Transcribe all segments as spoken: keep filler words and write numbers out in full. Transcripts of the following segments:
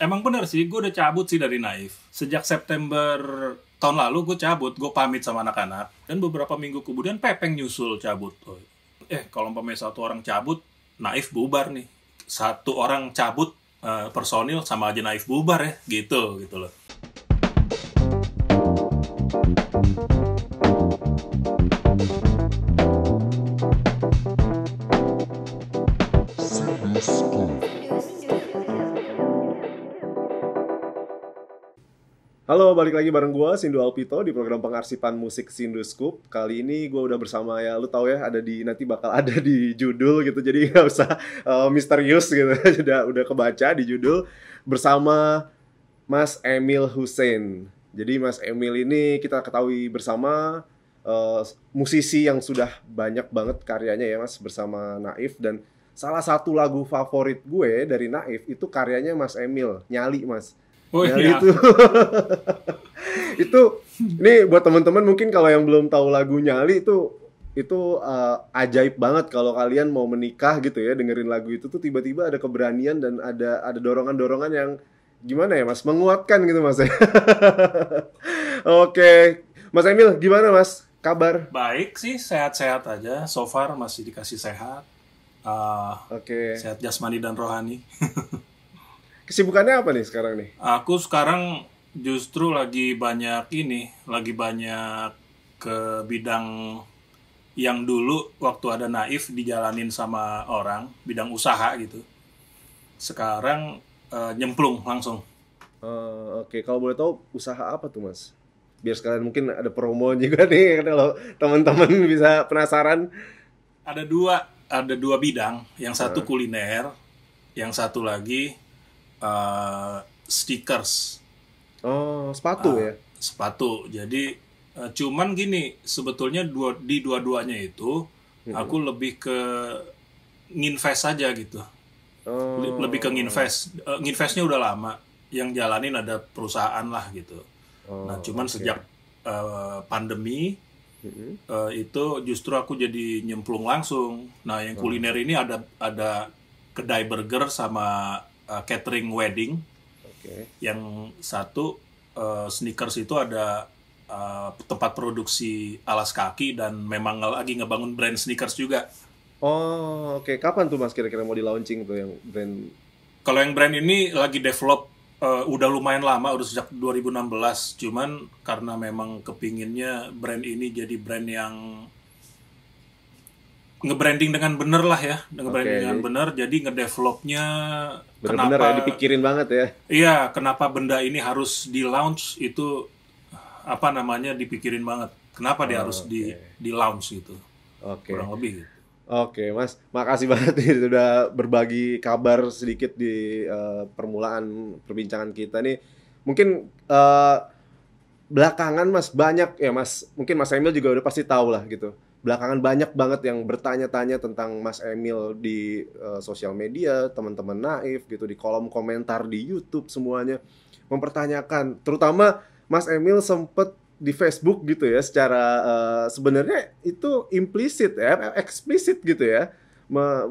Emang bener sih, gue udah cabut sih dari Naif. Sejak September tahun lalu gue cabut, gue pamit sama anak-anak. Dan beberapa minggu kemudian Pepeng nyusul cabut. Eh, kalau umpamanya satu orang cabut, Naif bubar nih. Satu orang cabut, uh, personil sama aja Naif bubar ya, gitu, gitu loh. Halo, balik lagi bareng gue, Sindu Alpito, di program Pengarsipan Musik Sinduscope. Kali ini gue udah bersama, ya lu tau ya, ada di nanti bakal ada di judul gitu, jadi nggak usah uh, misterius gitu, udah, udah kebaca di judul, bersama Mas Emil Hussein. Jadi Mas Emil ini kita ketahui bersama uh, musisi yang sudah banyak banget karyanya ya Mas, bersama Naif, dan salah satu lagu favorit gue dari Naif itu karyanya Mas Emil, Nyali Mas. Oh, Nyali iya. Itu itu ini buat teman-teman mungkin kalau yang belum tahu lagu Nyali itu itu uh, ajaib banget. Kalau kalian mau menikah gitu ya, dengerin lagu itu tuh tiba-tiba ada keberanian dan ada ada dorongan-dorongan yang gimana ya Mas, menguatkan gitu Mas. Oke, okay. Mas Emil gimana Mas kabar? Baik sih, sehat-sehat aja, so far masih dikasih sehat, uh, okay. Sehat jasmani dan rohani. Kesibukannya apa nih sekarang nih? Aku sekarang justru lagi banyak ini, lagi banyak ke bidang yang dulu waktu ada Naif dijalanin sama orang, bidang usaha gitu. Sekarang uh, nyemplung langsung. Uh, Oke, okay. Kalau boleh tahu usaha apa tuh Mas? Biar sekalian mungkin ada promo juga nih, kalau teman-teman bisa penasaran. Ada dua, ada dua bidang, yang satu kuliner, yang satu lagi Uh, stickers. Oh, sepatu uh, ya? Sepatu. Jadi uh, cuman gini, sebetulnya dua, di dua-duanya itu hmm. aku lebih ke nginvest aja gitu. Oh. Lebih ke nginvest. Uh, nginvestnya udah lama. Yang jalanin ada perusahaan lah gitu. Oh, nah, cuman okay. sejak uh, pandemi hmm. uh, itu justru aku jadi nyemplung langsung. Nah, yang kuliner hmm. ini ada ada kedai burger sama catering wedding, okay. Yang satu uh, sneakers itu ada uh, tempat produksi alas kaki dan memang lagi ngebangun brand sneakers juga. Oh, oke. Okay. Kapan tuh Mas kira-kira mau di launching tuh yang brand? Kalau yang brand ini lagi develop uh, udah lumayan lama, udah sejak dua ribu enam belas. Cuman karena memang kepinginnya brand ini jadi brand yang nge-branding dengan bener lah ya, nge-branding okay. dengan bener, jadi nge-developnya bener-bener kenapa, ya, dipikirin banget ya. Iya, kenapa benda ini harus di-launch itu, apa namanya, dipikirin banget. Kenapa oh, dia harus okay. di, di-launch gitu, okay. kurang lebih gitu. Oke okay, Mas, makasih banget nih sudah berbagi kabar sedikit di uh, permulaan perbincangan kita nih. Mungkin uh, belakangan Mas banyak, ya Mas, mungkin Mas Emil juga udah pasti tahu lah gitu. Belakangan banyak banget yang bertanya-tanya tentang Mas Emil di uh, sosial media, teman-teman Naif gitu, di kolom komentar di YouTube semuanya mempertanyakan. Terutama Mas Emil sempet di Facebook gitu ya, secara uh, sebenarnya itu implisit ya, eksplisit gitu ya,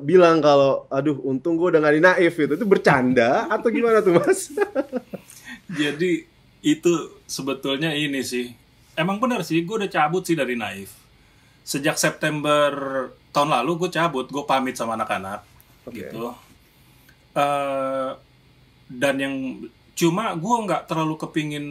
bilang kalau aduh untung gue udah gak di Naif gitu. Itu bercanda atau gimana tuh Mas? Jadi itu sebetulnya ini sih, emang bener sih gue udah cabut sih dari Naif. Sejak September tahun lalu gue cabut, gue pamit sama anak-anak okay. gitu. Uh, dan yang cuma gue nggak terlalu kepingin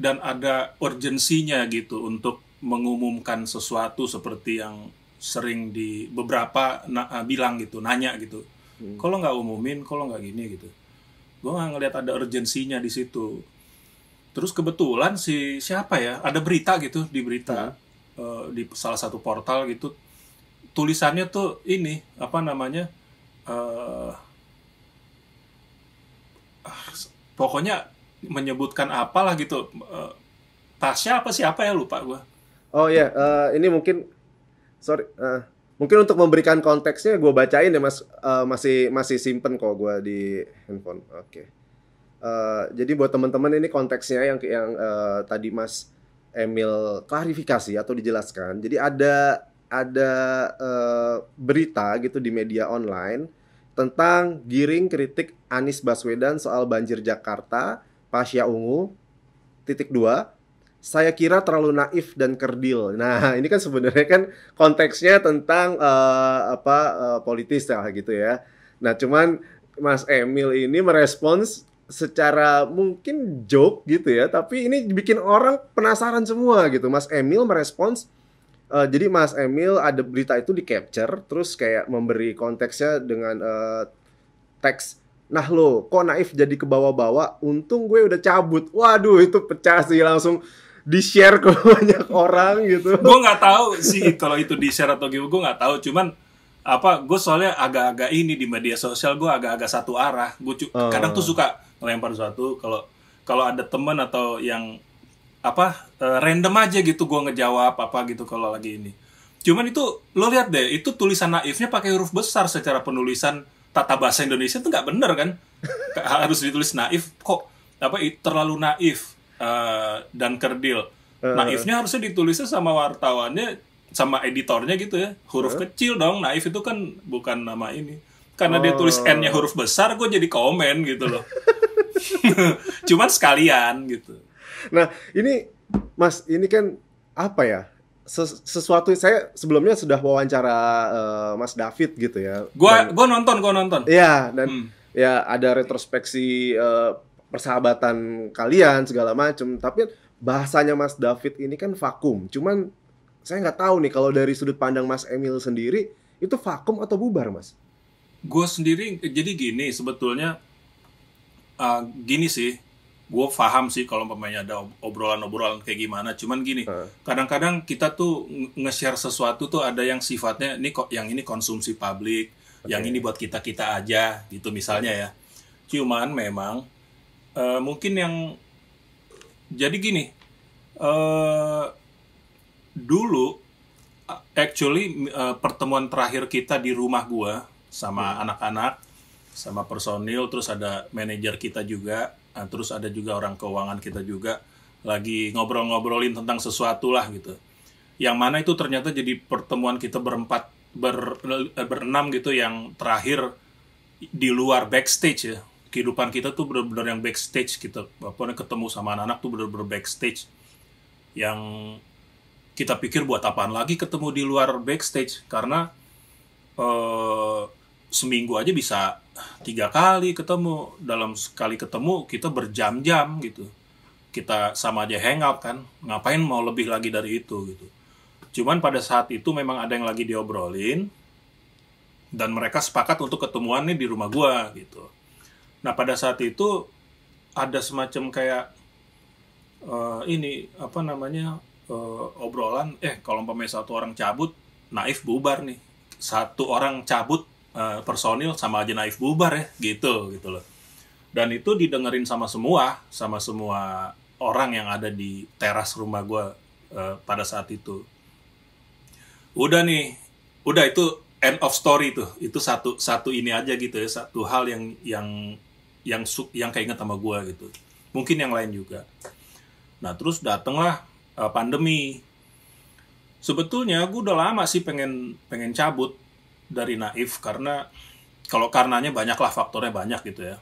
dan ada urgensinya gitu untuk mengumumkan sesuatu seperti yang sering di beberapa na- bilang gitu, nanya gitu. Hmm. Kalau nggak umumin, kalau nggak gini gitu. Gue nggak ngeliat ada urgensinya di situ. Terus kebetulan si siapa ya, ada berita gitu di berita. Hmm. Uh, di salah satu portal gitu, tulisannya tuh ini apa namanya uh, uh, pokoknya menyebutkan apalah gitu, uh, Tasya apa siapa ya lupa gua. Oh ya yeah. uh, ini mungkin sorry uh, mungkin untuk memberikan konteksnya gua bacain ya Mas, uh, masih masih simpen kok gua di handphone. Oke okay. uh, jadi buat teman-teman ini konteksnya yang yang uh, tadi Mas Emil klarifikasi atau dijelaskan. Jadi ada ada uh, berita gitu di media online tentang giring kritik Anies Baswedan soal banjir Jakarta, Pasya Ungu, titik dua, saya kira terlalu naif dan kerdil. Nah, ini kan sebenarnya kan konteksnya tentang uh, apa uh, politis ya gitu ya. Nah, cuman Mas Emil ini merespons secara mungkin joke gitu ya, tapi ini bikin orang penasaran semua gitu. Mas Emil merespons. Uh, jadi Mas Emil ada berita itu di capture, terus kayak memberi konteksnya dengan uh, teks. Nah lo, kok naif jadi ke bawah-bawah? Untung gue udah cabut. Waduh, itu pecah sih, langsung di-share ke banyak orang gitu. Gue nggak tahu sih kalau itu di-share atau gimana, gue nggak tahu. Cuman apa? Gue soalnya agak-agak ini di media sosial gue agak-agak satu arah. Gue uh. kadang tuh suka ngelempar sesuatu. Kalau kalau ada teman atau yang apa random aja gitu gue ngejawab apa gitu kalau lagi ini. Cuman itu lo lihat deh, itu tulisan naifnya pakai huruf besar. Secara penulisan tata bahasa Indonesia tuh nggak bener kan, harus ditulis naif. Kok apa terlalu naif uh, dan kerdil. Naifnya harusnya ditulisnya sama wartawannya, sama editornya gitu ya, huruf huh? kecil dong. Naif itu kan bukan nama ini. Karena oh. dia tulis N-nya huruf besar, gue jadi komen gitu loh. Cuman sekalian gitu. Nah, ini Mas, ini kan apa ya? Ses sesuatu saya sebelumnya sudah wawancara uh, Mas David gitu ya. Gua dan, gua nonton, gua nonton. Iya, dan hmm. ya ada retrospeksi uh, persahabatan kalian segala macam, tapi bahasanya Mas David ini kan vakum. Cuman saya nggak tahu nih kalau dari sudut pandang Mas Emil sendiri itu vakum atau bubar, Mas? Gua sendiri jadi gini, sebetulnya uh, gini sih. Gue paham sih kalau pemainnya ada obrolan-obrolan kayak gimana. Cuman gini, kadang-kadang kita tuh nge-share sesuatu tuh ada yang sifatnya, ini kok yang ini konsumsi publik, okay. yang ini buat kita-kita aja, gitu misalnya ya. Cuman memang, uh, mungkin yang, jadi gini, uh, dulu, actually uh, pertemuan terakhir kita di rumah gue, sama anak-anak, hmm. sama personil, terus ada manajer kita juga. Nah, terus ada juga orang keuangan kita juga lagi ngobrol-ngobrolin tentang sesuatu lah gitu. Yang mana itu ternyata jadi pertemuan kita berempat, ber, berenam gitu yang terakhir di luar backstage ya. Kehidupan kita tuh benar-benar yang backstage gitu. Bapaknya ketemu sama anak-anak tuh benar-benar backstage. Yang kita pikir buat apaan lagi ketemu di luar backstage, karena eh, seminggu aja bisa tiga kali ketemu. Dalam sekali ketemu kita berjam-jam gitu, kita sama aja hangout kan, ngapain mau lebih lagi dari itu gitu. Cuman pada saat itu memang ada yang lagi diobrolin dan mereka sepakat untuk ketemuan nih di rumah gua gitu. Nah pada saat itu ada semacam kayak uh, ini apa namanya uh, obrolan eh kalau umpamanya satu orang cabut naif bubar nih, satu orang cabut Uh, personil sama aja naif bubar ya gitu gitu loh. Dan itu didengerin sama semua sama semua orang yang ada di teras rumah gue uh, pada saat itu. Udah nih, udah itu end of story tuh. Itu satu satu ini aja gitu ya, satu hal yang yang yang su yang keinget sama gue gitu. Mungkin yang lain juga. Nah terus datanglah uh, pandemi. Sebetulnya gue udah lama sih pengen pengen cabut dari naif, karena kalau karenanya banyaklah, faktornya banyak gitu ya.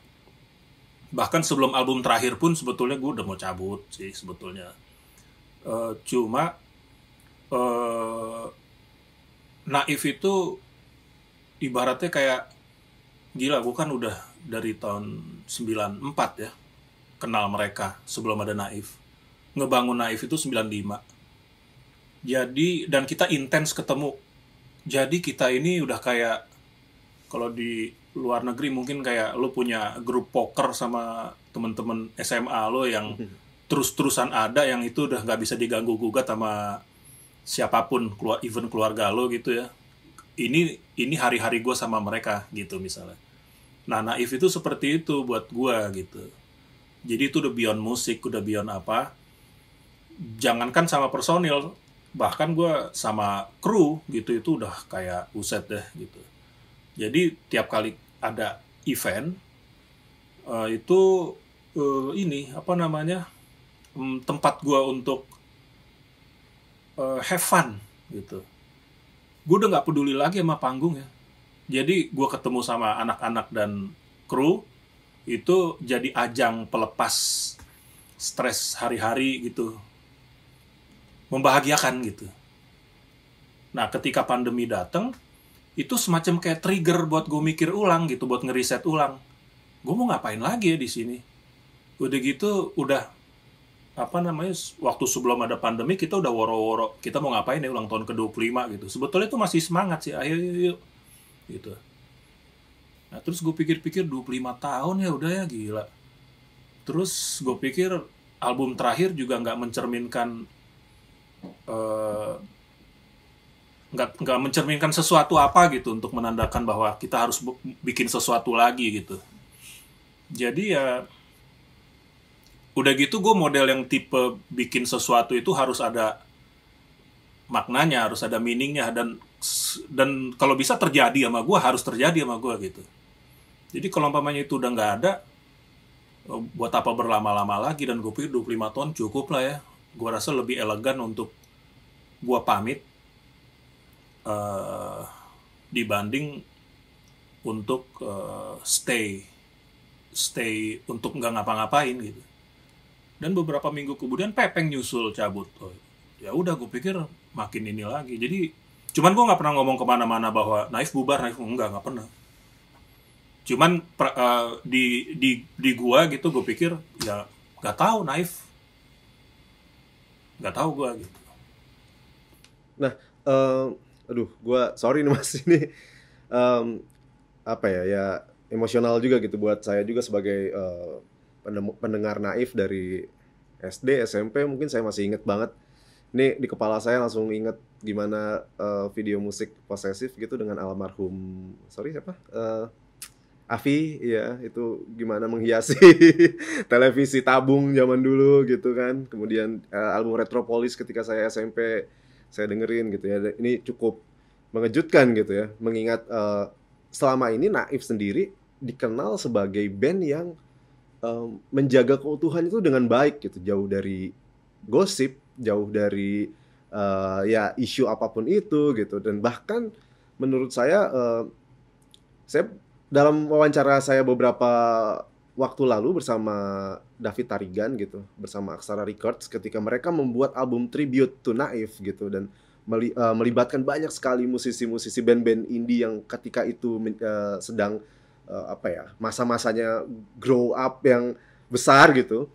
Bahkan sebelum album terakhir pun sebetulnya gue udah mau cabut sih sebetulnya. Uh, cuma uh, naif itu ibaratnya kayak gila, gue kan udah dari tahun sembilan empat ya kenal mereka sebelum ada naif. Ngebangun naif itu sembilan lima. Jadi dan kita intens ketemu. Jadi kita ini udah kayak, kalau di luar negeri mungkin kayak lo punya grup poker sama temen-temen S M A lo yang terus-terusan ada, yang itu udah gak bisa diganggu-gugat sama siapapun, even keluarga lo gitu ya. Ini ini hari-hari gue sama mereka gitu misalnya. Nah naif itu seperti itu buat gue gitu. Jadi itu udah beyond musik, udah beyond apa. Jangankan sama personil, bahkan gue sama kru gitu itu udah kayak uset deh gitu. Jadi tiap kali ada event uh, itu uh, ini apa namanya um, tempat gue untuk uh, have fun gitu. Gue udah nggak peduli lagi sama panggung ya. Jadi gue ketemu sama anak-anak dan kru itu jadi ajang pelepas stres hari-hari gitu, membahagiakan gitu. Nah, ketika pandemi datang, itu semacam kayak trigger buat gue mikir ulang gitu, buat ngeriset ulang. Gue mau ngapain lagi ya di sini? Udah gitu, udah apa namanya? Waktu sebelum ada pandemi kita udah woro-woro, kita mau ngapain ya ulang tahun ke dua puluh lima gitu. Sebetulnya itu masih semangat sih, ayo yuk, yuk. Gitu. Nah, terus gue pikir-pikir dua puluh lima tahun ya udah ya, gila. Terus gue pikir album terakhir juga nggak mencerminkan uh, nggak nggak mencerminkan sesuatu apa gitu untuk menandakan bahwa kita harus bikin sesuatu lagi gitu. Jadi ya udah gitu gue model yang tipe bikin sesuatu itu harus ada maknanya, harus ada meaningnya, dan dan kalau bisa terjadi sama gue, harus terjadi sama gue gitu. Jadi kalau umpamanya itu udah nggak ada, buat apa berlama-lama lagi? Dan gue pikir dua puluh lima tahun cukup lah ya. Gue rasa lebih elegan untuk gue pamit uh, dibanding untuk uh, stay stay untuk nggak ngapa-ngapain gitu. Dan beberapa minggu kemudian Pepeng nyusul cabut. Oh, ya udah, gue pikir makin ini lagi. Jadi cuman gue nggak pernah ngomong kemana-mana bahwa Naif bubar, Naif enggak, nggak pernah. Cuman pra, uh, di di di gua gitu, gue pikir ya nggak tahu Naif, nggak tahu gua gitu. Nah, um, aduh, gua sorry nih mas, ini um, apa ya ya emosional juga gitu buat saya juga sebagai uh, pendengar Naif dari S D S M P. Mungkin saya masih inget banget. Ini di kepala saya langsung inget gimana uh, video musik posesif gitu dengan almarhum, sorry siapa? Uh, Afi, ya itu gimana menghiasi televisi tabung zaman dulu gitu kan. Kemudian uh, album Retropolis ketika saya S M P saya dengerin gitu ya. Ini cukup mengejutkan gitu ya, mengingat uh, selama ini Naif sendiri dikenal sebagai band yang uh, menjaga keutuhan itu dengan baik gitu, jauh dari gosip, jauh dari Uh, ya isu apapun itu gitu. Dan bahkan menurut saya uh, saya dalam wawancara saya beberapa waktu lalu bersama David Tarigan gitu, bersama Aksara Records, ketika mereka membuat album Tribute to Naif gitu, dan meli- uh, melibatkan banyak sekali musisi-musisi band-band indie yang ketika itu uh, sedang uh, apa ya masa-masanya grow up yang besar gitu.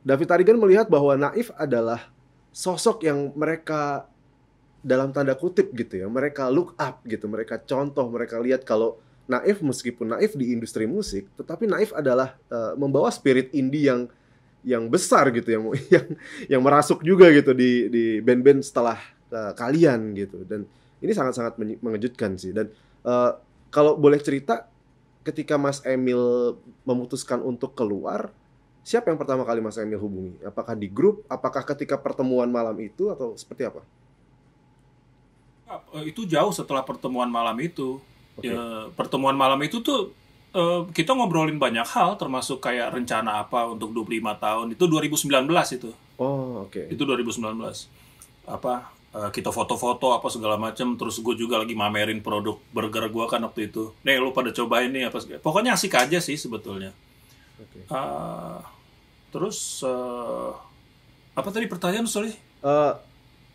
David Tarigan melihat bahwa Naif adalah sosok yang mereka dalam tanda kutip gitu ya, mereka look up gitu, mereka contoh, mereka lihat kalau Naif, meskipun Naif di industri musik, tetapi Naif adalah uh, membawa spirit indie yang yang besar gitu, yang yang yang merasuk juga gitu di di band-band setelah uh, kalian gitu. Dan ini sangat-sangat mengejutkan sih. Dan uh, kalau boleh cerita, ketika Mas Emil memutuskan untuk keluar, siapa yang pertama kali Mas Emil hubungi? Apakah di grup? Apakah ketika pertemuan malam itu? Atau seperti apa? Itu jauh setelah pertemuan malam itu. Okay. Ya, pertemuan malam itu tuh uh, kita ngobrolin banyak hal, termasuk kayak rencana apa untuk dua puluh lima tahun. Itu dua ribu sembilan belas itu. Oh, oke. Okay. Itu dua ribu sembilan belas. Apa, uh, kita foto-foto apa segala macam. Terus gue juga lagi mamerin produk burger gue kan waktu itu. Nih, lu pada cobain nih. Apa, pokoknya asik aja sih sebetulnya. Okay. Uh, Terus, uh, apa tadi pertanyaan, sorry? Uh,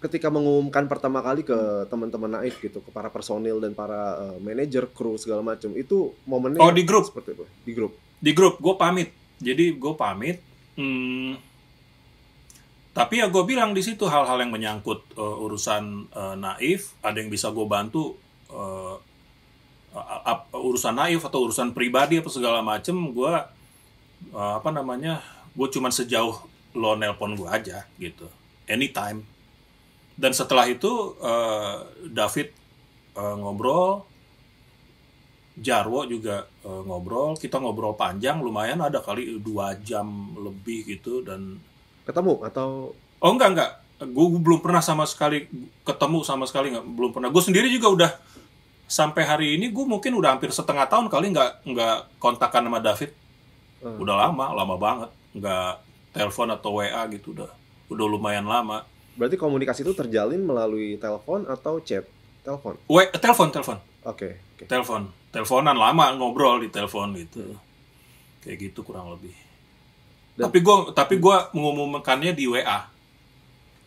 ketika mengumumkan pertama kali ke hmm. teman-teman Naif gitu, ke para personil dan para uh, manajer, kru, segala macam, itu momennya... Oh, di grup? Seperti apa? Di grup. Di grup, gue pamit. Jadi, gue pamit. Hmm, tapi ya gue bilang di situ hal-hal yang menyangkut uh, urusan uh, Naif, ada yang bisa gue bantu, uh, uh, uh, urusan Naif atau urusan pribadi apa segala macam, gue, uh, apa namanya... gue cuman sejauh lo nelpon gue aja gitu, anytime. Dan setelah itu uh, David uh, ngobrol, Jarwo juga uh, ngobrol, kita ngobrol panjang, lumayan ada kali dua jam lebih gitu. Dan ketemu atau? Oh enggak enggak, gue belum pernah sama sekali ketemu sama sekali nggak, belum pernah. Gue sendiri juga udah sampai hari ini gue mungkin udah hampir setengah tahun kali nggak nggak kontakan sama David, hmm. udah lama lama banget. Nggak telepon atau W A gitu, udah udah lumayan lama. Berarti komunikasi itu terjalin melalui telepon atau chat? Telepon? W, telepon, telepon. Oke. Okay, okay. Telepon, teleponan lama ngobrol di telepon gitu, kayak gitu kurang lebih. Dan, tapi gue, tapi gue mengumumkannya di W A.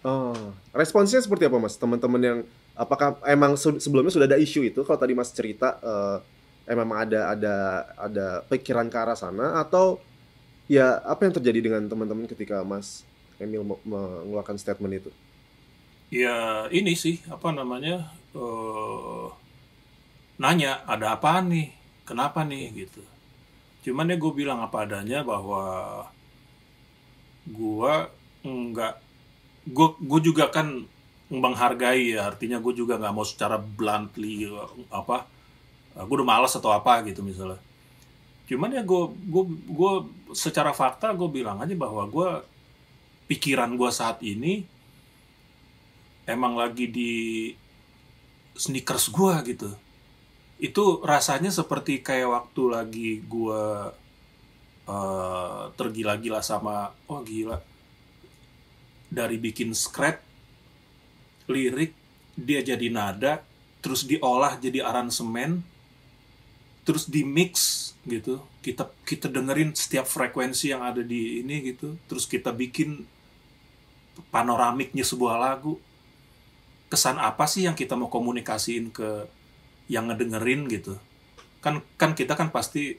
Oh, responsnya seperti apa mas? Teman-teman yang apakah emang sebelumnya sudah ada isu itu? Kalau tadi mas cerita, uh, emang ada ada ada pikiran ke arah sana atau ya apa yang terjadi dengan teman-teman ketika mas Emil mengeluarkan statement itu? Ya ini sih apa namanya uh, nanya ada apaan nih, kenapa nih gitu. Cuman ya gue bilang apa adanya bahwa gue enggak, gue gue juga kan menghargai ya, artinya gue juga nggak mau secara bluntly apa, gue udah malas atau apa gitu misalnya. Cuman ya gue gue gue secara fakta gue bilang aja bahwa gue pikiran gue saat ini emang lagi di sneakers gue gitu. Itu rasanya seperti kayak waktu lagi gue uh, tergila-gila sama, oh gila, dari bikin scratch, lirik, dia jadi nada, terus diolah jadi aransemen, terus dimix gitu, kita kita dengerin setiap frekuensi yang ada di ini gitu, terus kita bikin panoramiknya sebuah lagu. Kesan apa sih yang kita mau komunikasiin ke yang ngedengerin gitu kan, kan kita kan pasti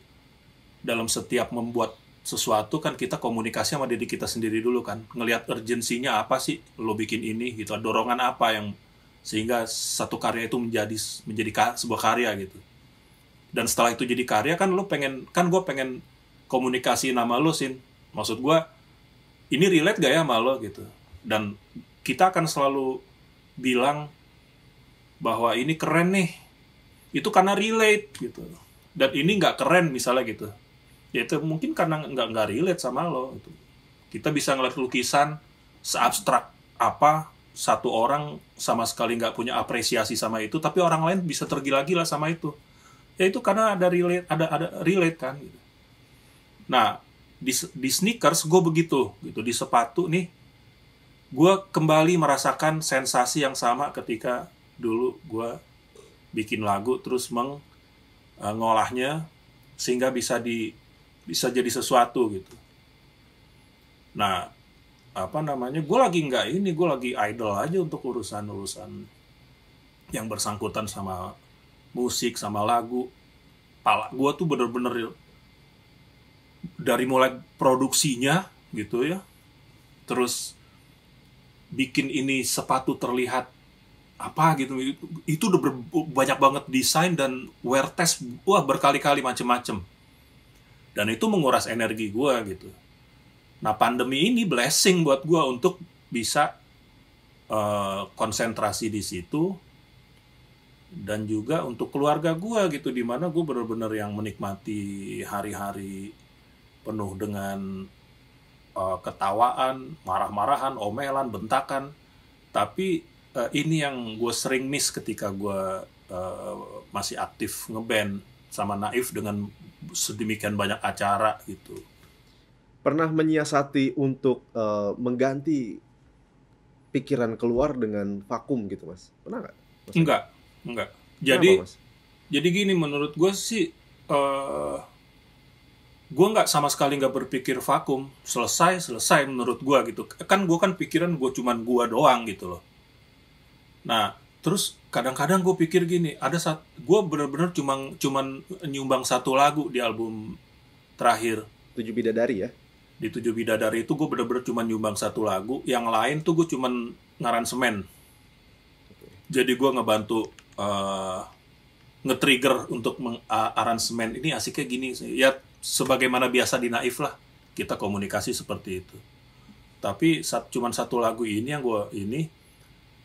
dalam setiap membuat sesuatu kan kita komunikasi sama diri kita sendiri dulu kan, ngelihat urgensinya apa sih lo bikin ini gitu, dorongan apa yang sehingga satu karya itu menjadi menjadi ka, sebuah karya gitu. Dan setelah itu jadi karya kan lo pengen, kan gue pengen komunikasi nama lo Sin, maksud gue ini relate gak ya sama lo gitu. Dan kita akan selalu bilang bahwa ini keren nih itu karena relate gitu, dan ini nggak keren misalnya gitu, ya itu mungkin karena nggak nggak relate sama lo gitu. Kita bisa ngeliat lukisan seabstrak apa, satu orang sama sekali nggak punya apresiasi sama itu, tapi orang lain bisa tergila-gila sama itu, ya itu karena ada relate, ada ada relate kan gitu. Nah di, di sneakers gue begitu gitu, di sepatu nih gue kembali merasakan sensasi yang sama ketika dulu gue bikin lagu terus mengolahnya sehingga bisa di bisa jadi sesuatu gitu. Nah apa namanya gue lagi nggak ini, gue lagi idle aja untuk urusan-urusan yang bersangkutan sama musik sama lagu. Pala gue tuh bener-bener dari mulai produksinya gitu ya, terus bikin ini sepatu terlihat apa gitu, itu udah ber, banyak banget desain dan wear test, wah berkali-kali macem-macem, dan itu menguras energi gue gitu. Nah pandemi ini blessing buat gue untuk bisa uh, konsentrasi di situ, dan juga untuk keluarga gue gitu, dimana gue bener-bener yang menikmati hari-hari penuh dengan uh, ketawaan, marah-marahan, omelan, bentakan. Tapi Uh, ini yang gue sering miss ketika gue uh, masih aktif ngeband sama Naif dengan sedemikian banyak acara gitu. Pernah menyiasati untuk uh, mengganti pikiran keluar dengan vakum gitu mas? Pernah nggak? Enggak, enggak. Jadi, kenapa, jadi gini menurut gue sih, uh, gue nggak sama sekali nggak berpikir vakum, selesai selesai menurut gue gitu. Kan gue kan pikiran gue cuman gue doang gitu loh. Nah, terus kadang-kadang gue pikir gini, ada saat gue bener-bener cuman, cuman nyumbang satu lagu di album terakhir. Tujuh Bidadari ya? Di Tujuh Bidadari itu gue bener-bener cuman nyumbang satu lagu, yang lain tuh gue cuman ngaransemen. Okay. Jadi gue ngebantu, uh, nge-trigger untuk mengaransemen, ini asiknya gini sih. Ya, sebagaimana biasa di Naif lah, kita komunikasi seperti itu. Tapi sat, cuman satu lagu ini yang gue ini,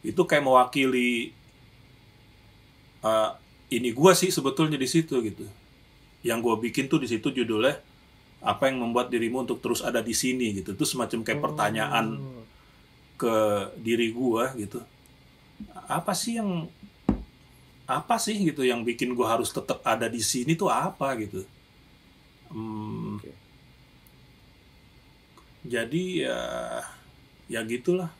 itu kayak mewakili uh, ini gue sih sebetulnya di situ gitu. Yang gue bikin tuh di situ judulnya apa yang membuat dirimu untuk terus ada di sini gitu. Itu semacam kayak pertanyaan oh. ke diri gue gitu. Apa sih yang apa sih gitu yang bikin gue harus tetap ada di sini tuh apa gitu. Hmm, okay. Jadi ya ya gitulah.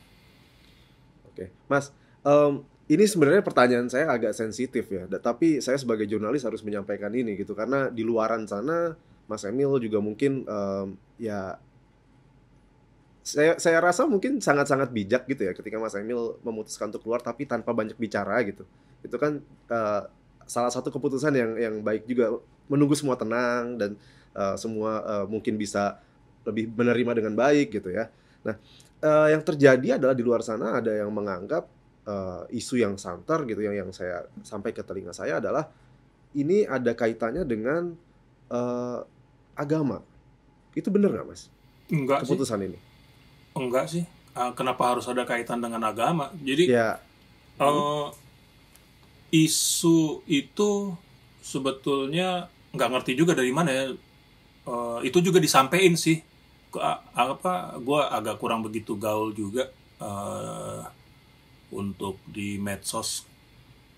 Oke, okay. Mas, um, ini sebenarnya pertanyaan saya agak sensitif ya, tapi saya sebagai jurnalis harus menyampaikan ini gitu, karena di luaran sana Mas Emil juga mungkin um, ya saya saya rasa mungkin sangat-sangat bijak gitu ya ketika Mas Emil memutuskan untuk keluar tapi tanpa banyak bicara gitu. Itu kan uh, salah satu keputusan yang yang baik juga, menunggu semua tenang dan uh, semua uh, mungkin bisa lebih menerima dengan baik gitu ya. Nah, uh, yang terjadi adalah di luar sana ada yang menganggap Uh, isu yang santer gitu, yang yang saya sampai ke telinga saya adalah ini ada kaitannya dengan uh, agama. Itu benar nggak, Mas? Enggak. Keputusan sih. Ini? Enggak sih. Uh, kenapa harus ada kaitan dengan agama? Jadi ya. uh, isu itu sebetulnya nggak ngerti juga dari mana ya. Uh, itu juga disampaikan sih. Gua, apa? Gue agak kurang begitu gaul juga. Uh, untuk di medsos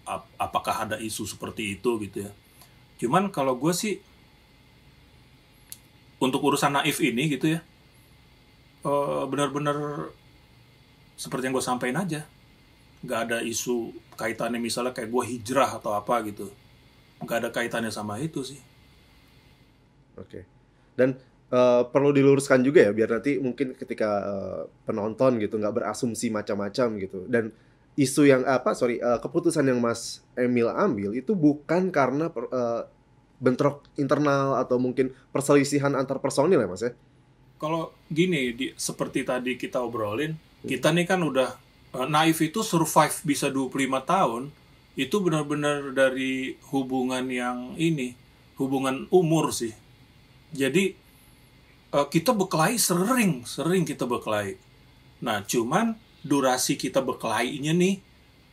ap apakah ada isu seperti itu gitu ya. Cuman kalau gue sih untuk urusan Naif ini gitu ya, bener-bener seperti yang gue sampaikan aja, nggak ada isu kaitannya misalnya kayak gue hijrah atau apa gitu, nggak ada kaitannya sama itu sih. Oke, dan Uh, perlu diluruskan juga ya, biar nanti mungkin ketika uh, penonton gitu nggak berasumsi macam-macam gitu. Dan isu yang apa, sorry, uh, keputusan yang Mas Emil ambil itu bukan karena per, uh, bentrok internal atau mungkin perselisihan antar personil ya, Mas ya? Kalau gini, di, seperti tadi kita obrolin, hmm. kita nih kan udah, uh, Naif itu survive bisa dua puluh lima tahun, itu benar-benar dari hubungan yang ini, hubungan umur sih. Jadi, kita berkelahi sering, sering kita berkelahi. Nah, cuman durasi kita berkelahinya nih,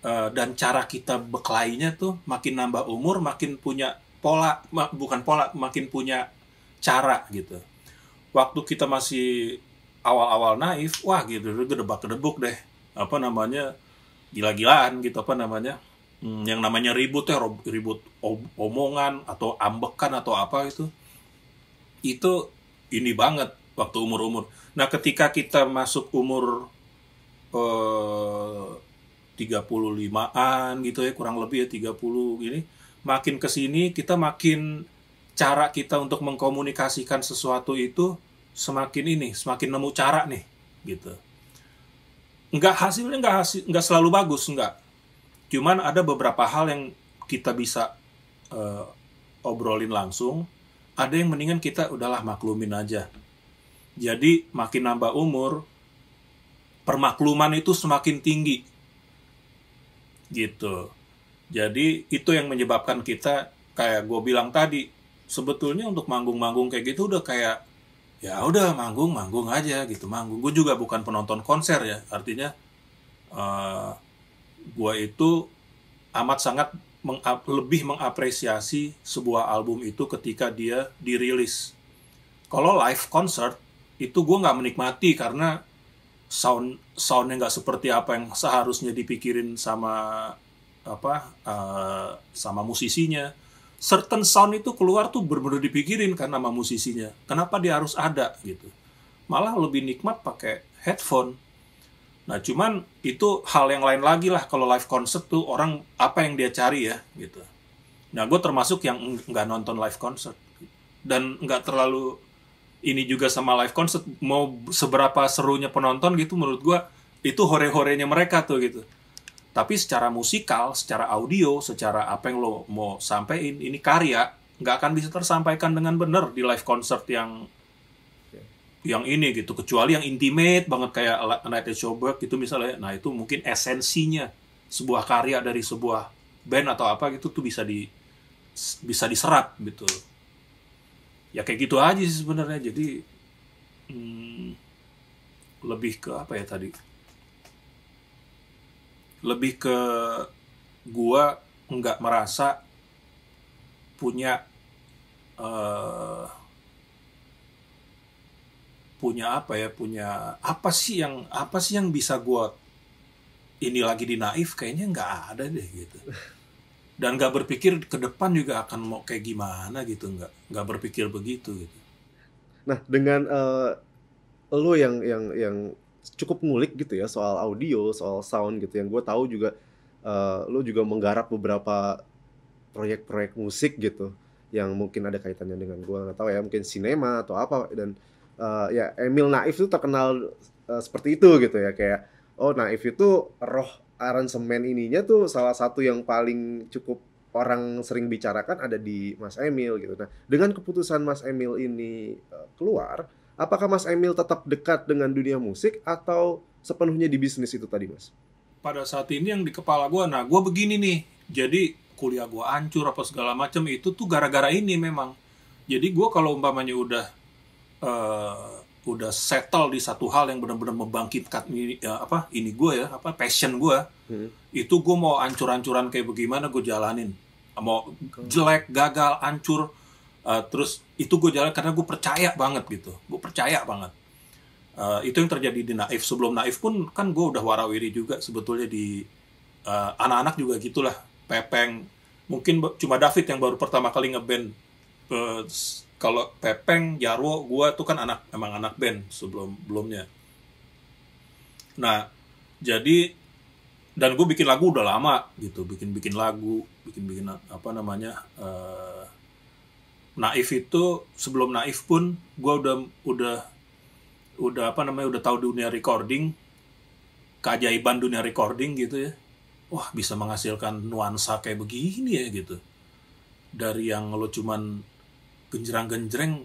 uh, dan cara kita berkelahinya tuh makin nambah umur, makin punya pola, mak, bukan pola, makin punya cara gitu. Waktu kita masih awal-awal Naif, wah gitu, gedebak-gedebuk deh, apa namanya, gila-gilaan gitu, apa namanya, hmm, yang namanya ribut ya, ribut omongan, atau ambekan, atau apa gitu. Itu ini banget waktu umur-umur. Nah, ketika kita masuk umur eh, tiga puluh limaan gitu ya, kurang lebih ya tiga puluh gini, makin ke sini kita makin cara kita untuk mengkomunikasikan sesuatu itu semakin ini, semakin nemu cara nih gitu. Enggak hasilnya enggak hasil, enggak selalu bagus, enggak. Cuman ada beberapa hal yang kita bisa eh, obrolin langsung. Ada yang mendingan kita udahlah maklumin aja. Jadi makin nambah umur, permakluman itu semakin tinggi. Gitu. Jadi itu yang menyebabkan kita, kayak gue bilang tadi, sebetulnya untuk manggung-manggung kayak gitu udah kayak, ya udah manggung-manggung aja gitu. Manggung. Gue juga bukan penonton konser ya. Artinya, uh, gue itu amat sangat Mengap, lebih mengapresiasi sebuah album itu ketika dia dirilis. Kalau live concert itu gue nggak menikmati karena sound soundnya nggak seperti apa yang seharusnya dipikirin sama apa uh, sama musisinya. Certain sound itu keluar tuh benar-benar dipikirin karena sama musisinya. Kenapa dia harus ada gitu? Malah lebih nikmat pakai headphone. Nah, cuman itu hal yang lain lagi lah kalau live concert tuh orang apa yang dia cari ya, gitu. Nah, gue termasuk yang nggak nonton live concert. Dan nggak terlalu ini juga sama live concert, mau seberapa serunya penonton gitu, menurut gue itu hore-horenya mereka tuh, gitu. Tapi secara musikal, secara audio, secara apa yang lo mau sampein, ini karya, nggak akan bisa tersampaikan dengan benar di live concert yang... yang ini gitu, kecuali yang intimate banget kayak Night at Showberg itu misalnya. Nah, itu mungkin esensinya sebuah karya dari sebuah band atau apa gitu tuh bisa di bisa diserap gitu. Ya kayak gitu aja sih sebenarnya. Jadi hmm, lebih ke apa ya tadi? Lebih ke gua nggak merasa punya uh, punya apa ya, punya apa sih yang apa sih yang bisa gue ini lagi di Naif, kayaknya nggak ada deh gitu. Dan nggak berpikir ke depan juga akan mau kayak gimana gitu, nggak nggak berpikir begitu gitu. Nah, dengan uh, lo yang yang yang cukup ngulik gitu ya soal audio, soal sound gitu, yang gue tahu juga uh, lu juga menggarap beberapa proyek-proyek musik gitu yang mungkin ada kaitannya dengan gua, nggak tahu ya, mungkin sinema atau apa. Dan uh, ya Emil Naif itu terkenal uh, seperti itu gitu ya, kayak oh Naif itu roh aransemen ininya tuh salah satu yang paling cukup orang sering bicarakan ada di Mas Emil gitu. Nah, dengan keputusan Mas Emil ini uh, keluar, apakah Mas Emil tetap dekat dengan dunia musik atau sepenuhnya di bisnis itu tadi, Mas? Pada saat ini yang di kepala gue, nah gue begini nih, jadi kuliah gue hancur apa segala macam itu tuh gara-gara ini memang. Jadi gue kalau umpamanya udah uh, udah settle di satu hal yang benar-benar membangkitkan ini ya, apa ini gue ya, apa passion gue, hmm. itu gue mau hancur-hancuran kayak bagaimana gue jalanin, mau jelek, gagal, hancur. Uh, terus itu gue jalan karena gue percaya banget gitu, gue percaya banget. Uh, itu yang terjadi di Naif. Sebelum Naif pun kan gue udah warawiri juga sebetulnya di uh, anak-anak juga gitulah, Pepeng. Mungkin cuma David yang baru pertama kali ngeband. Uh, Kalau Pepeng, Jarwo, gue tuh kan anak emang anak band sebelum-belumnya. Nah, jadi dan gue bikin lagu udah lama gitu, bikin-bikin lagu, bikin-bikin apa namanya. Uh, Naif itu sebelum Naif pun gue udah udah udah apa namanya udah tahu dunia recording, keajaiban dunia recording gitu ya. Wah, bisa menghasilkan nuansa kayak begini ya gitu. Dari yang lo cuman genjerang-genjreng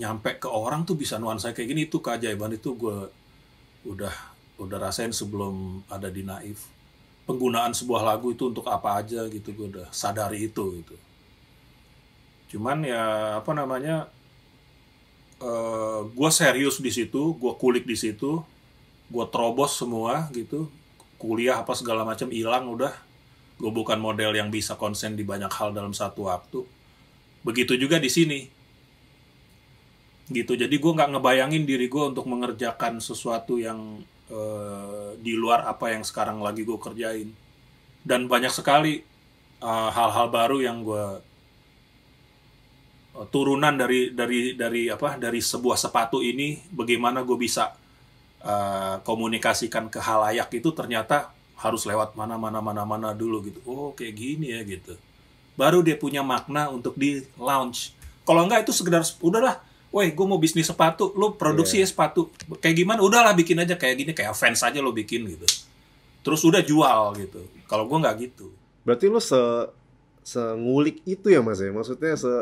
nyampe ke orang tuh bisa nuansa kayak gini, itu keajaiban itu gue udah udah rasain sebelum ada di Naif. Penggunaan sebuah lagu itu untuk apa aja gitu, gue udah sadari itu gitu. Cuman ya apa namanya, uh, gue serius di situ, gue kulik di situ, gue terobos semua gitu, kuliah apa segala macam hilang udah. Gue bukan model yang bisa konsen di banyak hal dalam satu waktu. Begitu juga di sini, gitu. Jadi gue nggak ngebayangin diri gue untuk mengerjakan sesuatu yang uh, di luar apa yang sekarang lagi gue kerjain. Dan banyak sekali uh, hal-hal baru yang gue turunan dari dari dari apa dari sebuah sepatu ini, bagaimana gue bisa uh, komunikasikan ke halayak itu ternyata harus lewat mana mana mana mana dulu gitu. Oh kayak gini ya gitu, baru dia punya makna untuk di launch. Kalau enggak itu sekedar udahlah, woi gue mau bisnis sepatu, lo produksi yeah. ya sepatu kayak gimana, udahlah bikin aja kayak gini, kayak fans aja lo bikin gitu, terus udah jual gitu. Kalau gue nggak gitu. Berarti lo se ngulik itu ya Mas ya, maksudnya se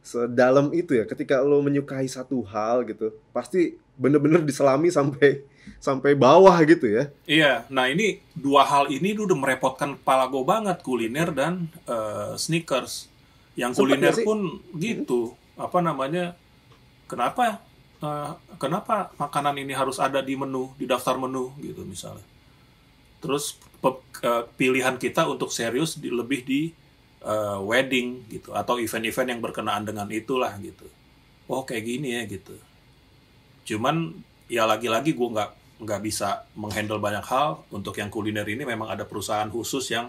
sedalam itu ya, ketika lo menyukai satu hal gitu, pasti bener-bener diselami sampai sampai bawah gitu ya. Iya, nah ini dua hal ini udah merepotkan kepala gue banget, kuliner dan uh, sneakers. Yang kuliner pun gitu, hmm. apa namanya, kenapa uh, kenapa makanan ini harus ada di menu, di daftar menu gitu misalnya. Terus pe- uh, pilihan kita untuk serius di, lebih di Uh, wedding gitu atau event-event yang berkenaan dengan itulah gitu. Oh kayak gini ya gitu. Cuman ya lagi-lagi gue nggak nggak bisa menghandle banyak hal. Untuk yang kuliner ini memang ada perusahaan khusus yang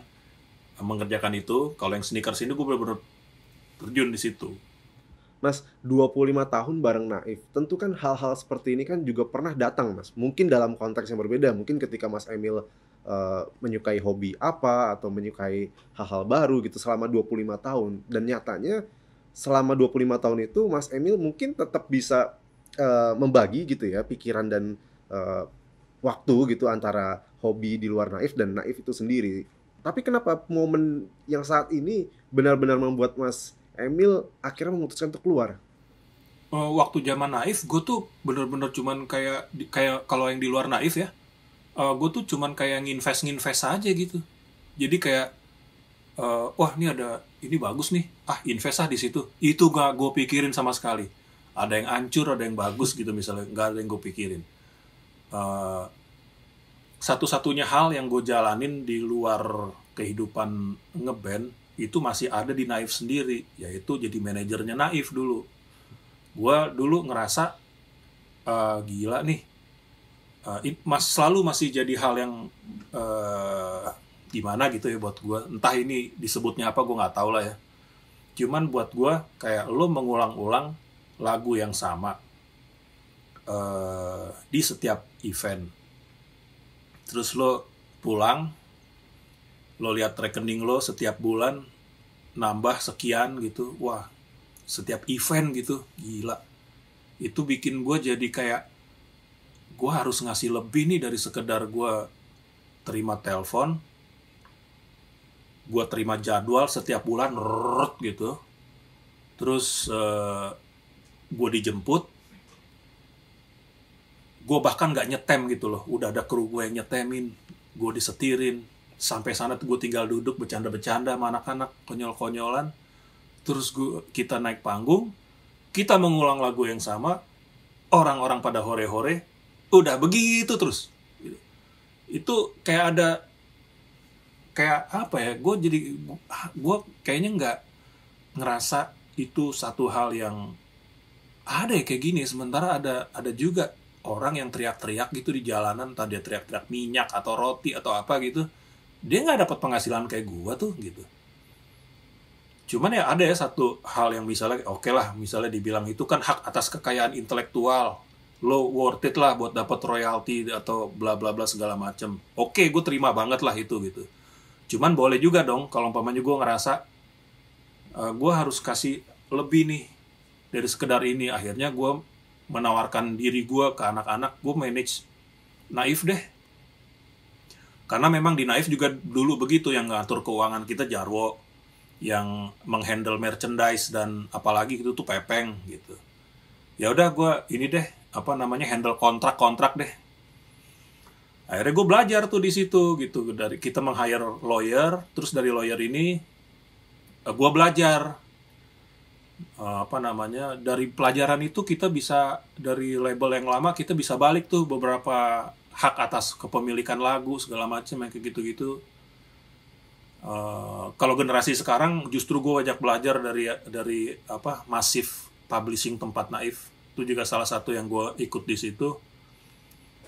mengerjakan itu. Kalau yang sneakers ini gue bener-bener terjun di situ. Mas, dua puluh lima tahun bareng Naif, tentu kan hal-hal seperti ini kan juga pernah datang Mas. Mungkin dalam konteks yang berbeda, mungkin ketika Mas Emil Uh, menyukai hobi apa atau menyukai hal-hal baru gitu selama dua puluh lima tahun, dan nyatanya selama dua puluh lima tahun itu Mas Emil mungkin tetap bisa uh, membagi gitu ya pikiran dan uh, waktu gitu antara hobi di luar Naif dan Naif itu sendiri. Tapi kenapa momen yang saat ini benar-benar membuat Mas Emil akhirnya memutuskan untuk keluar? Uh, waktu zaman Naif gue tuh benar-benar cuman kayak kayak kalau yang di luar Naif ya, Uh, gue tuh cuman kayak nginvest-nginvest aja gitu. Jadi kayak uh, wah ini ada, ini bagus nih, ah invest ah di situ. Itu gak gue pikirin sama sekali. Ada yang hancur, ada yang bagus gitu misalnya, gak ada yang gue pikirin. uh, Satu-satunya hal yang gue jalanin di luar kehidupan ngeband itu masih ada di Naif sendiri, yaitu jadi manajernya Naif dulu. Gue dulu ngerasa uh, gila nih, Uh, mas selalu masih jadi hal yang uh, gimana gitu ya buat gue, entah ini disebutnya apa gue nggak tahu lah ya. Cuman buat gue kayak lo mengulang-ulang lagu yang sama uh, di setiap event, terus lo pulang lo lihat rekening lo setiap bulan nambah sekian gitu, wah setiap event gitu, gila. Itu bikin gue jadi kayak, gue harus ngasih lebih nih dari sekedar gue terima telepon, gue terima jadwal setiap bulan, rrrr, gitu. Terus uh, gue dijemput, gue bahkan gak nyetem gitu loh, udah ada kru gue yang nyetemin, gue disetirin, sampai sana tuh gue tinggal duduk bercanda-bercanda sama anak-anak, konyol-konyolan. Terus gua, kita naik panggung, kita mengulang lagu yang sama, orang-orang pada hore-hore, udah begitu terus. Itu kayak ada, kayak apa ya, gue jadi, gue kayaknya nggak ngerasa itu satu hal yang ada ya kayak gini. Sementara ada ada juga orang yang teriak-teriak gitu di jalanan, entah dia teriak-teriak minyak atau roti atau apa gitu, dia nggak dapat penghasilan kayak gua tuh gitu. Cuman ya ada ya satu hal yang misalnya, oke okay lah misalnya dibilang itu kan hak atas kekayaan intelektual, lo worth it lah buat dapat royalti atau bla bla bla segala macem. Oke okay, gue terima banget lah itu gitu. Cuman boleh juga dong kalau umpamanya gue ngerasa uh, gue harus kasih lebih nih dari sekedar ini. Akhirnya gue menawarkan diri gue ke anak-anak, gue manage Naif deh. Karena memang di Naif juga dulu begitu, yang ngatur keuangan kita Jarwo, yang menghandle merchandise dan apalagi itu tuh Pepeng gitu. Ya udah gue ini deh, apa namanya, handle kontrak-kontrak deh. Akhirnya gue belajar tuh di situ gitu, dari kita meng-hire lawyer, terus dari lawyer ini uh, gue belajar uh, apa namanya, dari pelajaran itu kita bisa, dari label yang lama kita bisa balik tuh beberapa hak atas kepemilikan lagu segala macam yang kayak gitu-gitu. Uh, kalau generasi sekarang justru gue ajak belajar dari dari apa Massive Publishing tempat Naif, itu juga salah satu yang gue ikut di situ.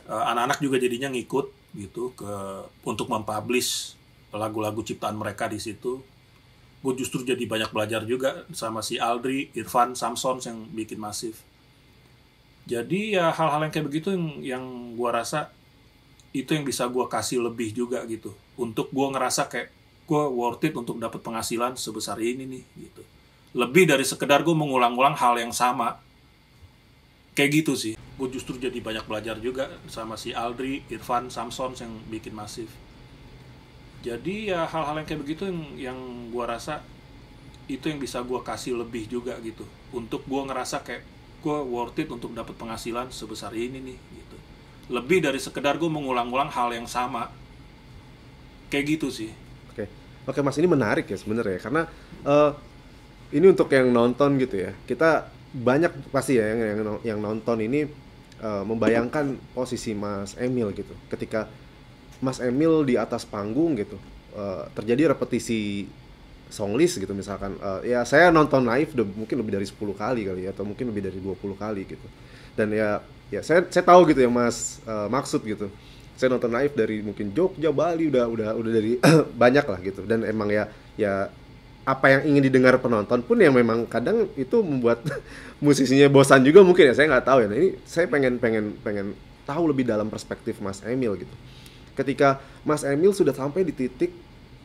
Uh, anak-anak juga jadinya ngikut gitu ke untuk mempublish lagu-lagu ciptaan mereka di situ. Gue justru jadi banyak belajar juga sama si Aldri, Irfan, Samson yang bikin Massive. Jadi ya hal-hal yang kayak begitu yang, yang gue rasa itu yang bisa gue kasih lebih juga gitu. Untuk gue ngerasa kayak gue worth it untuk dapat penghasilan sebesar ini nih gitu. Lebih dari sekedar gue mengulang-ulang hal yang sama. Kayak gitu sih. Gue justru jadi banyak belajar juga sama si Aldri, Irfan, Samson yang bikin Massive. Jadi ya hal-hal yang kayak begitu yang, yang gue rasa itu yang bisa gue kasih lebih juga gitu. Untuk gue ngerasa kayak gue worth it untuk dapat penghasilan sebesar ini nih gitu. Lebih dari sekedar gue mengulang-ulang hal yang sama. Kayak gitu sih. Oke, oke Mas, ini menarik ya sebenarnya, karena uh, ini untuk yang nonton gitu ya, kita banyak pasti ya yang, yang, yang nonton ini uh, membayangkan posisi Mas Emil gitu. Ketika Mas Emil di atas panggung gitu, uh, terjadi repetisi songlist gitu misalkan, uh, ya saya nonton Naif mungkin lebih dari sepuluh kali kali ya, atau mungkin lebih dari dua puluh kali gitu. Dan ya ya saya saya tahu gitu ya Mas, uh, maksud gitu. Saya nonton Naif dari mungkin Jogja, Bali, udah udah udah dari banyak lah gitu. Dan emang ya ya apa yang ingin didengar penonton pun yang memang kadang itu membuat musisinya bosan juga mungkin ya, saya nggak tahu ya. Nah, ini saya pengen pengen pengen tahu lebih dalam perspektif Mas Emil gitu. Ketika Mas Emil sudah sampai di titik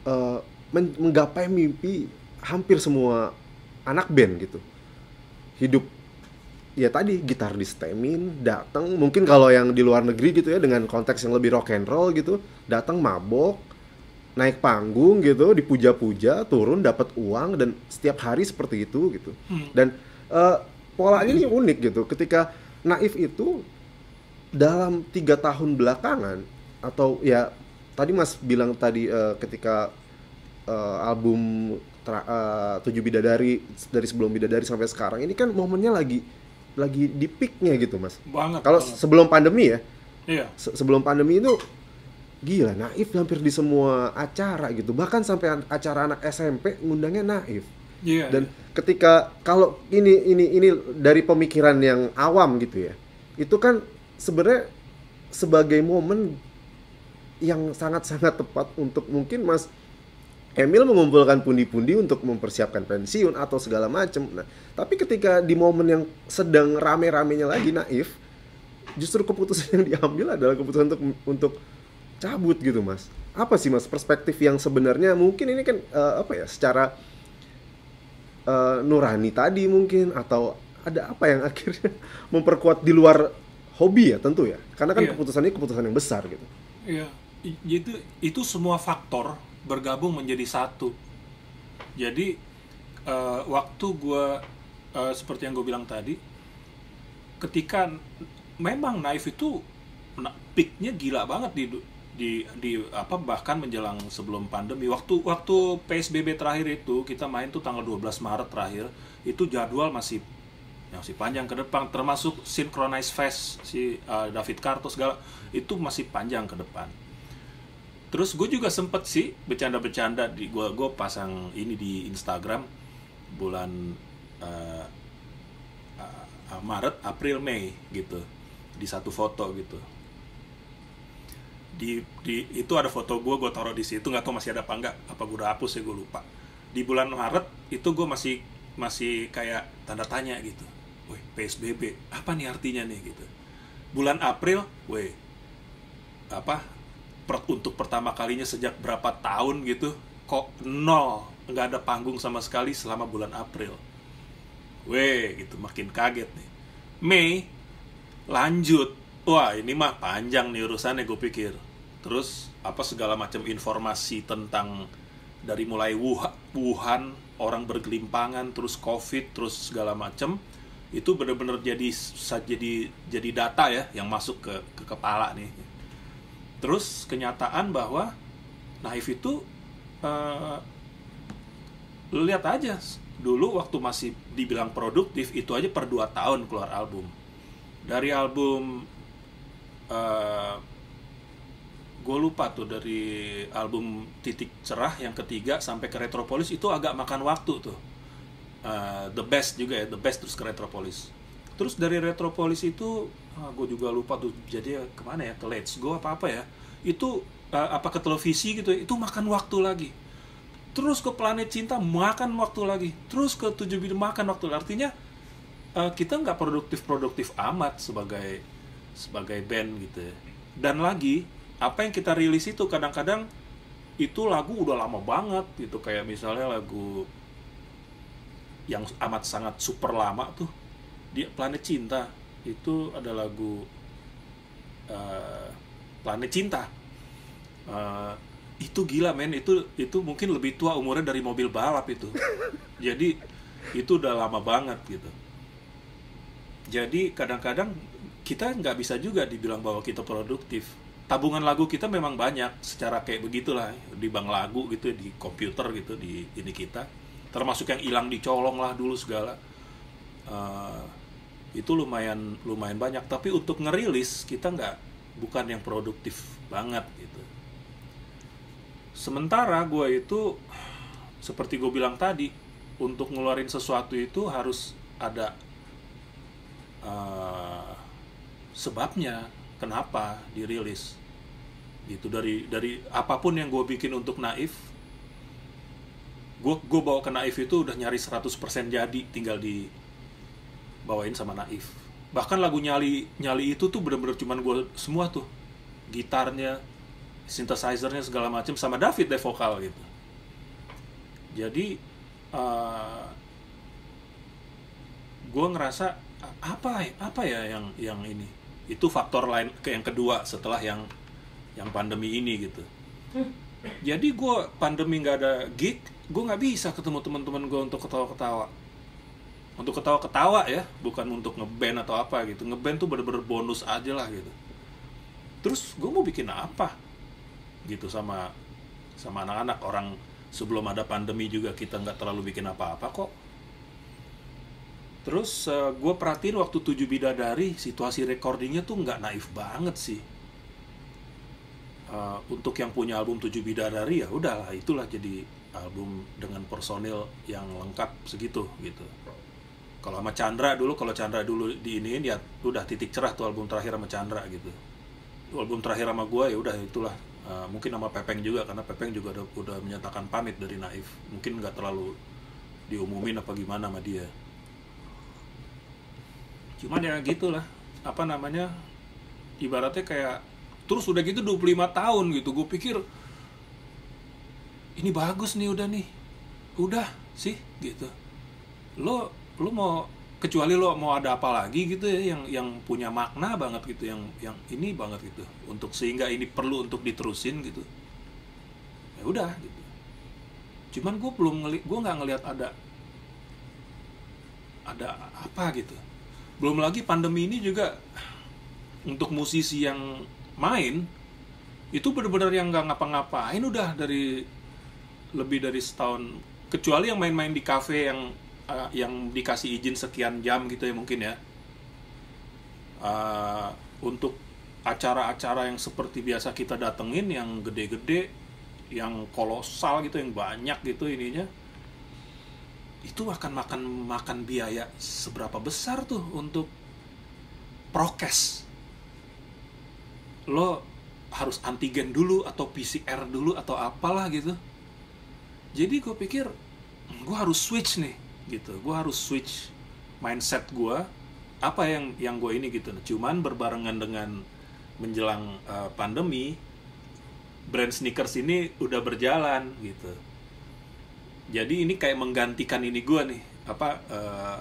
uh, menggapai mimpi hampir semua anak band gitu. Hidup ya tadi gitaris temin, datang mungkin kalau yang di luar negeri gitu ya dengan konteks yang lebih rock and roll gitu, datang mabok, naik panggung gitu, dipuja-puja, turun dapat uang, dan setiap hari seperti itu gitu. Hmm. Dan uh, polanya ini unik gitu. Ketika Naif itu dalam tiga tahun belakangan, atau ya tadi Mas bilang tadi uh, ketika Uh, album tra- uh, Tujuh Bidadari, dari sebelum Bidadari sampai sekarang ini kan momennya lagi lagi di peak-nya gitu Mas. Banget. Kalau sebelum pandemi ya. Iya. Se- sebelum pandemi itu gila, Naif hampir di semua acara gitu. Bahkan sampai an- acara anak S M P ngundangnya Naif. Iya. Dan iya. Ketika kalau ini ini ini dari pemikiran yang awam gitu ya. Itu kan sebenarnya sebagai momen yang sangat-sangat tepat untuk mungkin Mas Emil mengumpulkan pundi-pundi untuk mempersiapkan pensiun atau segala macam. Nah, tapi ketika di momen yang sedang rame-ramenya lagi Naif, justru keputusan yang diambil adalah keputusan untuk untuk cabut gitu Mas. apa sih Mas perspektif yang sebenarnya mungkin ini kan uh, apa ya secara uh, nurani tadi mungkin atau ada apa yang akhirnya memperkuat di luar hobi ya tentu ya karena kan yeah. keputusannya keputusan yang besar gitu. Iya, yeah. itu itu semua faktor bergabung menjadi satu. Jadi uh, waktu gue uh, seperti yang gue bilang tadi, ketika memang Naif itu peaknya gila banget di di di apa bahkan menjelang sebelum pandemi. Waktu waktu P S B B terakhir itu kita main tuh tanggal dua belas Maret terakhir, itu jadwal masih masih panjang ke depan, termasuk Synchronize Fest si uh, David Karto segala itu masih panjang ke depan. Terus gue juga sempet sih bercanda-bercanda di gue gue pasang ini di Instagram bulan uh, uh, Maret, April, Mei gitu di satu foto gitu. Di, di itu ada foto gue, gue taruh di situ, nggak tahu masih ada apa enggak, apa gue udah hapus ya gue lupa. Di bulan Maret itu gue masih masih kayak tanda tanya gitu, weh P S B B apa nih artinya nih gitu. Bulan April, weh apa per, untuk pertama kalinya sejak berapa tahun gitu, kok nol nggak ada panggung sama sekali selama bulan April, weh gitu makin kaget nih. Mei lanjut, wah ini mah panjang nih urusannya gue pikir. Terus apa segala macam informasi tentang dari mulai Wuhan, orang bergelimpangan, terus COVID, terus segala macam itu benar-benar jadi jadi jadi data ya yang masuk ke, ke kepala nih. Terus kenyataan bahwa Naif itu uh, lihat aja dulu waktu masih dibilang produktif itu aja per dua tahun keluar album. Dari album uh, gue lupa tuh dari album Titik Cerah yang ketiga sampai ke Retropolis itu agak makan waktu tuh. uh, The Best juga ya, The Best terus ke Retropolis. Terus dari Retropolis itu uh, gue juga lupa tuh jadi kemana ya, ke Let's Go apa-apa ya. Itu uh, apa ke Televisi gitu ya, itu makan waktu lagi. Terus ke Planet Cinta makan waktu lagi. Terus ke Tujuh Bidadari makan waktu. Artinya uh, kita nggak produktif-produktif amat sebagai sebagai band gitu ya. Dan lagi apa yang kita rilis itu kadang-kadang itu lagu udah lama banget gitu, kayak misalnya lagu yang amat sangat super lama tuh di Planet Cinta itu ada lagu uh, Planet Cinta uh, itu gila men, itu itu mungkin lebih tua umurnya dari mobil balap itu. Jadi itu udah lama banget gitu. Jadi kadang-kadang kita nggak bisa juga dibilang bahwa kita produktif. Tabungan lagu kita memang banyak secara kayak begitulah di bank lagu gitu, di komputer gitu, di ini kita termasuk yang hilang dicolong lah dulu segala uh, itu lumayan lumayan banyak, tapi untuk ngerilis kita nggak bukan yang produktif banget gitu. Sementara gue itu seperti gue bilang tadi untuk ngeluarin sesuatu itu harus ada uh, sebabnya kenapa dirilis gitu. Dari dari apapun yang gue bikin untuk Naif, gue gue bawa ke Naif itu udah nyari seratus persen jadi, tinggal dibawain sama Naif. Bahkan lagu Nyali Nyali itu tuh bener-bener cuman gue semua tuh, gitarnya, synthesizernya segala macam sama David deh vokal gitu. Jadi uh, gue ngerasa apa apa ya yang yang ini itu faktor lain ke yang kedua setelah yang yang pandemi ini gitu. Jadi gue pandemi nggak ada gig, gue nggak bisa ketemu teman-teman gue untuk ketawa-ketawa, untuk ketawa-ketawa ya, bukan untuk ngeband atau apa gitu. Ngeband tuh bener-bener bonus aja lah gitu. Terus gue mau bikin apa gitu sama sama anak-anak, orang sebelum ada pandemi juga kita nggak terlalu bikin apa-apa kok. Terus uh, gue perhatiin waktu Tujuh Bidadari situasi recordingnya tuh nggak Naif banget sih. Uh, untuk yang punya album Tujuh Bidadari ya udahlah, itulah jadi album dengan personil yang lengkap segitu gitu. Kalau sama Chandra dulu, kalau Chandra dulu di ini ya udah Titik Cerah tuh album terakhir sama Chandra gitu. Album terakhir sama gue ya udah itulah. Uh, mungkin sama Pepeng juga, karena Pepeng juga udah, udah menyatakan pamit dari Naif. Mungkin nggak terlalu diumumin apa gimana sama dia. Cuman ya gitulah, apa namanya, ibaratnya kayak, terus udah gitu dua puluh lima tahun gitu, gue pikir ini bagus nih, udah nih, udah sih gitu. Lo lo mau, kecuali lo mau ada apa lagi gitu ya, yang yang punya makna banget gitu, yang yang ini banget gitu, untuk sehingga ini perlu untuk diterusin gitu. Ya udah gitu. Cuman gue belum ngeliat, gue nggak ngelihat ada ada apa gitu. Belum lagi pandemi ini juga untuk musisi yang main itu benar-benar yang nggak ngapa-ngapain udah dari lebih dari setahun, kecuali yang main-main di kafe yang uh, yang dikasih izin sekian jam gitu ya mungkin ya, uh, untuk acara-acara yang seperti biasa kita datengin, yang gede-gede, yang kolosal gitu, yang banyak gitu ininya, itu akan makan makan biaya seberapa besar tuh untuk prokes. Lo harus antigen dulu atau P C R dulu atau apalah gitu. Jadi gue pikir gue harus switch nih gitu, gue harus switch mindset gue, apa yang yang gue ini gitu. Cuman berbarengan dengan menjelang uh, pandemi, brand sneakers ini udah berjalan gitu. Jadi ini kayak menggantikan ini gue nih, apa uh,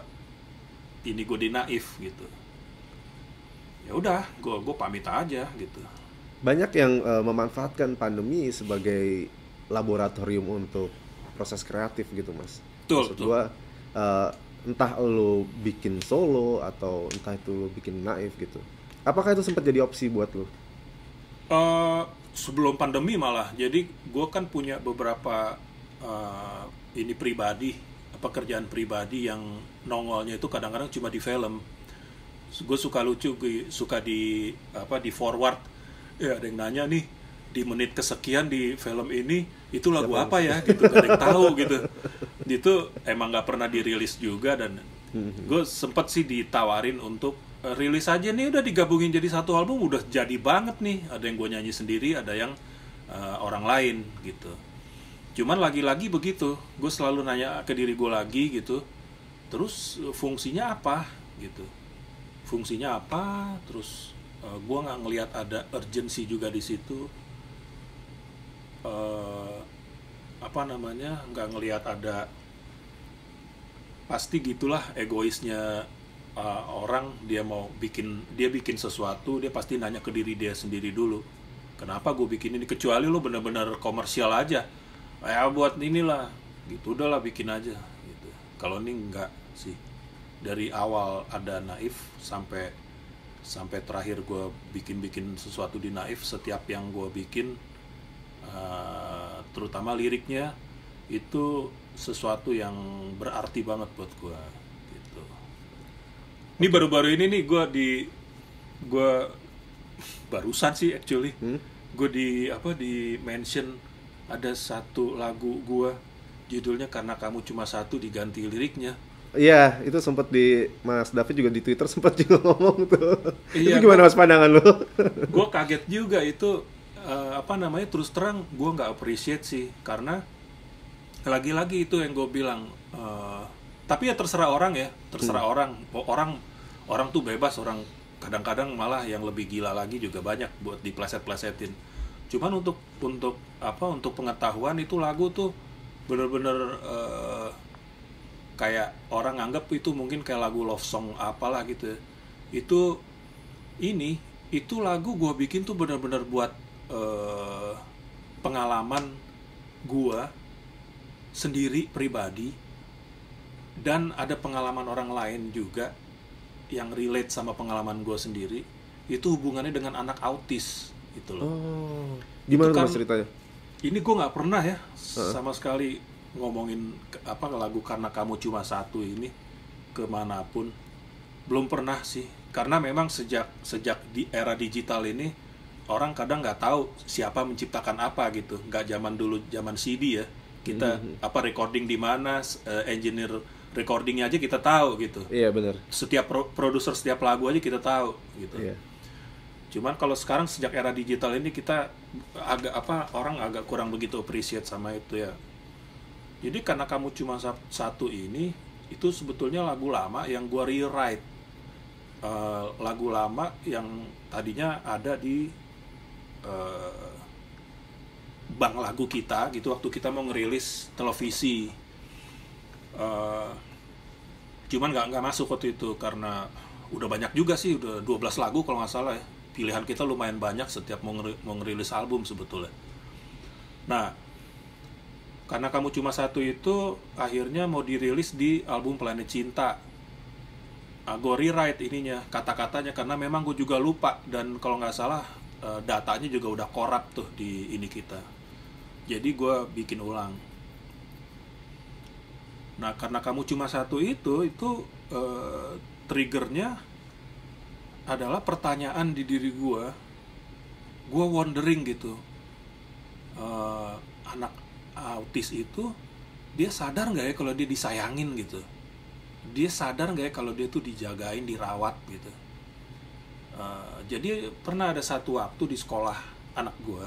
ini gue di Naif gitu. Ya udah, gue gue pamit aja gitu. Banyak yang uh, memanfaatkan pandemi sebagai laboratorium untuk proses kreatif gitu, Mas. Betul, maksud gua, uh, entah lo bikin solo atau entah itu lo bikin Naif gitu. Apakah itu sempat jadi opsi buat lo? Uh, sebelum pandemi malah. Jadi gua kan punya beberapa uh, ini pribadi, pekerjaan pribadi yang nongolnya itu kadang-kadang cuma di film. Gue suka lucu, gue suka di apa di forward. Ya, ada yang nanya nih, di menit kesekian di film ini itu lagu apa ya gitu, gak ada yang tahu gitu. Itu emang nggak pernah dirilis juga, dan gue sempet sih ditawarin untuk rilis aja nih, udah digabungin jadi satu album, udah jadi banget nih. Ada yang gue nyanyi sendiri, ada yang uh, orang lain gitu. Cuman lagi-lagi begitu, gue selalu nanya ke diri gue lagi gitu, terus fungsinya apa gitu, fungsinya apa terus. Uh, gue nggak ngelihat ada urgensi juga di situ, uh, apa namanya, nggak ngelihat ada, pasti gitulah egoisnya uh, orang. Dia mau bikin, dia bikin sesuatu, dia pasti nanya ke diri dia sendiri dulu, kenapa gue bikin ini, kecuali lo bener-bener komersial aja, ya buat inilah gitu, udahlah bikin aja gitu. Kalau ini nggak sih, dari awal ada Naif sampai sampai terakhir gue bikin-bikin sesuatu di Naif, setiap yang gue bikin, uh, terutama liriknya, itu sesuatu yang berarti banget buat gue gitu. Ini baru-baru ini nih gue di gue barusan sih actually hmm? gue di apa di mention ada satu lagu gue judulnya Karena Kamu Cuma Satu, diganti liriknya. Iya, itu sempat di Mas David juga di Twitter sempat juga ngomong tuh. Iya, itu gimana gua, Mas pandangan lo? Gue kaget juga itu, uh, apa namanya, terus terang gue nggak appreciate sih, karena lagi-lagi itu yang gue bilang. Uh, tapi ya terserah orang ya, terserah hmm. orang. Orang orang tuh bebas, orang kadang-kadang malah yang lebih gila lagi juga banyak buat dipleset-plesetin. Cuman untuk untuk apa untuk pengetahuan, itu lagu tuh bener-bener uh, kayak orang nganggap itu mungkin kayak lagu love song apalah gitu. Itu ini itu lagu gue bikin tuh benar-benar buat uh, pengalaman gue sendiri pribadi, dan ada pengalaman orang lain juga yang relate sama pengalaman gue sendiri. Itu hubungannya dengan anak autis gitu loh. Oh, gimana kan, mas ceritanya? Ini gue nggak pernah ya uh-uh. sama sekali ngomongin apa lagu Karena Kamu Cuma Satu ini kemanapun, belum pernah sih, karena memang sejak sejak di era digital ini orang kadang nggak tahu siapa menciptakan apa gitu. Nggak zaman dulu zaman C D ya, kita mm-hmm. apa recording di mana, uh, engineer recordingnya aja kita tahu gitu. Iya yeah, benar. Setiap pro- produser setiap lagu aja kita tahu gitu. Yeah. Cuman kalau sekarang sejak era digital ini kita agak apa orang agak kurang begitu appreciate sama itu ya. Jadi Karena Kamu Cuma Satu ini, itu sebetulnya lagu lama yang gue rewrite. Uh, lagu lama yang tadinya ada di uh, bank lagu kita gitu waktu kita mau ngerilis televisi. Uh, cuman nggak nggak masuk waktu itu karena udah banyak juga sih, udah dua belas lagu kalau nggak salah ya. Pilihan kita lumayan banyak setiap mau, ngeri, mau ngerilis album sebetulnya. Nah, Karena Kamu Cuma Satu itu akhirnya mau dirilis di album Planet Cinta. Gue rewrite ininya, kata-katanya, karena memang gue juga lupa, dan kalau nggak salah datanya juga udah korup tuh di ini kita, jadi gue bikin ulang. Nah, Karena Kamu Cuma Satu itu itu eh, triggernya adalah pertanyaan di diri gue. Gue wondering gitu, eh, anak autis itu dia sadar nggak ya kalau dia disayangin gitu? Dia sadar nggak ya kalau dia tuh dijagain, dirawat gitu. Uh, jadi pernah ada satu waktu di sekolah anak gue,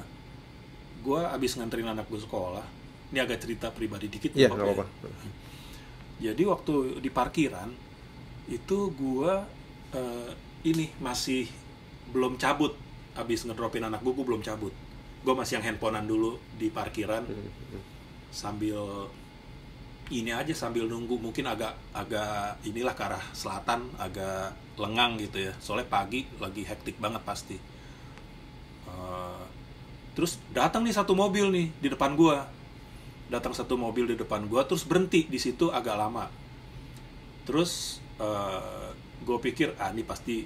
gue abis nganterin anak gue sekolah, ini agak cerita pribadi dikit ya, nggak apa-apa. Jadi waktu di parkiran itu gue uh, ini masih belum cabut, abis ngedropin anak gue, gue belum cabut, gue masih yang handphonean dulu di parkiran sambil ini aja, sambil nunggu, mungkin agak agak inilah ke arah selatan, agak lengang gitu ya, soalnya pagi lagi hektik banget pasti. Uh, terus datang nih satu mobil nih di depan gua, datang satu mobil di depan gua, terus berhenti di situ agak lama. Terus uh, gua pikir ah ini pasti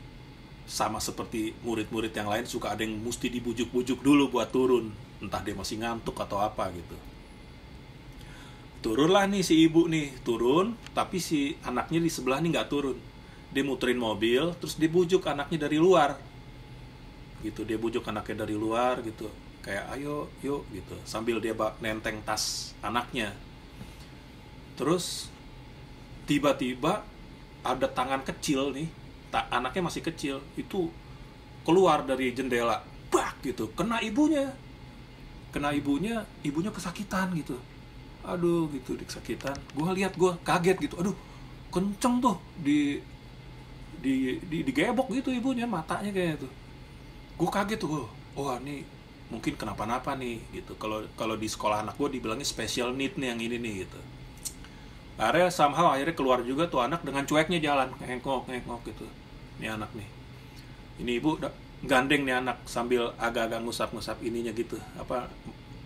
sama seperti murid-murid yang lain, suka ada yang mesti dibujuk-bujuk dulu buat turun, entah dia masih ngantuk atau apa gitu. Turunlah nih si ibu nih, turun, tapi si anaknya di sebelah nih nggak turun. Dia muterin mobil, terus dia bujuk anaknya dari luar. Gitu, dia bujuk anaknya dari luar gitu. Kayak ayo, yuk gitu. Sambil dia nenteng tas anaknya. Terus tiba-tiba ada tangan kecil nih, ta- anaknya masih kecil, itu keluar dari jendela. Bak gitu, kena ibunya. Kena ibunya, ibunya kesakitan gitu. Aduh gitu, kesakitan. Gue lihat, gue kaget gitu. Aduh, kenceng tuh di di di digebok gitu ibunya, matanya kayak gitu. Gue kaget tuh. Wah, ini mungkin kenapa-napa nih gitu. Kalau kalau di sekolah anak gue dibilangnya special need nih yang ini nih gitu. Akhirnya somehow akhirnya keluar juga tuh anak, dengan cueknya jalan ngengok-ngengok gitu. Ini anak nih. Ini ibu gandeng nih anak sambil agak-agak ngusap-ngusap ininya gitu. Apa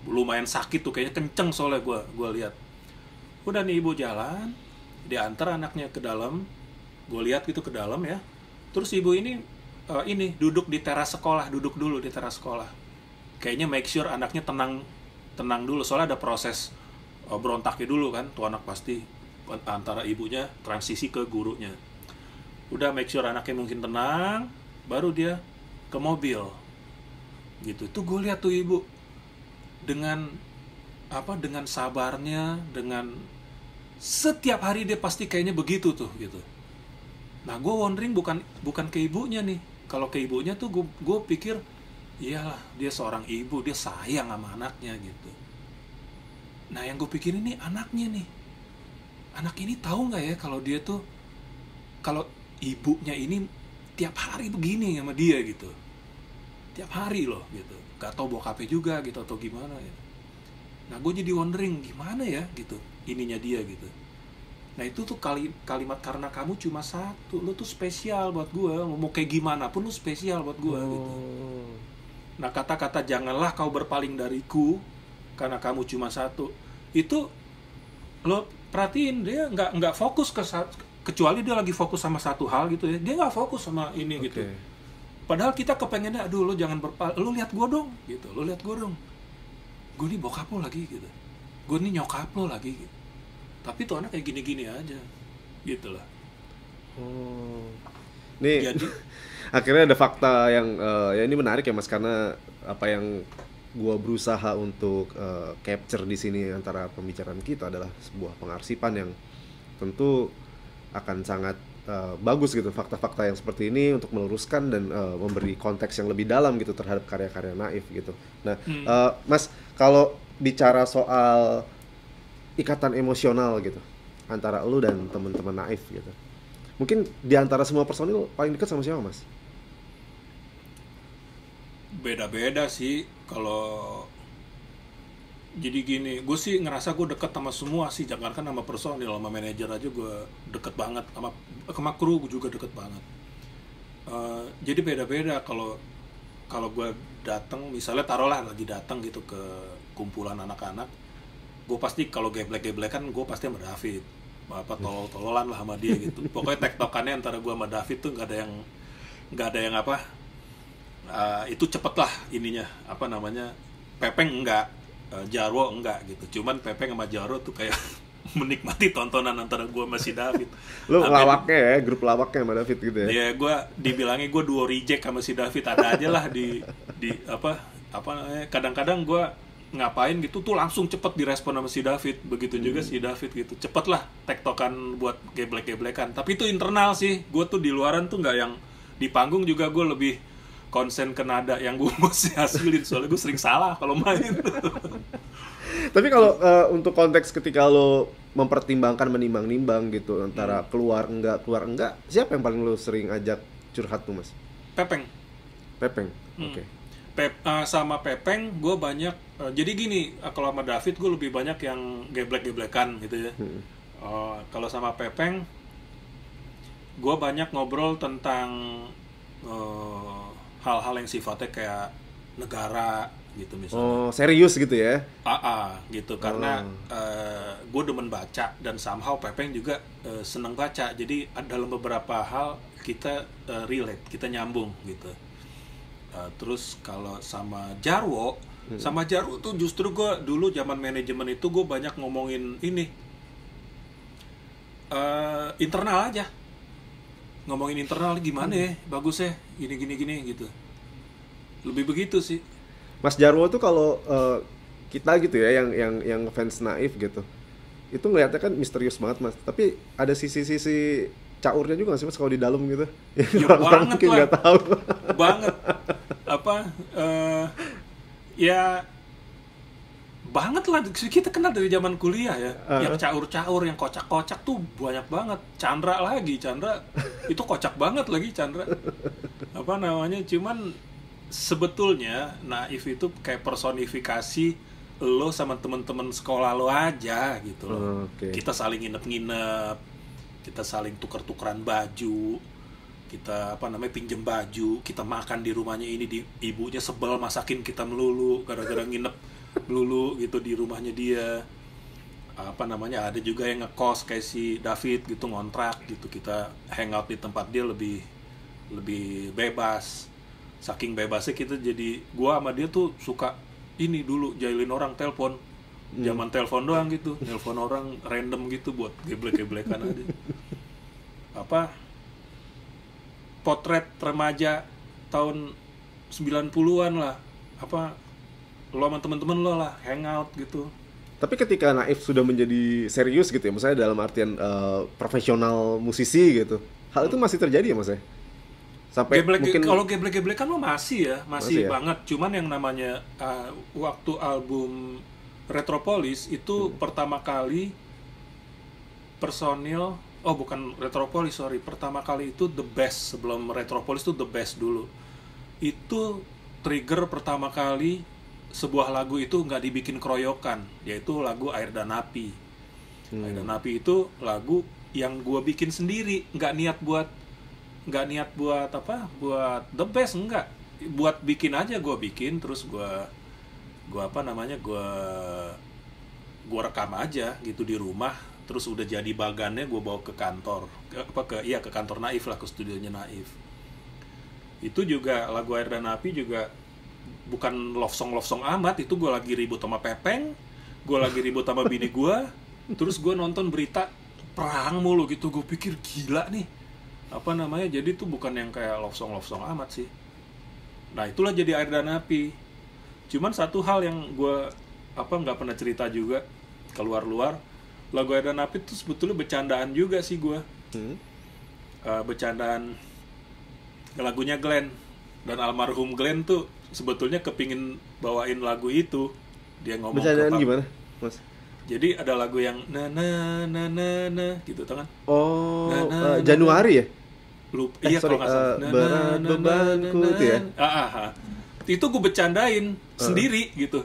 lumayan sakit tuh, kayaknya kenceng soalnya gue gue lihat. Udah nih ibu jalan, diantar anaknya ke dalam, gue lihat gitu ke dalam ya. Terus ibu ini uh, ini duduk di teras sekolah, duduk dulu di teras sekolah. Kayaknya make sure anaknya tenang tenang dulu, soalnya ada proses uh, berontaknya dulu kan, tuh anak pasti antara ibunya transisi ke gurunya. Udah make sure anaknya mungkin tenang, baru dia ke mobil. Gitu. Tuh gue lihat tuh ibu dengan apa, dengan sabarnya, dengan setiap hari dia pasti kayaknya begitu tuh gitu. Nah, gue wondering bukan bukan ke ibunya nih. Kalau ke ibunya tuh gue gue pikir iyalah dia seorang ibu, dia sayang sama anaknya gitu. Nah, yang gue pikirin nih anaknya nih, anak ini tahu nggak ya kalau dia tuh, kalau ibunya ini tiap hari begini sama dia gitu, tiap hari loh gitu. Gak tau bokapnya juga gitu atau gimana ya. Nah, gue jadi wondering gimana ya gitu ininya dia gitu. Nah, itu tuh kali, kalimat Karena Kamu Cuma Satu, lu tuh spesial buat gue, mau kayak gimana pun lu spesial buat gue oh. gitu. Nah, kata-kata janganlah kau berpaling dariku karena kamu cuma satu, itu lo perhatiin dia nggak nggak fokus ke, kecuali dia lagi fokus sama satu hal gitu ya, dia nggak fokus sama ini okay. gitu. Padahal kita kepengennya, aduh lo jangan berpaling, lo lihat gue dong, gitu, lo lihat gue dong, gue nih bokap lo lagi, gitu, gue nih nyokap lo lagi, gitu. Tapi tuh anak kayak gini-gini aja, gitu lah. Oh, nih, jadi, akhirnya ada fakta yang, uh, ya ini menarik ya mas, karena apa yang gue berusaha untuk uh, capture di sini antara pembicaraan kita adalah sebuah pengarsipan yang tentu akan sangat Uh, bagus gitu, fakta-fakta yang seperti ini untuk meluruskan dan uh, memberi konteks yang lebih dalam gitu terhadap karya-karya Naif gitu. Nah, hmm. uh, Mas, kalau bicara soal ikatan emosional gitu antara lu dan teman-teman Naif gitu, mungkin di antara semua personil paling dekat sama siapa, Mas? Beda-beda sih. Kalau Jadi gini, gue sih ngerasa gue deket sama semua sih, jangankan sama personil, sama manajer aja gue deket banget, sama, sama kru gue juga deket banget. Uh, jadi beda-beda kalau kalau gue datang, misalnya taruhlah lagi datang gitu ke kumpulan anak-anak, gue pasti kalau geblek-geblek kan gue pasti sama David, apa tolol-tololan lah sama dia gitu. Pokoknya tektokannya antara gue sama David tuh nggak ada yang nggak ada yang apa, uh, itu cepet lah ininya, apa namanya, Pepeng enggak. Jarwo enggak gitu, cuman Pepeng sama Jarwo tuh kayak menikmati tontonan antara gue sama si David. Lu Amin, lawaknya ya, grup lawaknya sama David gitu ya? Iya, gue dibilangnya gue duo reject sama si David, ada aja lah di, di apa, apa namanya, kadang-kadang gue ngapain gitu tuh langsung cepet direspon sama si David, begitu hmm. juga si David gitu, cepet lah tektokan buat geblek-geblekan, tapi itu internal sih, gue tuh di luaran tuh nggak yang, di panggung juga gue lebih konsen ke nada yang gue mesti hasilin, soalnya gue sering salah kalau main. Tapi kalau uh, untuk konteks ketika lo mempertimbangkan, menimbang-nimbang gitu antara hmm. keluar enggak, keluar enggak, siapa yang paling lo sering ajak curhat tuh, Mas? Pepeng. Pepeng. Hmm. Oke. Okay. Pep, uh, sama Pepeng gue banyak. Uh, jadi gini, uh, kalau sama David gue lebih banyak yang geblek-geblekan gitu ya. Hmm. Uh, kalau sama Pepeng gue banyak ngobrol tentang uh, hal-hal yang sifatnya kayak negara gitu misalnya. Oh, serius gitu ya? Aa, gitu, karena oh. uh, gue demen baca dan somehow Pepeng juga uh, seneng baca, jadi dalam beberapa hal kita uh, relate, kita nyambung gitu. Uh, terus kalau sama Jarwo, hmm. sama Jarwo tuh justru gue dulu zaman manajemen itu gue banyak ngomongin ini uh, internal aja. Ngomongin internal gimana ya, bagus ya, gini-gini-gini gitu. Lebih begitu sih. Mas Jarwo tuh kalau uh, kita gitu ya, yang yang yang fans Naif gitu, itu ngeliatnya kan misterius banget, Mas. Tapi ada sisi-sisi caurnya juga gak sih, Mas, kalau di dalam gitu? Ya, ya orang mungkin nggak tahu. Banget. Apa, uh, ya... banget lah, kita kenal dari zaman kuliah ya, uh-huh. yang caur-caur, yang kocak-kocak tuh banyak banget. Chandra lagi, Chandra itu kocak banget lagi Chandra. Apa namanya? Cuman sebetulnya Naif itu kayak personifikasi lo sama temen-temen sekolah lo aja gitu loh. Uh, okay. Kita saling nginep-nginep, kita saling tuker-tukeran baju, kita apa namanya pinjem baju, kita makan di rumahnya ini, di ibunya sebel masakin kita melulu gara-gara nginep lulu gitu di rumahnya dia. Apa namanya, ada juga yang ngekos kayak si David gitu, ngontrak gitu, kita hangout di tempat dia lebih lebih bebas. Saking bebasnya kita jadi, gua sama dia tuh suka ini dulu jailin orang telepon. Zaman hmm. telepon doang gitu, telepon orang random gitu buat geblek-geblekan aja. Apa potret remaja tahun sembilan puluhan lah. Apa lo sama temen-temen lo lah, hangout gitu. Tapi ketika Naif sudah menjadi serius gitu ya, misalnya dalam artian uh, profesional musisi gitu, hal itu masih terjadi ya, Mas ya? Sampai geblek, mungkin... Kalau geblek-geblek kan lo masih ya, masih, masih ya? Banget. Cuman yang namanya uh, waktu album Retropolis itu hmm. pertama kali personil, oh bukan Retropolis, sorry, pertama kali itu The Best, sebelum Retropolis itu The Best dulu. Itu trigger pertama kali sebuah lagu itu nggak dibikin keroyokan, yaitu lagu Air dan Api. hmm. Air dan Api itu lagu yang gue bikin sendiri, nggak niat buat nggak niat buat apa buat The Best, enggak, buat bikin aja, gue bikin terus gue gue apa namanya gue gue rekam aja gitu di rumah, terus udah jadi bagannya gue bawa ke kantor, ke, apa ke iya ke kantor Naif lah, ke studionya Naif. Itu juga lagu Air dan Api juga bukan love song love song amat, itu gue lagi ribut sama Pepeng, gue lagi ribut sama bini gue, terus gue nonton berita perang mulu gitu, gue pikir gila nih, apa namanya, jadi tuh bukan yang kayak love song love song amat sih. Nah itulah jadi Air dan Api. Cuman satu hal yang gue apa nggak pernah cerita juga keluar-luar, lagu Air dan Api itu sebetulnya bercandaan juga sih gue, hmm? uh, bercandaan lagunya Glenn, dan almarhum Glenn tuh sebetulnya kepingin bawain lagu itu. Dia ngomong bercandaan gimana, Mas? Jadi ada lagu yang na na na na, na gitu tau kan? Oh, na, na, uh, Januari ya? Lupa, eh, iya sorry, kalau nggak salah. Uh, berat bebanku itu ya? Ah, ah, ah. Itu gue bercandain uh. sendiri gitu.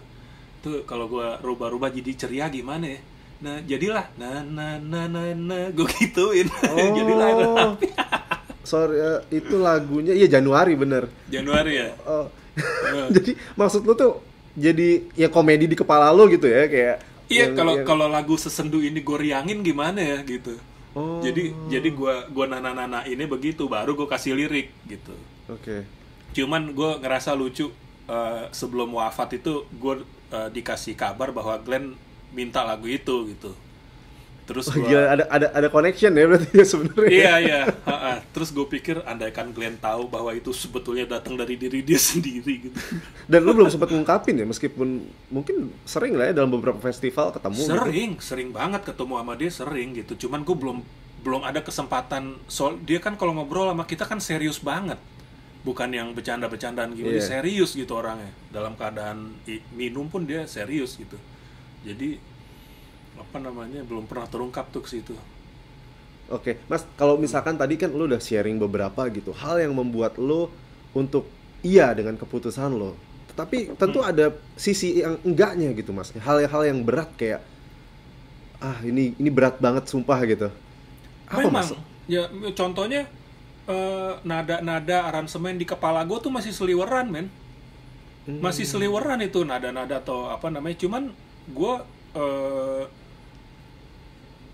tuh kalau gue rubah-rubah jadi ceria gimana ya? Nah, jadilah na na na na, na. Gue gituin. Oh. Jadilah Air dan Api. Sorry, uh, itu lagunya iya Januari bener. Januari ya. Oh. Oh. Jadi maksud lu tuh jadi ya komedi di kepala lu gitu ya kayak. Iya, kalau yang... kalau lagu sesendu ini gue riangin gimana ya gitu. Oh. Jadi jadi gue gue nana nana ini begitu baru gue kasih lirik gitu. Oke. Okay. Cuman gue ngerasa lucu uh, sebelum wafat itu gue uh, dikasih kabar bahwa Glenn minta lagu itu gitu. Terus oh, gua, gila, ada ada ada connection ya berarti ya sebenarnya. Iya iya. Ha, ha. Terus gue pikir andaikan Glenn tahu bahwa itu sebetulnya datang dari diri dia sendiri gitu. Dan lu belum sempat ngungkapin ya meskipun mungkin sering lah ya dalam beberapa festival ketemu. Sering, gitu. Sering banget ketemu sama dia sering gitu. Cuman gue belum belum ada kesempatan soal dia kan kalau ngobrol sama kita kan serius banget. Bukan yang bercanda-bercandaan gitu, yeah. Dia serius gitu orangnya. Dalam keadaan minum pun dia serius gitu. Jadi apa namanya belum pernah terungkap tuh ke situ. Oke, Mas, kalau misalkan tadi kan lu udah sharing beberapa gitu hal yang membuat lu untuk iya dengan keputusan lo. Tapi tentu hmm. ada sisi yang enggaknya gitu, Mas. Hal-hal yang berat kayak ah ini ini berat banget sumpah gitu. Apa memang, Mas? Ya contohnya eh, nada-nada aransemen di kepala gue tuh masih seliweran, men. Hmm. Masih seliweran itu nada-nada atau apa namanya. Cuman gue eh,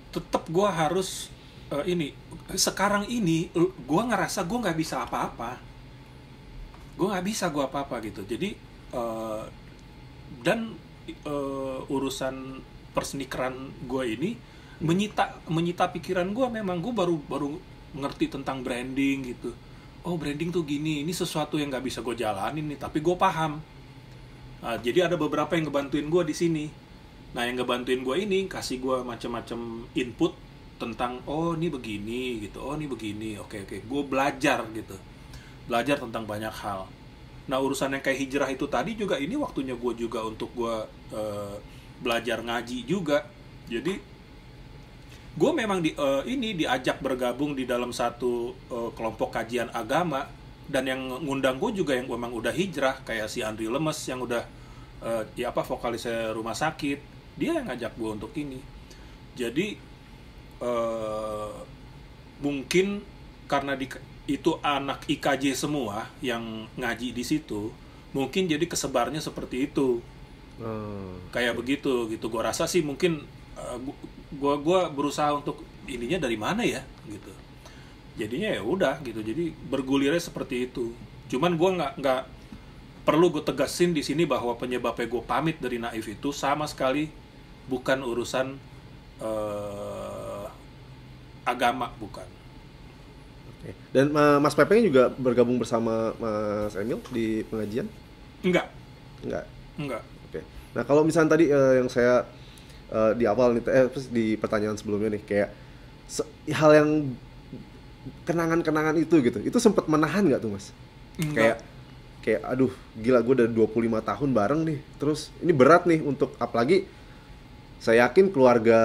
tetap gue harus uh, ini sekarang ini gue ngerasa gue nggak bisa apa-apa gue nggak bisa gue apa-apa gitu jadi uh, dan uh, urusan persenikeran gue ini menyita menyita pikiran gue memang gue baru baru ngerti tentang branding gitu. Oh branding tuh gini, ini sesuatu yang nggak bisa gue jalanin nih tapi gue paham. Nah, jadi ada beberapa yang ngebantuin gue di sini. Nah yang ngebantuin gue ini kasih gue macam-macam input tentang oh ini begini gitu, oh ini begini, oke oke, gue belajar gitu, belajar tentang banyak hal. Nah urusan yang kayak hijrah itu tadi juga ini waktunya gue juga untuk gue uh, belajar ngaji juga. Jadi gue memang di, uh, ini diajak bergabung di dalam satu uh, kelompok kajian agama dan yang ngundang gue juga yang memang udah hijrah kayak si Andri Lemes yang udah uh, ya apa vokalisnya Rumah Sakit. Dia yang ngajak gue untuk ini. Jadi uh, mungkin karena di, itu anak I K J semua yang ngaji di situ, mungkin jadi kesebarnya seperti itu. Hmm. Kayak begitu gitu. Gue rasa sih mungkin uh, gue gue berusaha untuk ininya dari mana ya gitu. Jadinya ya udah gitu. Jadi bergulirnya seperti itu. Cuman gue nggak nggak perlu gue tegasin di sini bahwa penyebabnya gue pamit dari Naif itu sama sekali bukan urusan uh, agama, bukan. Oke. Dan uh, Mas Pepeng juga bergabung bersama Mas Emil di pengajian? Enggak. Enggak? Enggak. Oke. Nah kalau misalnya tadi uh, yang saya uh, di awal, nih, eh, di pertanyaan sebelumnya nih, kayak hal yang kenangan-kenangan itu gitu, itu sempat menahan nggak tuh Mas? Enggak. Kayak, kayak aduh gila gue udah dua puluh lima tahun bareng nih, terus ini berat nih untuk apalagi saya yakin keluarga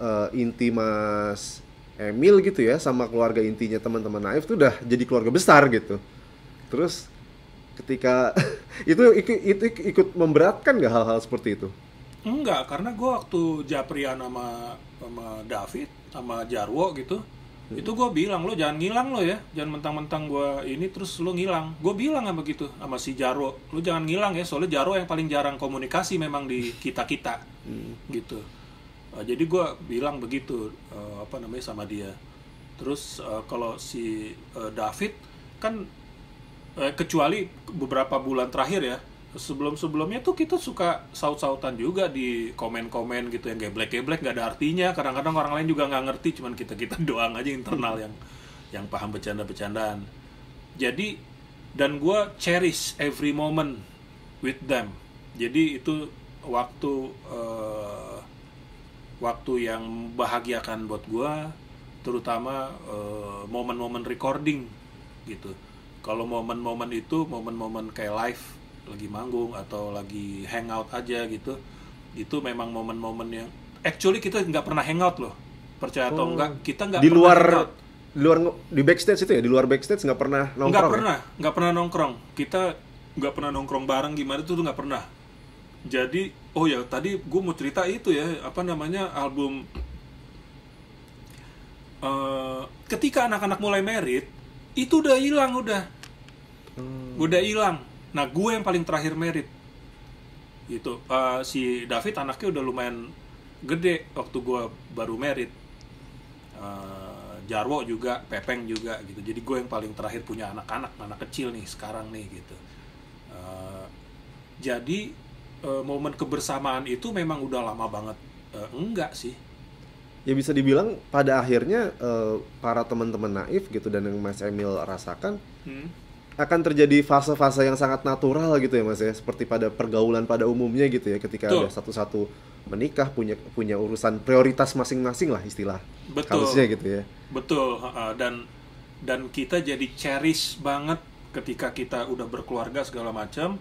uh, inti Mas Emil gitu ya, sama keluarga intinya teman-teman Naif tuh udah jadi keluarga besar gitu. Terus ketika itu, itu, itu ikut memberatkan gak hal-hal seperti itu? Enggak, karena gue waktu Japrian sama, sama David, sama Jarwo gitu, hmm. itu gue bilang, lo jangan ngilang lo ya, jangan mentang-mentang gue ini terus lo ngilang. Gue bilang sama gitu, sama si Jarwo, lo jangan ngilang ya, soalnya Jarwo yang paling jarang komunikasi memang di kita-kita. Hmm. Gitu, uh, jadi gue bilang begitu uh, apa namanya sama dia. Terus uh, kalau si uh, David kan uh, kecuali beberapa bulan terakhir ya, sebelum-sebelumnya tuh kita suka saut-sautan juga di komen-komen gitu yang geblek-geblek nggak ada artinya. Kadang-kadang orang lain juga nggak ngerti, cuman kita-kita doang aja internal yang yang paham bercanda-bercandaan. Jadi dan gue cherish every moment with them. Jadi itu waktu uh, waktu yang membahagiakan buat gue, terutama uh, momen-momen recording gitu. Kalau momen-momen itu momen-momen kayak live lagi manggung atau lagi hangout aja gitu, itu memang momen-momen yang actually kita nggak pernah hangout loh, percaya atau oh, enggak, kita nggak di pernah luar hangout. Di luar di backstage itu ya, di luar backstage nggak pernah nongkrong, nggak pernah ya? Nggak pernah nongkrong, kita nggak pernah nongkrong bareng gimana tuh nggak pernah. Jadi Oh ya, tadi gue mau cerita itu ya, apa namanya, album uh, ketika anak-anak mulai merit itu udah hilang, udah hmm. udah hilang. Nah gue yang paling terakhir merit itu uh, si David anaknya udah lumayan gede waktu gue baru merit, uh, Jarwo juga, Pepeng juga gitu. Jadi gue yang paling terakhir punya anak-anak, anak kecil nih sekarang nih gitu. Uh, jadi Uh, momen kebersamaan itu memang udah lama banget uh, enggak sih. Ya bisa dibilang pada akhirnya uh, para teman-teman Naif gitu dan yang Mas Emil rasakan hmm. akan terjadi fase-fase yang sangat natural gitu ya Mas ya, seperti pada pergaulan pada umumnya gitu ya, ketika Betul. ada satu-satu menikah, punya punya urusan prioritas masing-masing lah istilah Betul. harusnya gitu ya. Betul, uh, dan dan kita jadi cherish banget ketika kita udah berkeluarga segala macam.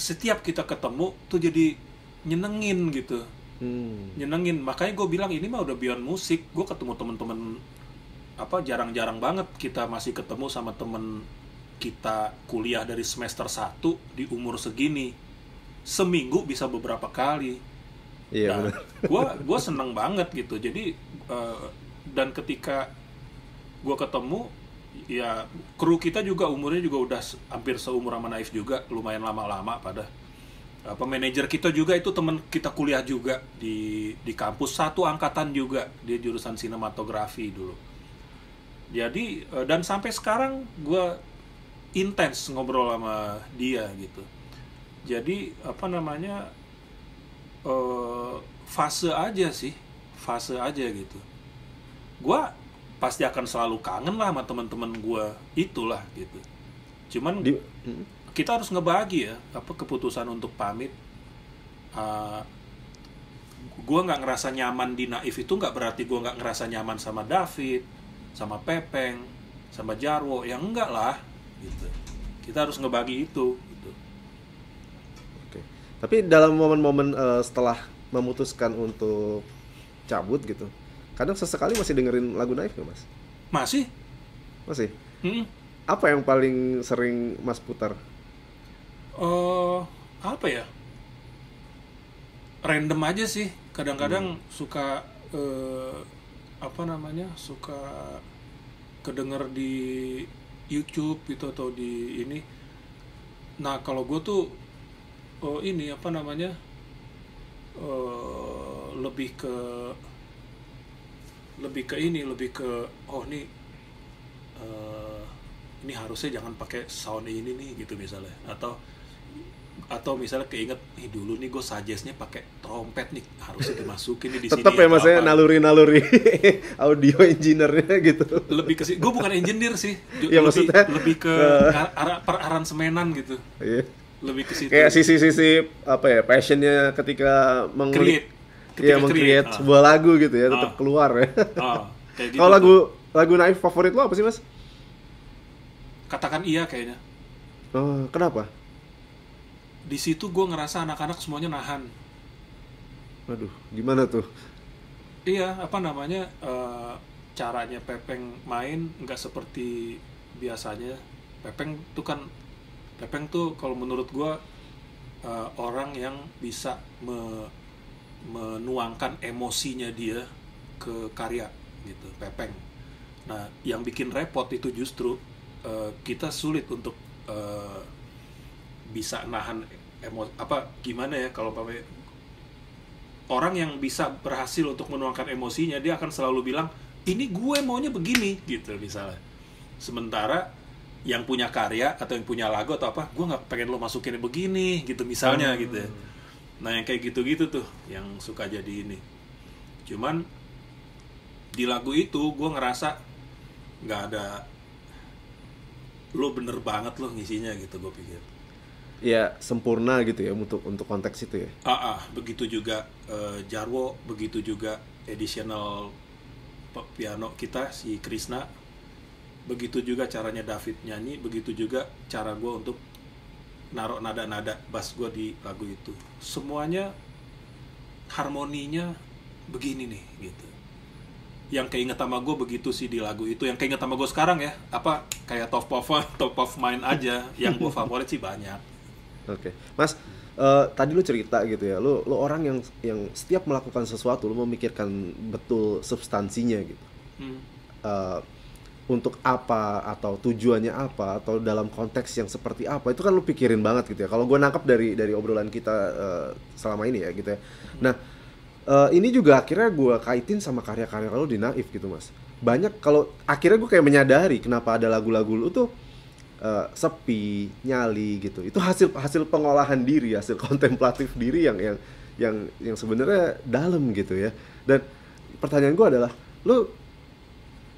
Setiap kita ketemu tuh jadi nyenengin gitu, hmm. nyenengin. Makanya gue bilang ini mah udah beyond musik. Gue ketemu temen-temen apa jarang-jarang banget kita masih ketemu sama temen kita kuliah dari semester satu di umur segini. Seminggu bisa beberapa kali. Iya. Nah, gue gue seneng banget gitu. Jadi uh, dan ketika gue ketemu, ya kru kita juga umurnya juga udah hampir seumur sama Naif juga, lumayan lama-lama pada apa, manajer kita juga itu teman kita kuliah juga di di kampus, satu angkatan juga, dia jurusan sinematografi dulu. Jadi dan sampai sekarang gue intens ngobrol sama dia gitu. Jadi apa namanya uh, fase aja sih, fase aja gitu. Gue pasti akan selalu kangen lah sama teman-teman gue itulah gitu. Cuman di, kita harus ngebagi ya apa keputusan untuk pamit. Uh, gue nggak ngerasa nyaman di Naif itu nggak berarti gue nggak ngerasa nyaman sama David, sama Pepeng, sama Jarwo. Ya enggak lah gitu. Kita harus ngebagi itu. Gitu. Oke. Tapi dalam momen-momen uh, setelah memutuskan untuk cabut gitu, kadang sesekali masih dengerin lagu Naif gak Mas? Masih. Masih? Hmm. Apa yang paling sering Mas putar? Uh, apa ya? Random aja sih. Kadang-kadang hmm. suka uh, apa namanya? Suka kedenger di YouTube gitu atau di ini. Nah kalau gue tuh uh, ini apa namanya? Uh, lebih ke lebih ke ini, lebih ke oh nih uh, ini harusnya jangan pakai sound ini nih gitu misalnya, atau atau misalnya keinget nih dulu nih gue suggestnya pakai trompet nih harusnya dimasukin nih di sini. Tetap ya Mas ya naluri-naluri audio engineer-nya gitu. Lebih ke gue bukan engineer sih. Ya, lebih, maksudnya lebih ke uh, peraransemenan gitu. Iya. Lebih ke situ. Kayak sisi-sisi apa ya passionnya ketika mengkreat Iya meng-create ah. sebuah lagu gitu ya, tetap ah. keluar ya. Ah. Gitu. Kalau lagu lagu Naif favorit lo apa sih Mas? Katakan Iya kayaknya. Oh, kenapa? Di situ gue ngerasa anak-anak semuanya nahan. Waduh, gimana tuh? Iya, apa namanya uh, caranya Pepeng main nggak seperti biasanya. Pepeng tuh kan, Pepeng tuh kalau menurut gue uh, orang yang bisa me menuangkan emosinya dia ke karya gitu, Pepeng. Nah, yang bikin repot itu justru uh, kita sulit untuk uh, bisa nahan emosi apa gimana ya kalau pakai orang yang bisa berhasil untuk menuangkan emosinya dia akan selalu bilang ini gue maunya begini gitu misalnya. Sementara yang punya karya atau yang punya lagu atau apa, gue nggak pengen lo masukin begini gitu misalnya hmm. gitu. Ya. Nah yang kayak gitu-gitu tuh yang suka jadi ini. Cuman di lagu itu gue ngerasa nggak ada, lo bener banget lo ngisinya gitu gue pikir. Ya sempurna gitu ya untuk untuk konteks itu ya. Ah, ah begitu juga uh, Jarwo, begitu juga additional piano kita si Krisna, begitu juga caranya David nyanyi, begitu juga cara gue untuk naruh nada-nada bass gue di lagu itu. Semuanya harmoninya begini nih gitu. Yang keinget sama gue begitu sih di lagu itu. Yang keinget sama gue sekarang ya, apa kayak top of top of mind aja. Yang gue favorit sih banyak. Oke, okay. Mas, uh, tadi lu cerita gitu ya, lu lu orang yang yang setiap melakukan sesuatu lu memikirkan betul substansinya gitu. Hmm. Uh, untuk apa atau tujuannya apa atau dalam konteks yang seperti apa, itu kan lu pikirin banget gitu ya. Kalau gue nangkap dari dari obrolan kita uh, selama ini ya gitu ya. Hmm. Nah, uh, ini juga akhirnya gue kaitin sama karya-karya lu di Naif gitu, Mas. Banyak kalau akhirnya gue kayak menyadari kenapa ada lagu-lagu lu tuh Uh, sepi, nyali gitu. Itu hasil hasil pengolahan diri, hasil kontemplatif diri yang yang yang yang sebenarnya dalam gitu ya. Dan pertanyaan gue adalah, lu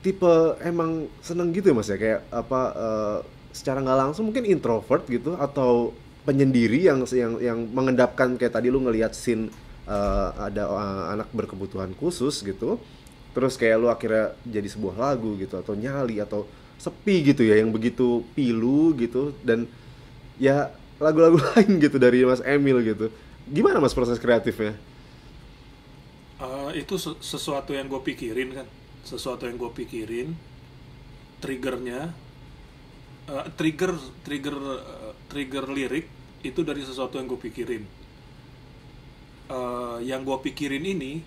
tipe emang seneng gitu ya, Mas ya, kayak apa uh, secara nggak langsung mungkin introvert gitu atau penyendiri yang yang yang mengendapkan kayak tadi lu ngelihat scene uh, ada uh, anak berkebutuhan khusus gitu. Terus kayak lu akhirnya jadi sebuah lagu gitu, atau nyali atau sepi gitu ya, yang begitu pilu gitu, dan ya lagu-lagu lain gitu dari Mas Emil gitu. Gimana Mas proses kreatifnya? Uh, itu sesuatu yang gue pikirin kan, sesuatu yang gue pikirin, triggernya, uh, trigger trigger uh, trigger lirik itu dari sesuatu yang gue pikirin. Uh, yang gue pikirin ini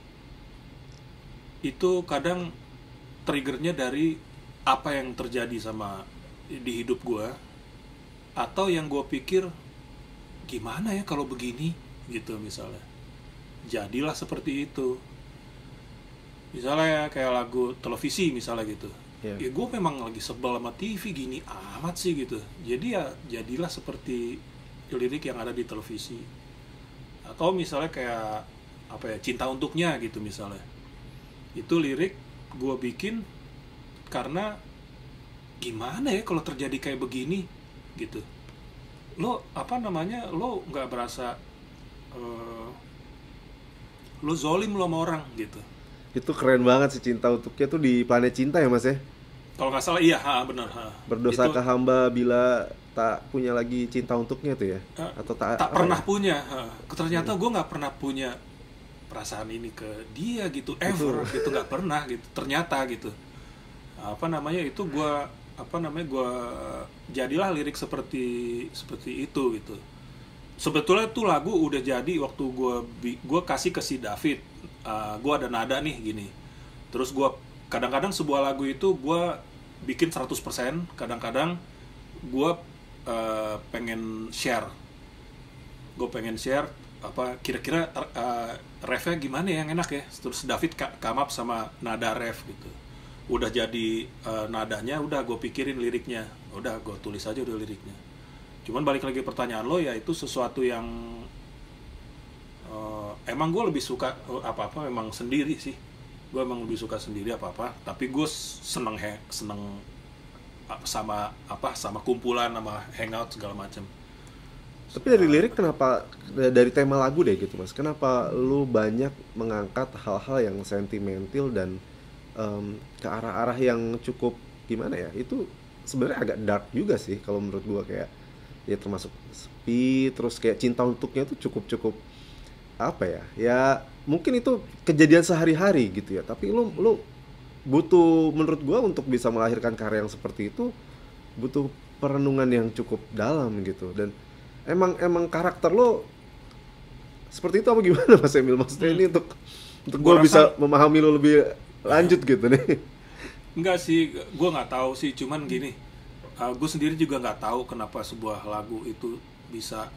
itu kadang triggernya dari apa yang terjadi sama di hidup gue, atau yang gue pikir gimana ya kalau begini gitu, misalnya jadilah seperti itu, misalnya kayak lagu televisi misalnya gitu yeah. Ya gue memang lagi sebel sama T V gini amat sih gitu, jadi ya jadilah seperti lirik yang ada di televisi. Atau misalnya kayak apa ya, Cinta Untuknya gitu misalnya, itu lirik gue bikin karena gimana ya kalau terjadi kayak begini gitu, lo apa namanya, lo nggak berasa uh, lo zolim lo sama orang gitu. Itu keren banget sih, Cinta Untuknya tuh di Planet Cinta ya, Mas ya, kalau nggak salah. Iya, ha, benar. Ha. Berdosakah hamba bila tak punya lagi cinta untuknya tuh ya, uh, atau tak tak pernah ya? Punya ha. Ternyata hmm. gue nggak pernah punya perasaan ini ke dia gitu, ever itu. Gitu nggak pernah gitu, ternyata gitu. Apa namanya itu gua apa namanya gua jadilah lirik seperti seperti itu gitu. Sebetulnya tuh lagu udah jadi waktu gua gua kasih ke si David, uh, gua ada nada nih gini. Terus gua kadang-kadang sebuah lagu itu gua bikin seratus persen, kadang-kadang gua uh, pengen share. Gua pengen share apa kira-kira uh, refnya gimana yang enak ya. Terus David come up sama nada ref gitu. Udah jadi uh, nadanya, udah gue pikirin liriknya, udah gue tulis aja udah liriknya. Cuman balik lagi pertanyaan lo ya, itu sesuatu yang uh, emang gue lebih suka uh, apa-apa emang sendiri sih. Gue emang lebih suka sendiri apa-apa, tapi gue seneng he, seneng sama apa, sama kumpulan, sama hangout segala macam. Tapi dari lirik kenapa, dari tema lagu deh gitu, Mas, kenapa lu banyak mengangkat hal-hal yang sentimental dan Um, ke arah-arah yang cukup gimana ya, itu sebenarnya agak dark juga sih kalau menurut gua, kayak ya termasuk sepi, terus kayak Cinta Untuknya itu cukup-cukup apa ya, ya mungkin itu kejadian sehari-hari gitu ya, tapi lu lu butuh, menurut gua untuk bisa melahirkan karya yang seperti itu butuh perenungan yang cukup dalam gitu. Dan emang emang karakter lu seperti itu apa gimana, Mas Emil? Maksudnya ini untuk untuk gua, gua bisa memahami lu lebih lanjut gitu nih. Enggak sih, gue nggak tahu sih, cuman gini, uh, gue sendiri juga nggak tahu kenapa sebuah lagu itu bisa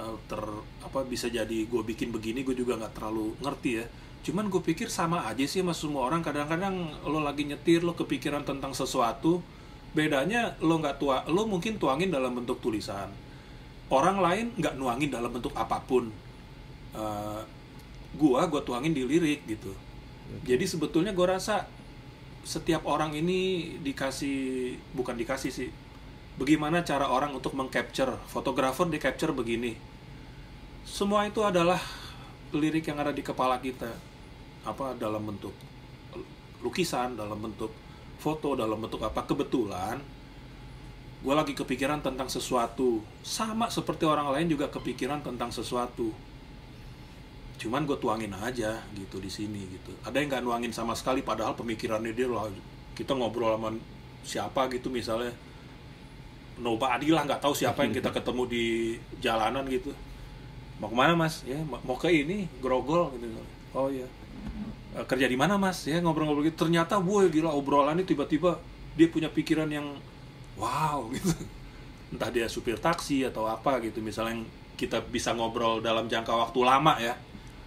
uh, ter apa bisa jadi gue bikin begini. Gue juga nggak terlalu ngerti ya, cuman gue pikir sama aja sih sama semua orang. Kadang-kadang lo lagi nyetir, lo kepikiran tentang sesuatu, bedanya lo nggak tua, lo mungkin tuangin dalam bentuk tulisan, orang lain nggak nuangin dalam bentuk apapun. uh, gue gue tuangin di lirik gitu. Jadi sebetulnya gue rasa setiap orang ini dikasih, bukan dikasih sih, bagaimana cara orang untuk meng-capture, fotografer di-capture begini. Semua itu adalah lirik yang ada di kepala kita, apa dalam bentuk lukisan, dalam bentuk foto, dalam bentuk apa. Kebetulan gue lagi kepikiran tentang sesuatu, sama seperti orang lain juga kepikiran tentang sesuatu, cuman gue tuangin aja gitu di sini gitu. Ada yang nggak nuangin sama sekali, padahal pemikirannya dia loh, kita ngobrol sama siapa gitu misalnya, nobody lah, nggak tahu siapa yang kita ketemu di jalanan gitu. Mau kemana mas? Ya mau ke ini Grogol gitu. Oh iya, kerja di mana mas? Ya ngobrol-ngobrol gitu. Ternyata woi gila obrolannya, tiba-tiba dia punya pikiran yang wow gitu. Entah dia supir taksi atau apa gitu misalnya, yang kita bisa ngobrol dalam jangka waktu lama ya,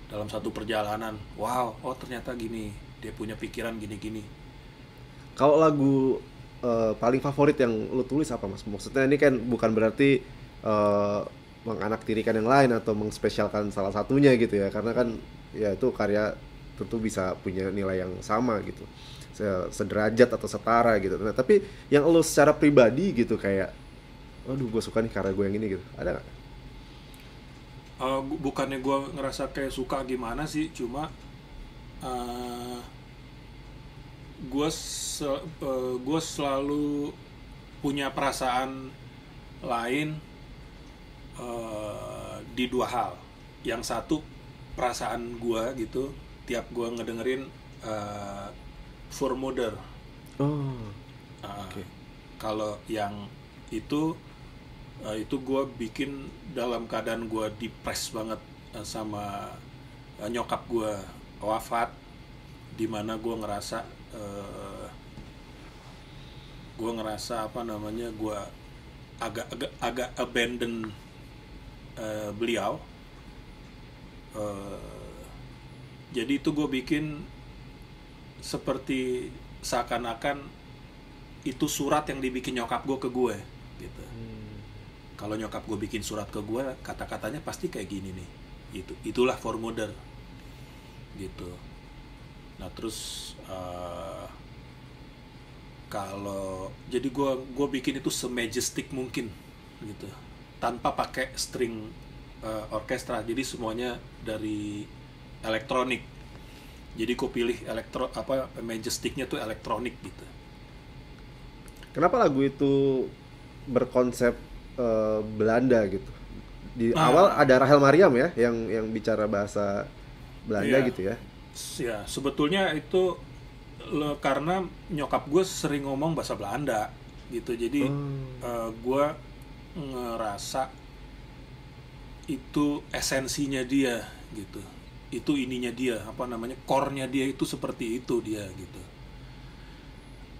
dalam satu perjalanan. Wow, oh ternyata gini, dia punya pikiran gini-gini. Kalau lagu uh, paling favorit yang lo tulis apa mas? Maksudnya ini kan bukan berarti uh, menganaktirikan yang lain atau mengspesialkan salah satunya gitu ya, karena kan ya itu karya tentu bisa punya nilai yang sama gitu, sederajat atau setara gitu. Nah, tapi yang lo secara pribadi gitu kayak, aduh gue suka nih karya gue yang ini gitu, ada gak? Uh, bukannya gue ngerasa kayak suka gimana sih, cuma uh, gue se uh, gue selalu punya perasaan lain uh, di dua hal. Yang satu perasaan gue gitu tiap gue ngedengerin uh, For Mother. Oh. Uh, okay. Kalau yang itu uh, itu gue bikin dalam keadaan gue depres banget uh, sama uh, nyokap gue wafat, dimana gue ngerasa uh, gue ngerasa apa namanya gue agak agak agak abandon uh, beliau. Uh, Jadi itu gue bikin seperti seakan-akan itu surat yang dibikin nyokap gue ke gue gitu. Hmm. Kalau nyokap gue bikin surat ke gue, kata-katanya pasti kayak gini nih. Itu itulah For Mother gitu. Nah terus uh, kalau jadi gue gue bikin itu semajestic mungkin gitu, tanpa pakai string uh, orkestra. Jadi semuanya dari elektronik, jadi ku pilih elektro apa majestiknya tuh elektronik gitu. Kenapa lagu itu berkonsep uh, Belanda gitu? Di nah, awal ada Rachel Maryam ya, yang yang bicara bahasa Belanda ya, gitu ya? Ya sebetulnya itu le, karena nyokap gue sering ngomong bahasa Belanda gitu, jadi hmm. uh, gue ngerasa itu esensinya dia gitu. Itu ininya dia, apa namanya, core-nya dia itu seperti itu dia gitu.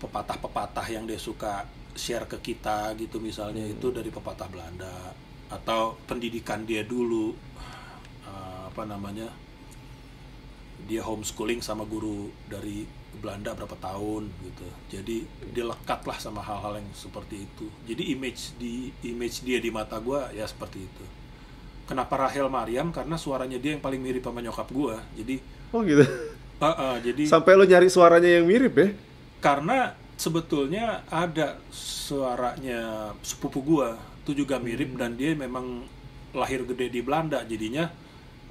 Pepatah-pepatah yang dia suka share ke kita gitu misalnya, hmm. itu dari pepatah Belanda. Atau pendidikan dia dulu, uh, apa namanya, dia homeschooling sama guru dari Belanda berapa tahun gitu. Jadi dia lekat lah sama hal-hal yang seperti itu. Jadi image di image dia di mata gua ya seperti itu. Kenapa Rachel Maryam? Karena suaranya dia yang paling mirip sama nyokap gua. Jadi oh gitu. Uh, uh, jadi sampai lo nyari suaranya yang mirip ya? Karena sebetulnya ada suaranya sepupu gua itu juga mirip, hmm. dan dia memang lahir gede di Belanda, jadinya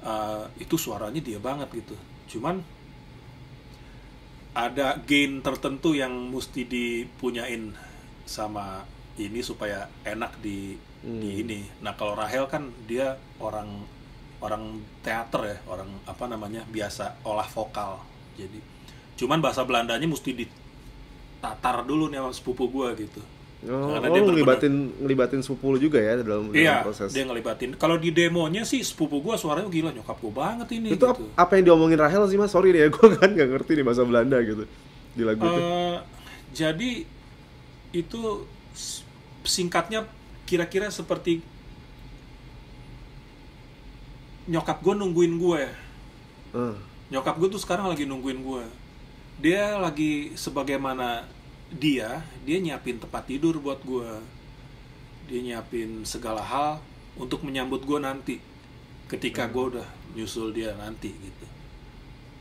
uh, itu suaranya dia banget gitu. Cuman ada gain tertentu yang mesti dipunyain sama ini supaya enak di Hmm. di ini. Nah kalau Rachel kan dia orang orang teater ya, orang apa namanya biasa olah vokal. Jadi cuman bahasa Belandanya mesti ditatar dulu nih sama sepupu gue gitu. Oh, karena oh dia ngelibatin ngelibatin sepupu juga ya dalam, iya, dalam proses. Iya, dia ngelibatin. Kalau di demonya sih sepupu gue suaranya gila, nyokap gue banget ini. Itu gitu. Apa yang diomongin Rachel sih mas? Sorry deh, gue kan nggak ngerti nih bahasa Belanda gitu di lagu uh, itu. Jadi itu singkatnya kira-kira seperti nyokap gue nungguin gue. Uh. Nyokap gue tuh sekarang lagi nungguin gue. Dia lagi sebagaimana dia, dia nyiapin tempat tidur buat gue. Dia nyiapin segala hal untuk menyambut gue nanti. Ketika uh. gue udah nyusul dia nanti gitu.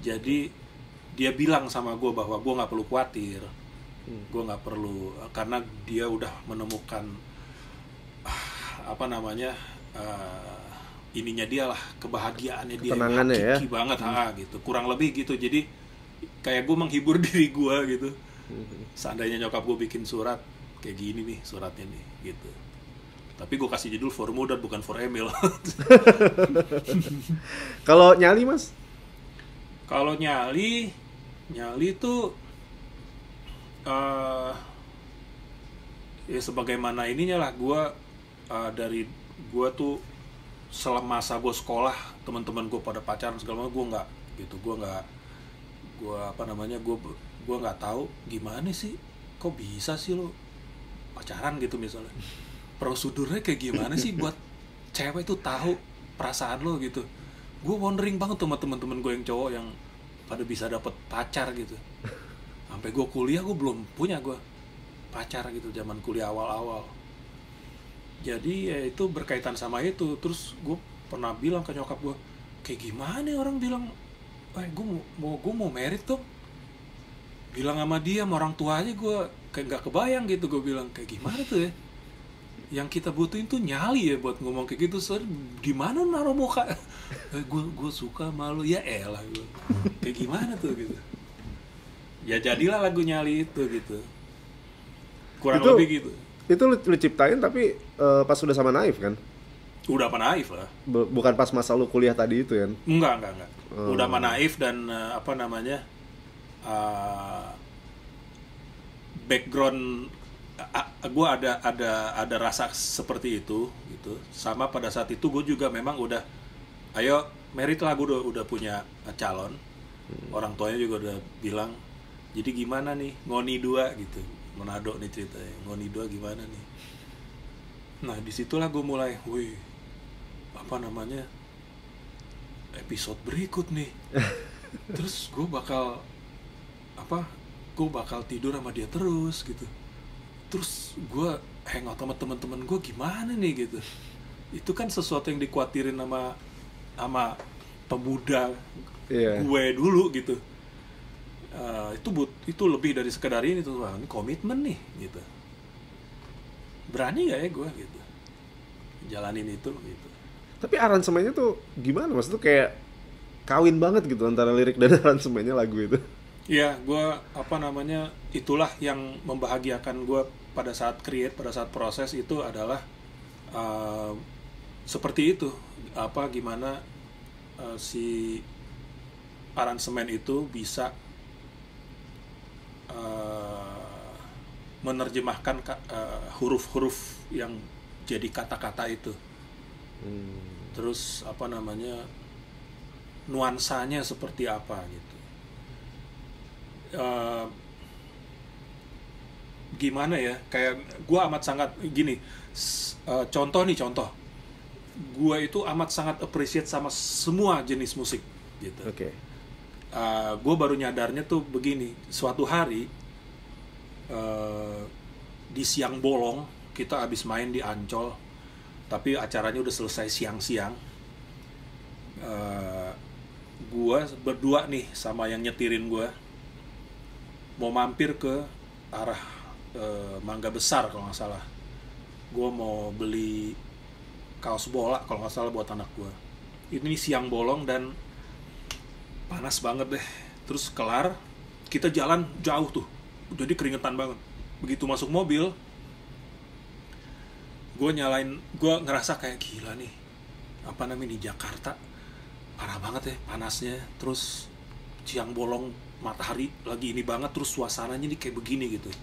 Jadi dia bilang sama gue bahwa gue gak perlu khawatir. Uh. Gue gak perlu, karena dia udah menemukan apa namanya uh, ininya dia lah, kebahagiaannya dia, kiki ya? Banget hmm. ha, gitu kurang lebih gitu. Jadi kayak gue menghibur diri gue gitu, hmm. seandainya nyokap gue bikin surat kayak gini nih suratnya nih gitu, tapi gue kasih judul For Mother bukan For Emil. Kalau Nyali mas? Kalau nyali nyali tuh uh, ya sebagaimana ininya lah gue uh, dari gue tuh selama masa gue sekolah, teman-teman gue pada pacaran segala macam, gue nggak gitu, gue nggak gue apa namanya gue gue nggak tahu gimana sih kok bisa sih lo pacaran gitu misalnya, prosedurnya kayak gimana sih buat cewek tuh tahu perasaan lo gitu. Gue wondering banget sama teman-teman gue yang cowok yang pada bisa dapet pacar gitu. Sampai gue kuliah gue belum punya gue pacar gitu, zaman kuliah awal-awal. Jadi ya itu berkaitan sama itu. Terus gue pernah bilang ke nyokap gue, kayak gimana orang bilang, eh gue mau gue mau merit dong. Bilang sama dia, sama orang tuanya gue kayak nggak kebayang gitu. Gue bilang kayak gimana tuh ya? Yang kita butuhin tuh nyali ya buat ngomong kayak gitu. Soalnya di mana naruh muka? Gue gue suka malu ya elah gue. Kayak gimana tuh gitu? Ya jadilah lagu Nyali itu gitu. Kurang itu, lebih gitu. Itu lu, lu ciptain tapi uh, pas udah sama Naif kan? Udah sama Naif lah. B- bukan pas masa lu kuliah tadi itu kan? Enggak, enggak, enggak. Hmm. Udah sama Naif dan uh, apa namanya? Uh, background uh, gue ada ada ada rasa seperti itu gitu. Sama pada saat itu gue juga memang udah ayo merit lah, gue udah, udah punya calon. Hmm. Orang tuanya juga udah bilang, jadi gimana nih ngoni dua gitu, Manado nih ceritanya, ngoni dua gimana nih. Nah disitulah gue mulai, wih apa namanya episode berikut nih. Terus gue bakal apa, gue bakal tidur sama dia terus gitu. Terus gue hangout sama teman-teman gue gimana nih gitu. Itu kan sesuatu yang dikhawatirin sama sama pemuda yeah. gue dulu gitu. Uh, itu but itu lebih dari sekedar ini tuh, wah ini komitmen nih gitu, berani gak ya gue gitu jalanin itu gitu. Tapi aransemennya tuh gimana, maksud tuh kayak kawin banget gitu antara lirik dan aransemennya lagu itu. Iya, gue apa namanya itulah yang membahagiakan gue pada saat create, pada saat proses itu adalah uh, seperti itu, apa gimana uh, si aransemen itu bisa Uh, menerjemahkan ka, uh, huruf-huruf yang jadi kata-kata itu. Hmm. Terus apa namanya nuansanya seperti apa gitu. Uh, gimana ya? Kayak gue amat sangat gini. Uh, contoh nih contoh. Gue itu amat sangat appreciate sama semua jenis musik gitu. Oke. Okay. Uh, gue baru nyadarnya tuh begini, suatu hari uh, di siang bolong kita abis main di Ancol, tapi acaranya udah selesai siang-siang. Uh, gue berdua nih sama yang nyetirin gue mau mampir ke arah uh, Mangga Besar kalau nggak salah. Gue mau beli kaos bola kalau nggak salah buat anak gue. Ini siang bolong dan panas banget deh. Terus kelar, kita jalan jauh tuh, jadi keringetan banget. Begitu masuk mobil, gue nyalain, gue ngerasa kayak gila nih, apa namanya di Jakarta parah banget ya panasnya. Terus siang bolong, matahari lagi ini banget, terus suasananya nih kayak begini gitu.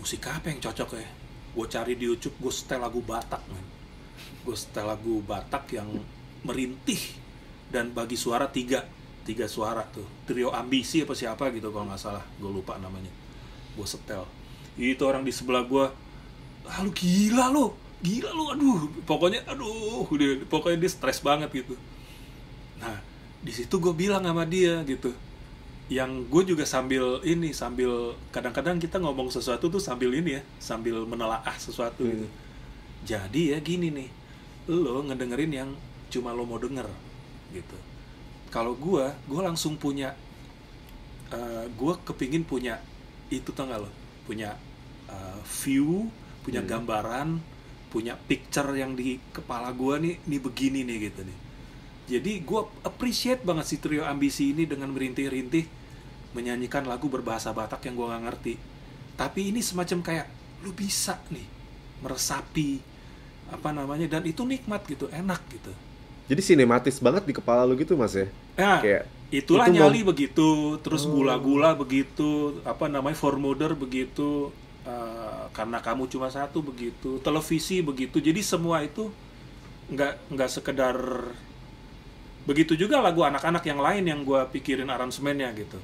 Musik apa yang cocok ya? Gue cari di YouTube, gue setel lagu Batak, man. Gue setel lagu Batak yang merintih dan bagi suara tiga tiga suara tuh, Trio Ambisi apa siapa gitu kalau nggak salah, gue lupa namanya. Gue setel, itu orang di sebelah gue, ah lu gila lu, gila lu, aduh, pokoknya aduh, dia, pokoknya dia stres banget gitu. Nah, di situ gue bilang sama dia gitu, yang gue juga sambil ini, sambil kadang-kadang kita ngomong sesuatu tuh sambil ini ya, sambil menelaah sesuatu hmm. gitu. Jadi ya gini nih, lo ngedengerin yang cuma lo mau denger gitu. Kalau gue, gue langsung punya, uh, gue kepingin punya itu tau gak lo, punya uh, view, punya hmm. gambaran, punya picture yang di kepala gue nih, nih begini nih gitu nih. Jadi gue appreciate banget si Trio Ambisi ini dengan merintih-rintih menyanyikan lagu berbahasa Batak yang gue gak ngerti. Tapi ini semacam kayak lu bisa nih meresapi apa namanya, dan itu nikmat gitu, enak gitu. Jadi sinematis banget di kepala lu gitu mas ya? Nah, kayak, itulah itu Nyali mau... begitu, terus Gula-gula begitu, apa namanya For Mother begitu, uh, Karena Kamu Cuma Satu begitu, Televisi begitu. Jadi semua itu nggak nggak sekedar begitu, juga lagu anak-anak yang lain yang gue pikirin aransemennya gitu.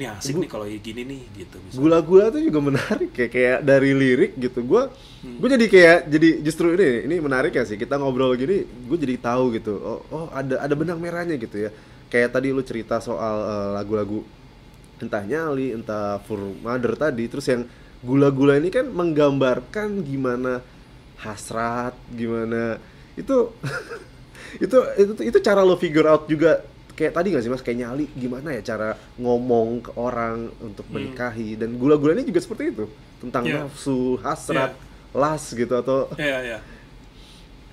Ini asik Gu- nih kalau gini nih gitu. Misalnya. Gula-gula tuh juga menarik ya, kayak dari lirik gitu. Gue hmm. gue jadi kayak jadi justru ini ini menarik ya sih, kita ngobrol gini gue jadi tahu gitu. Oh, oh ada ada benang merahnya gitu ya. Kayak tadi lu cerita soal uh, lagu-lagu entah Nyali, entah For Mother tadi, terus yang Gula-gula ini kan menggambarkan gimana hasrat, gimana itu itu itu itu cara lo figure out juga kayak tadi nggak sih Mas, kayak Nyali gimana ya cara ngomong ke orang untuk menikahi, hmm. dan Gula-gula ini juga seperti itu tentang yeah. nafsu, hasrat, yeah. las gitu atau iya yeah, iya yeah.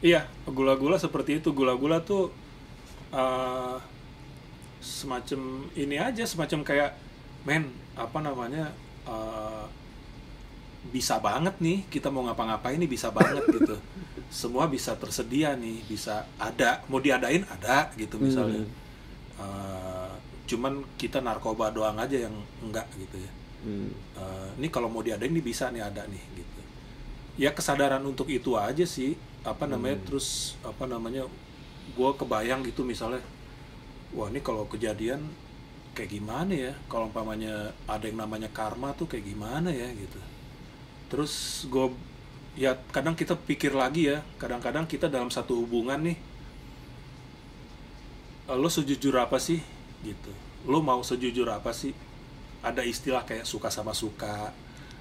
iya yeah, Gula-gula seperti itu. Gula-gula tuh uh, semacam ini aja, semacam kayak men apa namanya uh, bisa banget nih, kita mau ngapa-ngapain nih bisa banget gitu. Semua bisa tersedia nih, bisa ada, mau diadain ada gitu misalnya. Hmm. Uh, cuman kita narkoba doang aja yang enggak gitu ya. Hmm. Uh, ini kalau mau diadain nih bisa nih, ada nih gitu. Ya kesadaran untuk itu aja sih, apa namanya, hmm. terus apa namanya, gue kebayang gitu misalnya, wah ini kalau kejadian kayak gimana ya, kalau umpamanya ada yang namanya karma tuh kayak gimana ya gitu. Terus gue, ya kadang kita pikir lagi ya, kadang-kadang kita dalam satu hubungan nih, lo sejujur apa sih gitu, lo mau sejujur apa sih, ada istilah kayak suka sama suka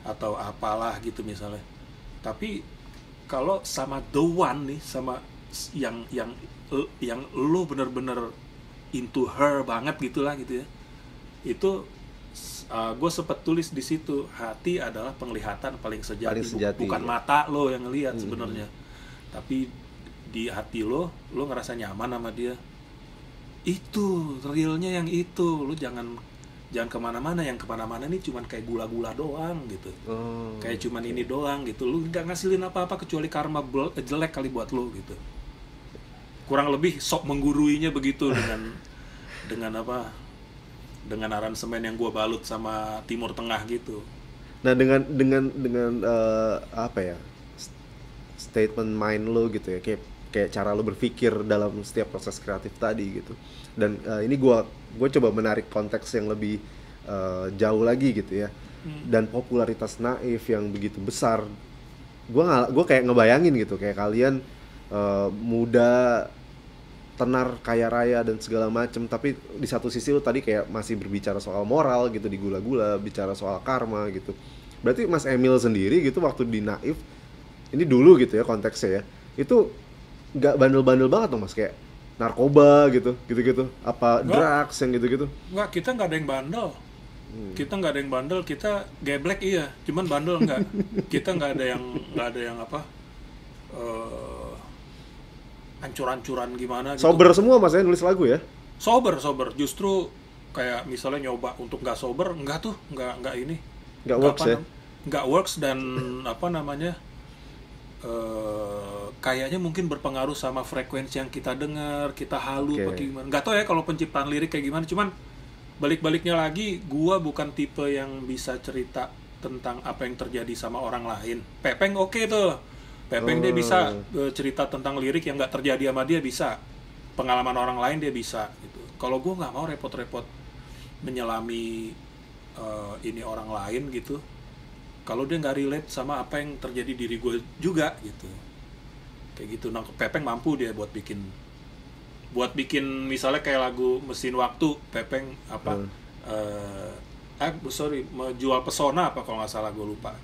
atau apalah gitu misalnya. Tapi kalau sama the one nih, sama yang yang yang lo bener-bener into her banget gitulah gitu ya, itu Uh, gue sempet tulis di situ, hati adalah penglihatan paling sejati, paling sejati bukan ya. Mata lo yang ngelihat sebenarnya, mm-hmm. tapi di hati lo, lo ngerasa nyaman sama dia, itu realnya yang itu. Lo jangan jangan kemana-mana, yang kemana-mana ini cuman kayak gula-gula doang gitu, oh, kayak cuman okay. ini doang gitu, lo nggak ngasilin apa-apa kecuali karma bel- jelek kali buat lo gitu, kurang lebih sok mengguruinya begitu dengan dengan apa? Dengan aransemen yang gue balut sama Timur Tengah gitu. Nah dengan dengan dengan uh, apa ya statement mind lo gitu ya, kayak kayak cara lo berpikir dalam setiap proses kreatif tadi gitu. Dan uh, ini gue gue coba menarik konteks yang lebih uh, jauh lagi gitu ya. Hmm. Dan popularitas Naif yang begitu besar, gue gue kayak ngebayangin gitu, kayak kalian uh, muda, tenar, kaya raya dan segala macem, tapi di satu sisi lu tadi kayak masih berbicara soal moral gitu di Gula-gula, bicara soal karma gitu. Berarti Mas Emil sendiri gitu waktu di Naif ini dulu gitu ya konteksnya ya, itu nggak bandel-bandel banget tuh Mas, kayak narkoba gitu gitu-gitu apa nggak, drugs yang gitu-gitu nggak, kita nggak ada yang bandel. hmm. Kita nggak ada yang bandel, kita geblek iya, cuman bandel nggak. Kita nggak ada yang nggak ada yang apa uh, hancur-hancuran gimana gitu. Sober semua Mas ya nulis lagu ya? Sober, sober. Justru kayak misalnya nyoba untuk nggak sober, nggak tuh, nggak nggak ini. Nggak works apa, ya? Nggak works dan apa namanya, uh, kayaknya mungkin berpengaruh sama frekuensi yang kita dengar, kita halu, okay. apa gimana. Nggak tahu ya kalau penciptaan lirik kayak gimana. Cuman balik-baliknya lagi, gua bukan tipe yang bisa cerita tentang apa yang terjadi sama orang lain. Pepeng oke okay tuh. Pepeng oh. dia bisa e, cerita tentang lirik yang nggak terjadi sama dia, bisa pengalaman orang lain dia bisa gitu. Kalau gue nggak mau repot-repot menyelami e, ini orang lain gitu, kalau dia nggak relate sama apa yang terjadi diri gue juga gitu, kayak gitu. Nah Pepeng mampu dia buat bikin buat bikin misalnya kayak lagu Mesin Waktu, Pepeng apa hmm. e, eh sorry Jual Pesona apa kalau nggak salah, gue lupa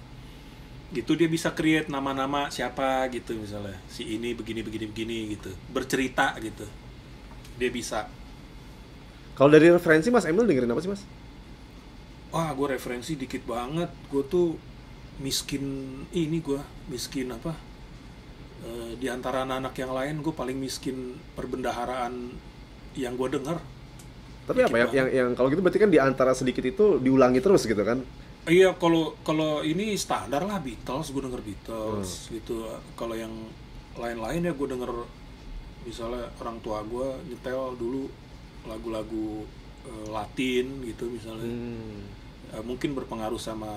gitu. Dia bisa create nama-nama siapa gitu misalnya, si ini begini begini begini gitu, bercerita gitu, dia bisa. Kalau dari referensi Mas Emil dengerin apa sih Mas? Wah gue referensi dikit banget, gue tuh miskin ini gue miskin apa e, di antara anak-anak yang lain gue paling miskin perbendaharaan yang gue denger. Tapi dikit apa ya yang, yang kalau gitu berarti kan di antara sedikit itu diulangi terus gitu kan? Iya, kalau kalau ini standar lah, Beatles, gue denger Beatles hmm. gitu. Kalau yang lain-lain ya gue denger misalnya orang tua gue nyetel dulu lagu-lagu uh, Latin gitu misalnya. hmm. Uh, mungkin berpengaruh sama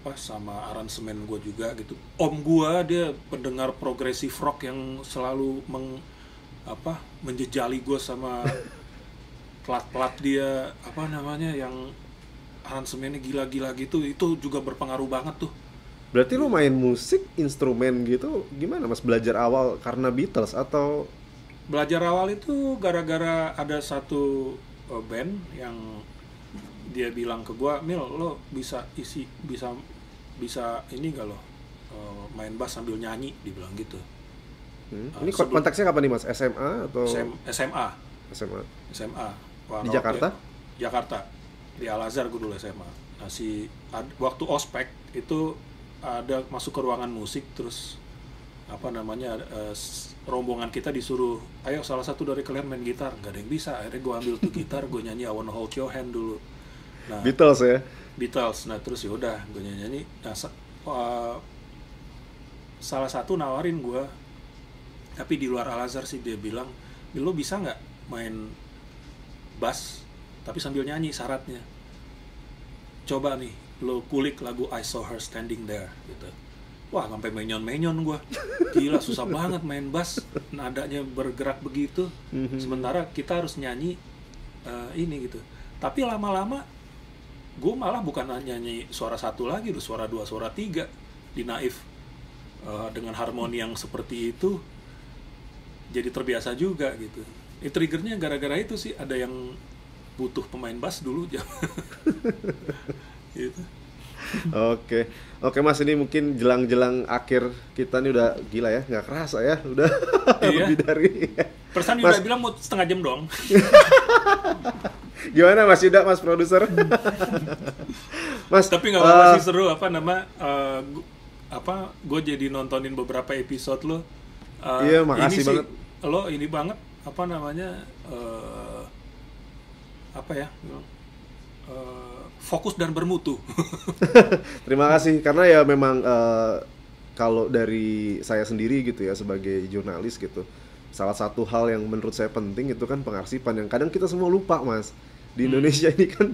apa sama aransemen gue juga gitu. Om gue dia pendengar progressive rock yang selalu meng apa menjejali gue sama pelat-pelat dia apa namanya yang aransemennya gila-gila gitu, itu juga berpengaruh banget tuh. Berarti lu main musik instrumen gitu gimana Mas, belajar awal karena Beatles atau? Belajar awal itu gara-gara ada satu band yang dia bilang ke gua, "Mil, lo bisa isi bisa bisa ini gak lo main bass sambil nyanyi," dibilang gitu. Hmm. Ini uh, konteksnya kapan nih Mas? S M A atau S M A? S M A. S M A. Wah, di Jakarta? Ya, Jakarta. Di Al-Azhar gue dulu S M A. Nah, si ad, waktu ospek itu ada masuk ke ruangan musik, terus apa namanya uh, rombongan kita disuruh, "Ayo salah satu dari kalian main gitar." Gak ada yang bisa, akhirnya gue ambil tuh gitar, gue nyanyi I Wanna Hold Your Hand dulu. Nah, Beatles ya? Beatles, nah terus yaudah gue nyanyi-nyanyi. Nah, sa uh, salah satu nawarin gue, tapi di luar Al-Azhar sih, dia bilang, "Lo bisa nggak main bass tapi sambil nyanyi, syaratnya coba nih lo kulik lagu I Saw Her Standing There," gitu. Wah, sampai menyon-menyon gua. Gila, susah banget main bass, nadanya bergerak begitu. Sementara kita harus nyanyi uh, ini gitu. Tapi lama-lama gua malah bukan nyanyi suara satu lagi, tuh suara dua, suara tiga di Naif uh, dengan harmoni yang seperti itu. Jadi terbiasa juga gitu. Eh, triggernya gara-gara itu sih, ada yang butuh pemain bass dulu. Gitu. Oke, oke Mas, ini mungkin jelang-jelang akhir kita nih udah gila ya, nggak kerasa ya, udah iya. Lebih dari. Persan Yuda bilang mau setengah jam dong. Gimana Mas Yuda, Mas produser? Mas, tapi nggak apa-apa uh, sih, seru apa nama uh, apa? Gue jadi nontonin beberapa episode lo. Uh, iya, makasih ini banget. Sih, lo ini banget apa namanya uh, apa ya? Uh, fokus dan bermutu. Terima kasih, karena ya memang uh, kalau dari saya sendiri gitu ya sebagai jurnalis gitu, salah satu hal yang menurut saya penting itu kan pengarsipan yang kadang kita semua lupa Mas. Di Indonesia hmm. ini kan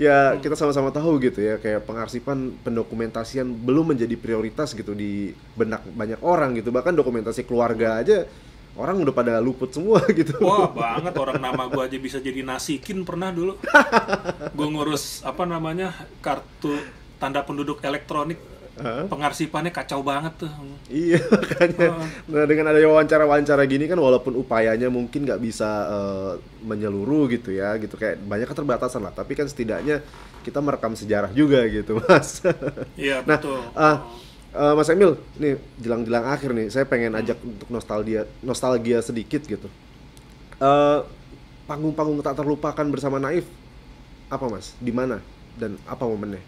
ya hmm. kita sama-sama tahu gitu ya, kayak pengarsipan, pendokumentasian belum menjadi prioritas gitu di benak banyak orang gitu. Bahkan dokumentasi keluarga aja orang udah pada luput semua gitu. Wah, banget, orang nama gua aja bisa jadi nasikin pernah dulu. Gua ngurus apa namanya kartu tanda penduduk elektronik. Huh? Pengarsipannya kacau banget tuh. Iya, makanya. Oh. Nah, dengan adanya wawancara-wawancara gini kan, walaupun upayanya mungkin nggak bisa uh, menyeluruh gitu ya, gitu kayak banyak keterbatasan lah. Tapi kan setidaknya kita merekam sejarah juga gitu, Mas. Iya, betul. Nah, uh, Uh, Mas Emil, nih jelang-jelang akhir nih, saya pengen ajak hmm. untuk nostalgia, nostalgia sedikit gitu. Panggung-panggung uh, tak terlupakan bersama Naif, apa Mas? Di mana dan apa momennya?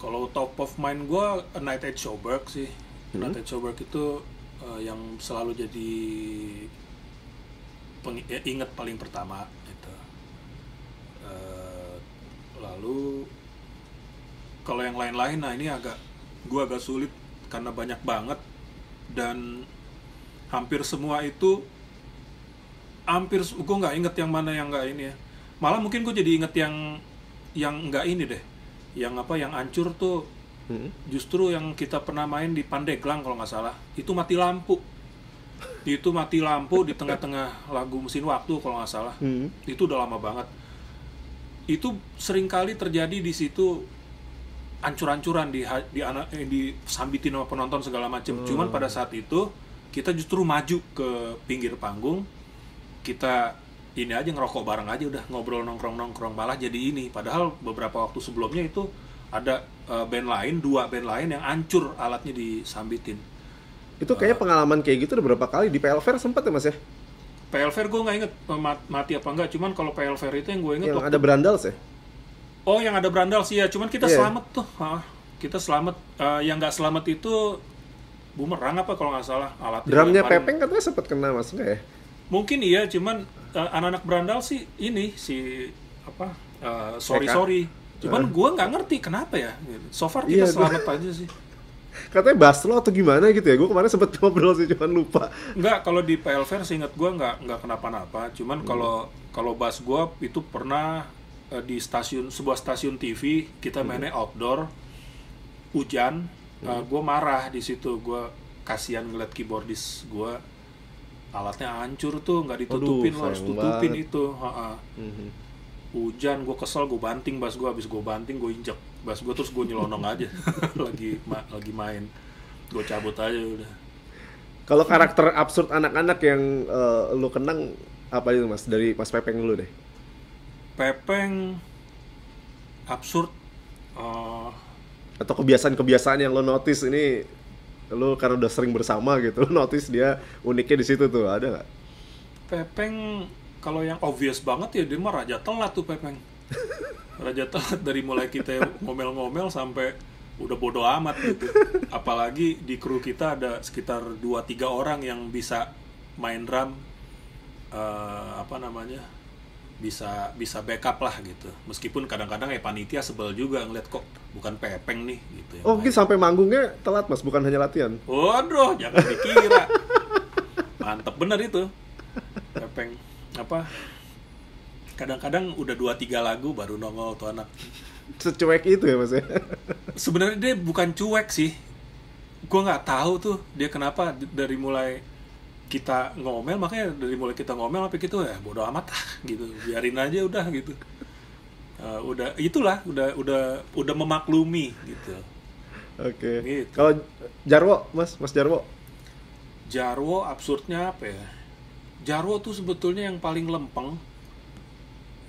Kalau top of mind gue, Night at Showberg sih. Hmm? Night at Showberg itu uh, yang selalu jadi ya, inget paling pertama gitu. Uh, lalu kalau yang lain-lain, nah ini agak gue agak sulit karena banyak banget, dan hampir semua itu hampir gue nggak inget yang mana yang nggak ini ya. Malah mungkin gue jadi inget yang yang nggak ini deh, yang apa yang hancur tuh. hmm? Justru yang kita pernah main di Pandeglang kalau nggak salah, itu mati lampu itu mati lampu di tengah-tengah lagu Mesin Waktu kalau nggak salah. hmm? Itu udah lama banget, itu seringkali terjadi di situ ancur-ancuran di di anak eh, disambitin sama penonton segala macam. Hmm. Cuman pada saat itu kita justru maju ke pinggir panggung, kita ini aja ngerokok bareng aja udah, ngobrol nongkrong-nongkrong, malah jadi ini. Padahal beberapa waktu sebelumnya itu ada uh, band lain, dua band lain yang ancur alatnya disambitin. Itu kayaknya uh, pengalaman kayak gitu udah berapa kali di P L Fair sempat ya Mas ya? P L Fair gue nggak inget mati apa enggak, cuman kalau P L Fair itu yang gue inget yang ada berandal sih. Oh, yang ada berandal sih ya, cuman kita yeah. selamat tuh. Hah, kita selamat. Uh, yang nggak selamat itu bumerang apa kalau nggak salah alat. Drumnya Pepeng katanya sempat kena Mas nggak ya? Mungkin iya, cuman anak-anak uh, berandal sih ini si apa? Uh, sorry Eka. sorry. Cuman uh. gua nggak ngerti kenapa ya. So far kita yeah, selamat aja sih. Katanya baslo atau gimana gitu ya? Gue kemarin sempet ngobrol sih, cuman lupa. Nggak, kalau di P L Fair seingat gue nggak nggak kenapa-napa. Cuman kalau hmm. kalau bass gue itu pernah di stasiun sebuah stasiun T V kita mainnya outdoor, hujan, hmm. uh, gue marah di situ, gue kasihan ngeliat keyboardis gue alatnya hancur tuh, nggak ditutupin. Aduh, lo harus tutupin banget. Itu ha -ha. Mm-hmm. Hujan, gue kesel, gue banting bass gue, habis gue banting gue injek bass gue, terus gue nyelonong aja lagi ma lagi main, gue cabut aja udah. Kalau karakter absurd anak-anak yang uh, lo kenang apa itu mas? Dari Mas Pepeng dulu deh. Pepeng absurd uh... atau kebiasaan-kebiasaan yang lo notice ini, lo karena udah sering bersama gitu, lo notice dia uniknya di situ tuh, ada nggak? Pepeng kalau yang obvious banget ya dia mah raja telat tuh Pepeng. Raja telat, dari mulai kita ngomel-ngomel sampai udah bodo amat gitu. Apalagi di kru kita ada sekitar dua tiga orang yang bisa main drum, uh, apa namanya, bisa bisa backup lah gitu. Meskipun kadang-kadang ya panitia sebel juga ngeliat kok bukan Pepeng nih gitu ya. Oh, mungkin sampai manggungnya telat Mas, bukan hanya latihan. Waduh, jangan dikira. Mantep bener itu. Pepeng apa? Kadang-kadang udah dua tiga lagu baru nongol tuh anak. Secuek itu ya Mas ya. Sebenarnya dia bukan cuek sih. Gua nggak tahu tuh dia kenapa dari mulai kita ngomel, makanya dari mulai kita ngomel sampai gitu ya bodo amat gitu, biarin aja udah gitu, uh, udah itulah udah udah udah memaklumi gitu. Oke. Okay. Gitu. Kalau Jarwo mas mas Jarwo, Jarwo absurdnya apa ya? Jarwo tuh sebetulnya yang paling lempeng,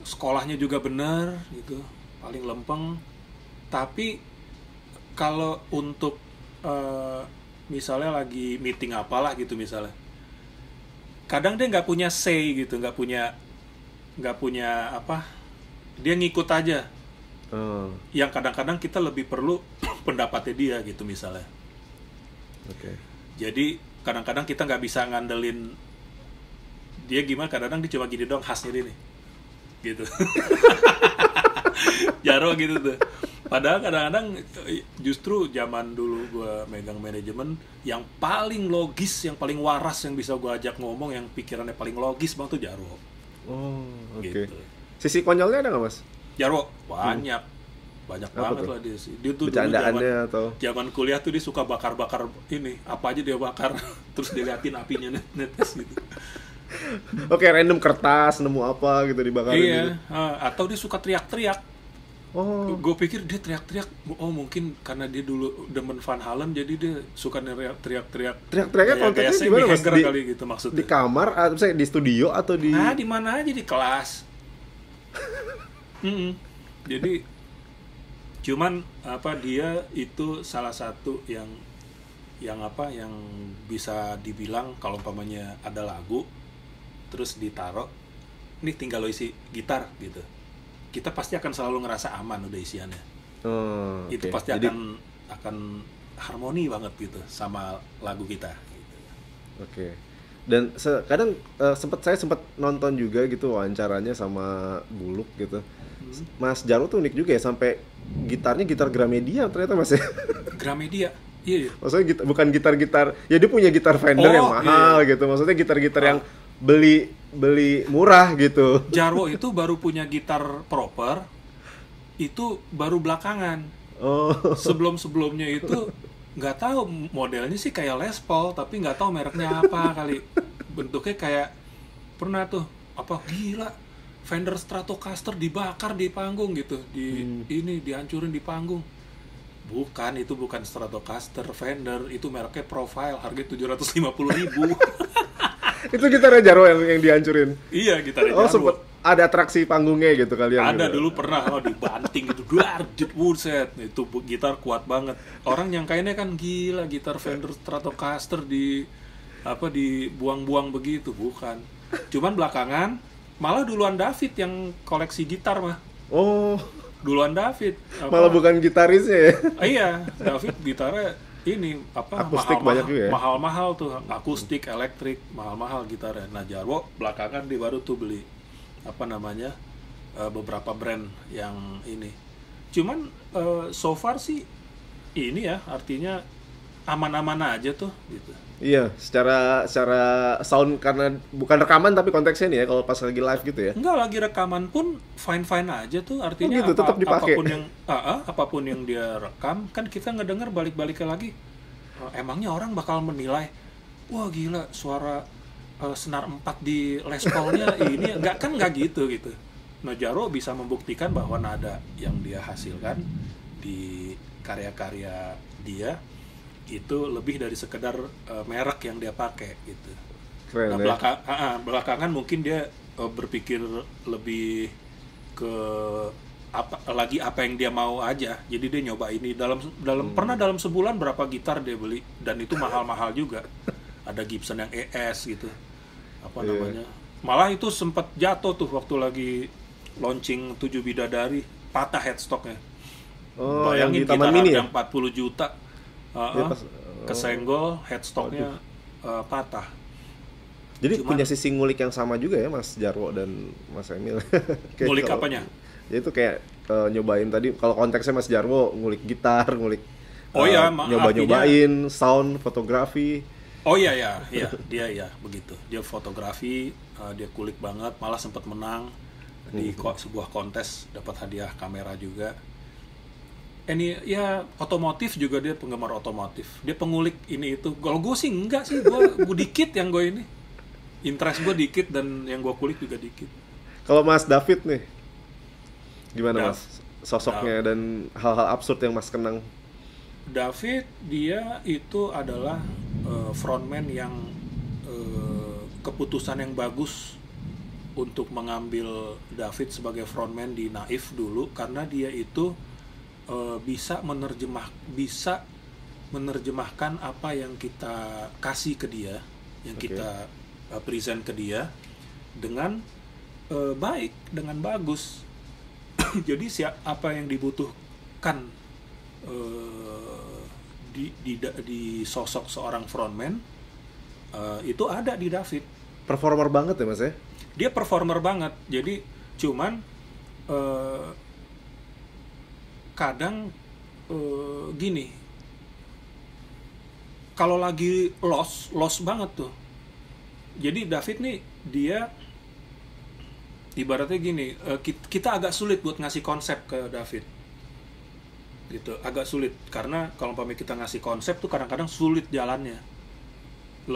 sekolahnya juga bener gitu, paling lempeng. Tapi kalau untuk uh, misalnya lagi meeting apalah gitu misalnya, kadang dia nggak punya say gitu, nggak punya nggak punya apa, dia ngikut aja. Oh. Yang kadang-kadang kita lebih perlu pendapatnya dia gitu misalnya. Oke. Okay. Jadi kadang-kadang kita nggak bisa ngandelin dia gimana, kadang-kadang dia cuma gini dong khasnya dia nih gitu. Jarwo gitu tuh. Padahal kadang-kadang justru zaman dulu gue megang manajemen, yang paling logis, yang paling waras, yang bisa gue ajak ngomong, yang pikirannya paling logis bang tuh Jarwo. Oh, oke. Okay. Gitu. Sisi konyolnya ada nggak mas? Jarwo banyak, hmm. banyak apa banget tuh? Lah dia sih. Dia tuh bercandaannya atau? Zaman kuliah tuh dia suka bakar-bakar ini, apa aja dia bakar, terus dia liatin apinya netes gitu. Oke, okay, random kertas nemu apa gitu dibakarin. Iya. Gitu. Atau dia suka teriak-teriak. Oh. Gue pikir dia teriak-teriak, oh mungkin karena dia dulu demen Van Halen jadi dia suka teriak-teriak. Teriak-teriaknya kontennya gimana mas? Di, kali gitu, maksudnya. Di kamar, atau misalnya di studio atau di? Nah, di mana aja, di kelas. Mm-mm. Jadi, cuman apa dia itu salah satu yang yang apa yang bisa dibilang kalau umpamanya ada lagu, terus ditaruh, nih tinggal lo isi gitar gitu. Kita pasti akan selalu ngerasa aman udah isiannya. Oh, okay. Itu pasti jadi, akan akan harmoni banget gitu sama lagu kita. Gitu. Oke. Okay. Dan kadang uh, sempet saya sempet nonton juga gitu wawancaranya sama Buluk gitu. Hmm. Mas Jarwo tuh unik juga ya, sampai gitarnya gitar Gramedia ternyata mas ya. Gramedia. Iya. Maksudnya gita, bukan gitar-gitar. Ya dia punya gitar Fender oh, yang mahal iya. gitu. Maksudnya gitar-gitar ah. yang beli beli murah gitu. Jarwo itu baru punya gitar proper itu baru belakangan. Oh. Sebelum-sebelumnya itu nggak tahu, modelnya sih kayak Les Paul tapi nggak tahu mereknya apa kali. Bentuknya kayak pernah tuh apa gila Fender Stratocaster dibakar di panggung gitu. Di hmm. ini dihancurin di panggung. Bukan, itu bukan Stratocaster, Fender itu mereknya Profile, harga tujuh ratus lima puluh ribu. Itu gitarnya Jarwo yang, yang dihancurin? Iya, gitarnya Jarwo. Oh, sempet ada atraksi panggungnya gitu kalian? Ada, gitu. Dulu pernah, oh, dibanting gitu. Duar, woodset. Itu gitar kuat banget. Orang nyangkainnya kan gila, gitar Fender Stratocaster di apa dibuang-buang begitu. Bukan. Cuman belakangan, malah duluan David yang koleksi gitar mah. Oh. Duluan David. Apa? Malah bukan gitarisnya ya? Ah, iya, David gitarnya ini apa mahal-mahal ya? Tuh akustik, elektrik, mahal-mahal gitarnya. Nah Jarwo belakangan dia baru tuh beli apa namanya uh, beberapa brand yang ini. Cuman uh, so far sih ini ya, artinya aman-aman aja tuh gitu. Iya, secara secara sound karena bukan rekaman tapi konteksnya nih ya kalau pas lagi live gitu ya. Enggak, lagi rekaman pun fine-fine aja tuh, artinya oh gitu, apa, apapun yang uh, apapun yang dia rekam kan kita ngedenger balik-baliknya lagi. Uh, emangnya orang bakal menilai, wah gila suara uh, senar empat di Les Paulnya ini enggak, kan enggak gitu gitu. Nah, Jarwo bisa membuktikan bahwa nada yang dia hasilkan di karya-karya dia itu lebih dari sekedar uh, merek yang dia pakai gitu. Keren, nah, belakang, ya? uh, belakangan mungkin dia uh, berpikir lebih ke apa lagi apa yang dia mau aja. Jadi dia nyoba ini dalam dalam hmm. pernah dalam sebulan berapa gitar dia beli, dan itu mahal-mahal juga. Ada Gibson yang E S gitu. Apa yeah. namanya? Malah itu sempat jatuh tuh waktu lagi launching Tujuh Bidadari, patah headstocknya. Oh, bayangin kita harga empat puluh juta. Uh-uh, ya, pas, oh. Kesenggol, headstocknya uh, patah. Jadi cuman, punya sisi ngulik yang sama juga ya Mas Jarwo dan Mas Emil. Ngulik kalo, apanya? Ya itu kayak uh, nyobain tadi, kalau konteksnya Mas Jarwo ngulik gitar, ngulik oh, uh, ya, nyoba-nyobain sound, fotografi. Oh iya ya, ya dia ya begitu. Dia fotografi, uh, dia kulik banget, malah sempat menang hmm. di ko- sebuah kontes, dapat hadiah kamera juga. Ini ya otomotif juga, dia penggemar otomotif, dia pengulik ini itu. Kalau gue sih enggak sih, gue gue dikit yang gue ini, interest gue dikit dan yang gue kulik juga dikit. Kalau Mas David nih, gimana Dav, Mas sosoknya Dav, dan hal-hal absurd yang Mas kenang? David dia itu adalah uh, frontman yang uh, keputusan yang bagus untuk mengambil David sebagai frontman di Naif dulu, karena dia itu bisa menerjemah bisa menerjemahkan apa yang kita kasih ke dia, yang okay. kita present ke dia dengan uh, baik, dengan bagus. Jadi siap apa yang dibutuhkan uh, di, di di sosok seorang frontman uh, itu ada di David. Performer banget ya Mas ya? Dia performer banget. Jadi cuman uh, kadang uh, gini, kalau lagi loss, loss banget tuh. Jadi David nih dia ibaratnya gini, uh, kita, kita agak sulit buat ngasih konsep ke David gitu, agak sulit karena kalau umpamanya kita ngasih konsep tuh kadang-kadang sulit jalannya.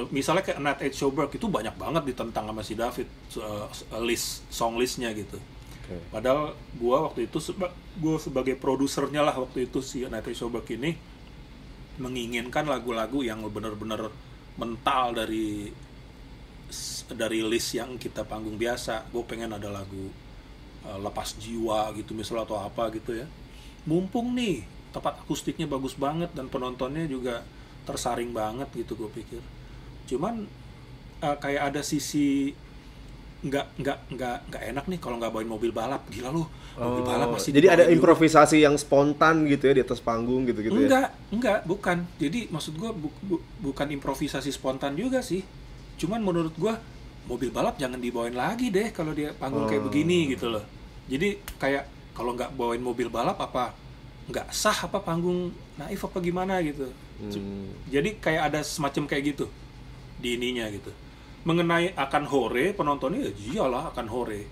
Misalnya kayak Night at Showberg itu banyak banget ditentang sama si David, uh, list song listnya gitu. Okay. Padahal gue waktu itu seba- gue sebagai produsernya lah waktu itu si Night at Showberg ini menginginkan lagu-lagu yang benar-benar mental dari dari list yang kita panggung biasa. Gue pengen ada lagu uh, lepas jiwa gitu misalnya atau apa gitu ya. Mumpung nih tempat akustiknya bagus banget dan penontonnya juga tersaring banget gitu gue pikir. Cuman uh, kayak ada sisi nggak nggak nggak nggak enak nih kalau nggak bawain mobil balap, gila lu mobil oh, balap masih jadi ada improvisasi juga yang spontan gitu ya di atas panggung gitu gitu ya? Enggak enggak bukan, jadi maksud gue bu, bu, bukan improvisasi spontan juga sih, cuman menurut gue mobil balap jangan dibawain lagi deh kalau dia panggung oh. kayak begini gitu loh. Jadi kayak kalau nggak bawain mobil balap apa nggak sah apa panggung Naif apa gimana gitu. hmm. Jadi kayak ada semacam kayak gitu di ininya gitu. Mengenai akan hore, penontonnya ya iyalah akan hore.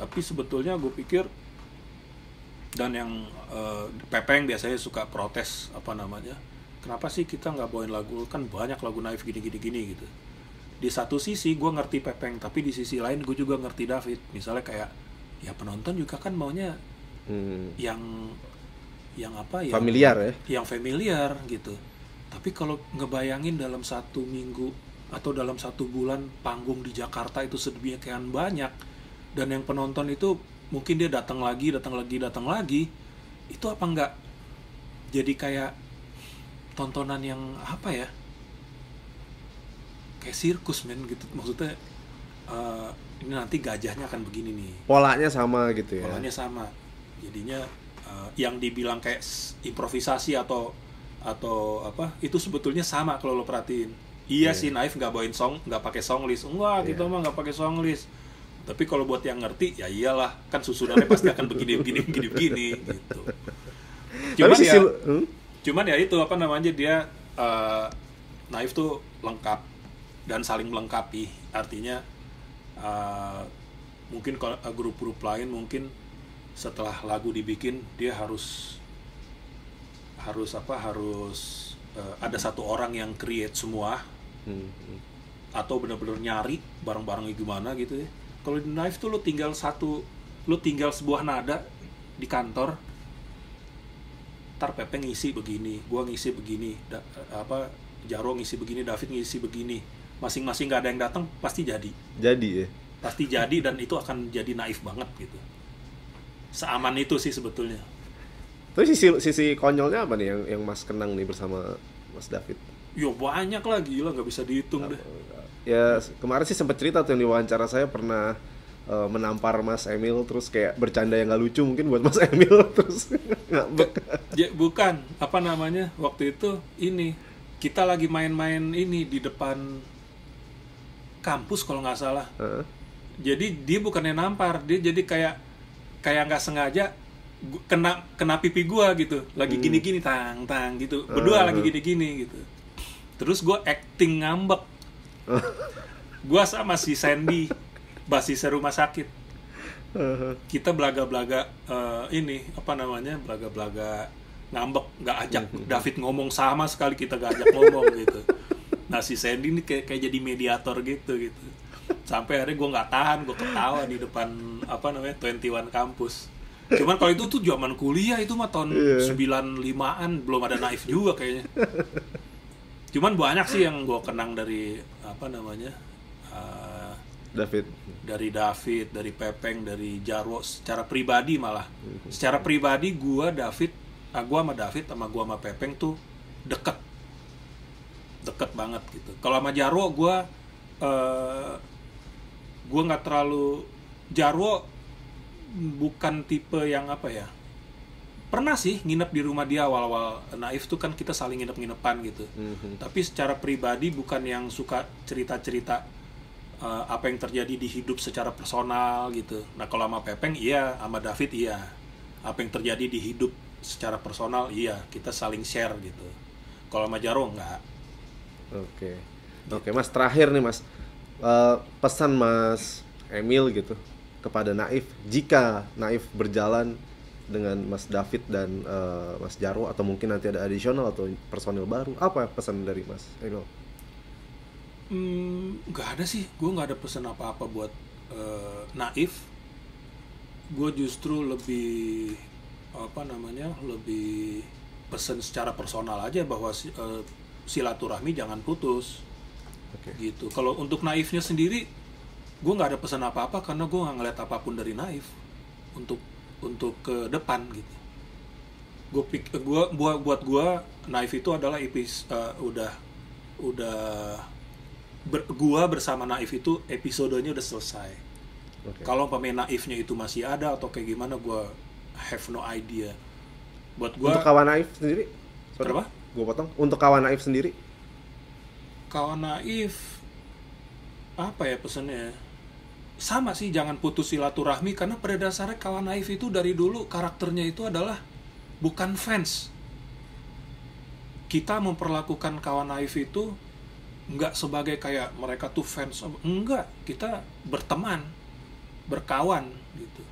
Tapi sebetulnya gue pikir, dan yang uh, Pepeng biasanya suka protes, apa namanya, kenapa sih kita nggak bawain lagu, kan banyak lagu Naif gini-gini-gini gitu. Di satu sisi gue ngerti Pepeng, tapi di sisi lain gue juga ngerti David. Misalnya kayak, ya penonton juga kan maunya hmm. yang yang apa ya, familiar ya, yang familiar gitu. Tapi kalau ngebayangin dalam satu minggu atau dalam satu bulan panggung di Jakarta itu sedemikian banyak, dan yang penonton itu mungkin dia datang lagi, datang lagi, datang lagi, itu apa enggak jadi kayak tontonan yang apa ya, kayak sirkus men gitu. Maksudnya uh, ini nanti gajahnya akan begini nih, polanya sama gitu ya, polanya sama. Jadinya uh, yang dibilang kayak improvisasi atau atau apa itu sebetulnya sama kalau lo perhatiin. Iya yeah. sih Naif nggak bawain song, nggak pakai song list, enggak yeah. gitu mah nggak pakai song list. Tapi kalau buat yang ngerti ya iyalah, kan susunannya pasti akan begini begini begini begini gitu. Cuman ya, hmm? cuman ya itu apa namanya, dia uh, Naif tuh lengkap dan saling melengkapi. Artinya uh, mungkin kalau grup-grup lain mungkin setelah lagu dibikin dia harus harus apa harus uh, ada satu orang yang create semua, hmm. atau bener-bener nyari barang-barangnya gimana gitu ya. Kalau di Naif tuh lo tinggal satu, lo tinggal sebuah nada di kantor, ntar Pepeng ngisi begini, gua ngisi begini, da, apa Jarwo ngisi begini, David ngisi begini, masing-masing nggak ada yang datang pasti jadi. Jadi ya. Pasti jadi, dan itu akan jadi Naif banget gitu. Seaman itu sih sebetulnya. Tapi sisi sisi konyolnya apa nih yang yang Mas kenang nih bersama Mas David? Yo banyak lah, gila nggak bisa dihitung deh. Ya kemarin sih sempat cerita tuh yang diwawancara saya pernah uh, menampar Mas Emil, terus kayak bercanda yang nggak lucu mungkin buat Mas Emil, terus ngambek. Ya, bukan apa namanya waktu itu ini kita lagi main-main ini di depan kampus kalau nggak salah. Uh-huh. Jadi dia bukannya nampar, dia jadi kayak kayak nggak sengaja kena kena pipi gua gitu, lagi gini-gini tang tang gitu, berdua uh-huh. lagi gini-gini gitu, terus gua acting ngambek, uh-huh. gua sama si Sandy basisnya Rumah Sakit, uh-huh. kita belaga-belaga uh, ini apa namanya belaga-belaga ngambek, nggak ajak uh-huh. David ngomong sama sekali, kita nggak ajak ngomong gitu. Nah si Sandy ini kayak kayak jadi mediator gitu gitu, sampai akhirnya gue nggak tahan, gue ketawa di depan apa namanya dua puluh satu kampus. Cuman kalau itu tuh zaman kuliah itu mah tahun yeah. sembilan puluh limaan, belum ada Naif juga kayaknya. Cuman banyak sih yang gue kenang dari apa namanya uh, David, dari David, dari Pepeng, dari Jarwo secara pribadi malah. Secara pribadi gue David, ah gue sama David sama gue sama Pepeng tuh deket, deket banget gitu. Kalau sama Jarwo gue Uh, gue nggak terlalu, Jarwo bukan tipe yang apa ya, pernah sih nginep di rumah dia awal-awal Naif tuh kan kita saling nginep-nginepan gitu, mm-hmm. tapi secara pribadi bukan yang suka cerita-cerita uh, apa yang terjadi di hidup secara personal gitu. Nah kalau sama Pepeng iya, sama David iya, apa yang terjadi di hidup secara personal iya, kita saling share gitu. Kalau sama Jarwo nggak. Oke okay. Oke Mas, terakhir nih Mas, uh, pesan Mas Emil gitu kepada Naif jika Naif berjalan dengan Mas David dan uh, Mas Jarwo, atau mungkin nanti ada additional atau personil baru, apa pesan dari Mas Emil? Hmm, gak ada sih, gue gak ada pesan apa-apa buat uh, Naif. Gue justru lebih apa namanya lebih pesan secara personal aja bahwa uh, silaturahmi jangan putus. Okay. Gitu. Kalau untuk Naifnya sendiri, gue nggak ada pesan apa-apa karena gue nggak ngeliat apapun dari Naif untuk untuk ke depan gitu. Gue gue buat buat gue Naif itu adalah epis uh, udah udah ber, gue bersama Naif itu episodenya udah selesai. Okay. Kalau pemain Naifnya itu masih ada atau kayak gimana, gue have no idea. Buat gue. Untuk kawan Naif sendiri? Kenapa? Gue potong. Untuk kawan Naif sendiri? Kawan Naif apa ya pesannya, sama sih, jangan putus silaturahmi karena pada dasarnya kawan Naif itu dari dulu karakternya itu adalah bukan fans. Kita memperlakukan kawan Naif itu nggak sebagai kayak mereka tuh fans, enggak, kita berteman, berkawan gitu.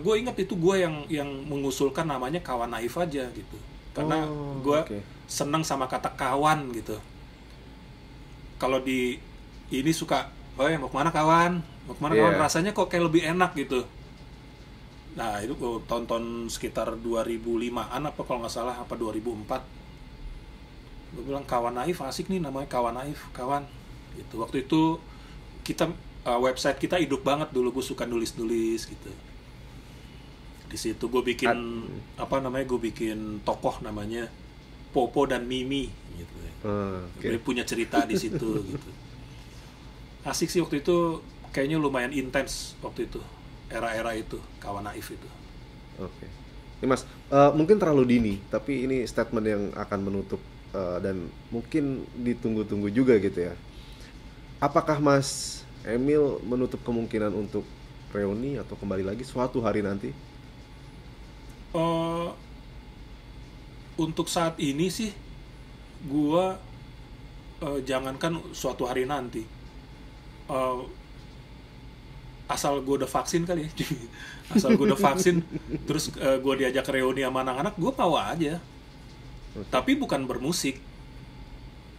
Gue ingat itu gue yang yang mengusulkan namanya kawan Naif aja gitu karena oh, gue okay. seneng sama kata kawan gitu. Kalau di ini suka, oh mau kemana kawan, mau kemana yeah. kawan, rasanya kok kayak lebih enak gitu. Nah itu gue tonton sekitar dua ribu limaan apa kalau nggak salah, apa dua ribu empat. Gue bilang kawan Naif asik nih namanya, kawan Naif, kawan gitu. Waktu itu kita uh, website kita hidup banget dulu, gue suka nulis-nulis gitu. Di situ gue bikin At- apa namanya gue bikin tokoh namanya Popo dan Mimi gitu ya. Uh, okay. Gue punya cerita di situ gitu. Asik sih waktu itu, kayaknya lumayan intens waktu itu, era-era itu kawan Naif itu. Oke. Okay. Ini Mas, uh, mungkin terlalu dini, tapi ini statement yang akan menutup uh, dan mungkin ditunggu-tunggu juga gitu ya. Apakah Mas Emil menutup kemungkinan untuk reuni atau kembali lagi suatu hari nanti? Uh, untuk saat ini sih gua uh, jangankan suatu hari nanti, uh, asal gua udah vaksin kali ya, asal gua udah vaksin terus uh, gua diajak reuni sama anak-anak, gua mau aja. Tapi bukan bermusik,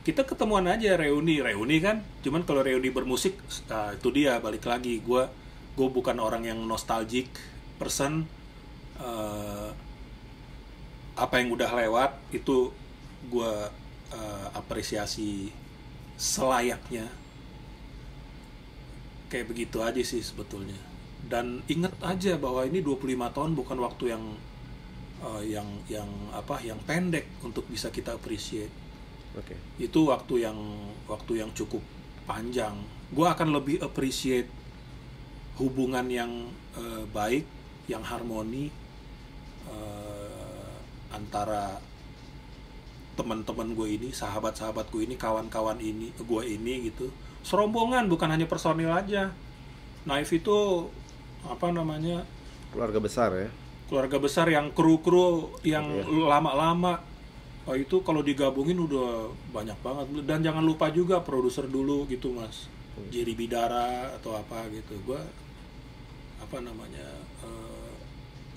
kita ketemuan aja reuni reuni kan. Cuman kalau reuni bermusik, uh, itu dia balik lagi, gua gua bukan orang yang nostalgic person. Uh, apa yang udah lewat itu gue uh, apresiasi selayaknya, kayak begitu aja sih sebetulnya. Dan inget aja bahwa ini dua puluh lima tahun bukan waktu yang uh, yang yang apa yang pendek untuk bisa kita appreciate. Oke. Okay. Itu waktu yang waktu yang cukup panjang. Gue akan lebih appreciate hubungan yang uh, baik, yang harmoni uh, antara teman-teman gue ini, sahabat-sahabat gue ini, kawan-kawan ini, gue ini gitu. Serombongan, bukan hanya personil aja. Naif itu apa namanya? Keluarga besar ya. Keluarga besar yang kru-kru yang yeah. lama-lama. Oh, itu kalau digabungin udah banyak banget. Dan jangan lupa juga produser dulu gitu, Mas. Hmm. Jerry Bidara atau apa gitu. Gue apa namanya? Uh,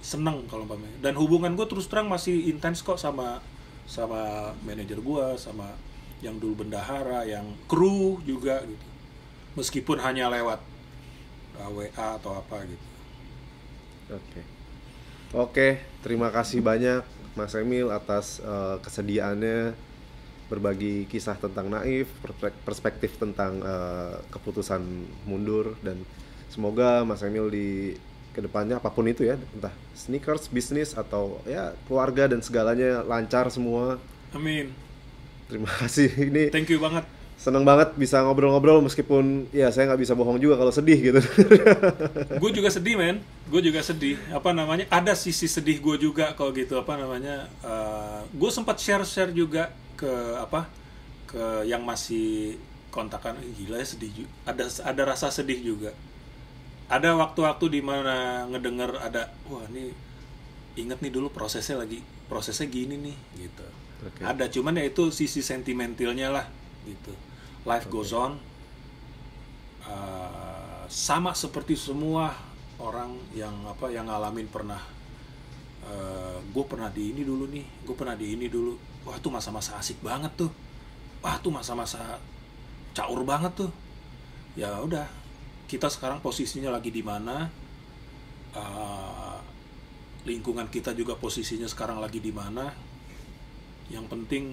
seneng kalau umpamanya. Dan hubungan gue terus terang masih intens kok sama sama manajer gue, sama yang dulu bendahara, yang kru juga gitu, meskipun hanya lewat uh, W A atau apa gitu. Oke oke terima kasih banyak Mas Emil atas uh, kesediaannya berbagi kisah tentang Naif, perspektif tentang uh, keputusan mundur, dan semoga Mas Emil di kedepannya apapun itu ya, entah sneakers, bisnis, atau ya keluarga dan segalanya lancar semua. Amin. Terima kasih. Ini thank you banget. Seneng banget bisa ngobrol-ngobrol, meskipun ya saya nggak bisa bohong juga kalau sedih gitu. Gue juga sedih men, gue juga sedih. Apa namanya? Ada sisi sedih gue juga kalau gitu. Apa namanya? Uh, gue sempat share-share juga ke apa? Ke yang masih kontakan. Gila ya, sedih. Ada ada rasa sedih juga. Ada waktu-waktu di mana ngedenger ada, wah ini inget nih dulu prosesnya lagi, prosesnya gini nih, gitu. Okay. Ada, cuman ya itu sisi sentimentalnya lah, gitu. Life okay. goes on, uh, sama seperti semua orang yang apa yang ngalamin pernah. Uh, gue pernah di ini dulu nih, gue pernah di ini dulu. Wah tuh masa-masa asik banget tuh, wah tuh masa-masa caur banget tuh. Ya udah. Kita sekarang posisinya lagi di mana, uh, lingkungan kita juga posisinya sekarang lagi di mana. Yang penting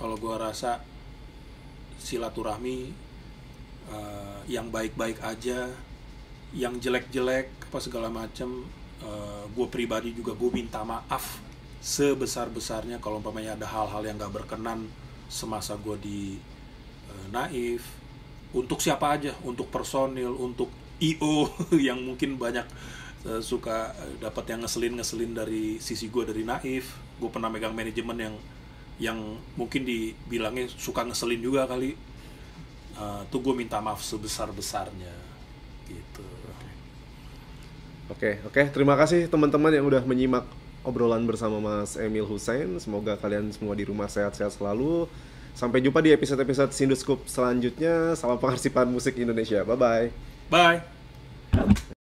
kalau gua rasa silaturahmi uh, yang baik-baik aja, yang jelek-jelek apa segala macam, uh, gua pribadi juga gua minta maaf sebesar-besarnya kalau umpamanya ada hal-hal yang gak berkenan semasa gua di uh, Naif. Untuk siapa aja, untuk personil, untuk I O yang mungkin banyak uh, suka uh, dapat yang ngeselin-ngeselin dari sisi gue dari Naif. Gue pernah megang manajemen yang yang mungkin dibilangnya suka ngeselin juga kali. Uh, tuh gue minta maaf sebesar-besarnya gitu. Oke, oke, terima kasih teman-teman yang udah menyimak obrolan bersama Mas Emil Hussein. Semoga kalian semua di rumah sehat-sehat selalu. Sampai jumpa di episode-episode Sinduscope selanjutnya. Salam pengarsipan musik Indonesia. Bye-bye. Bye.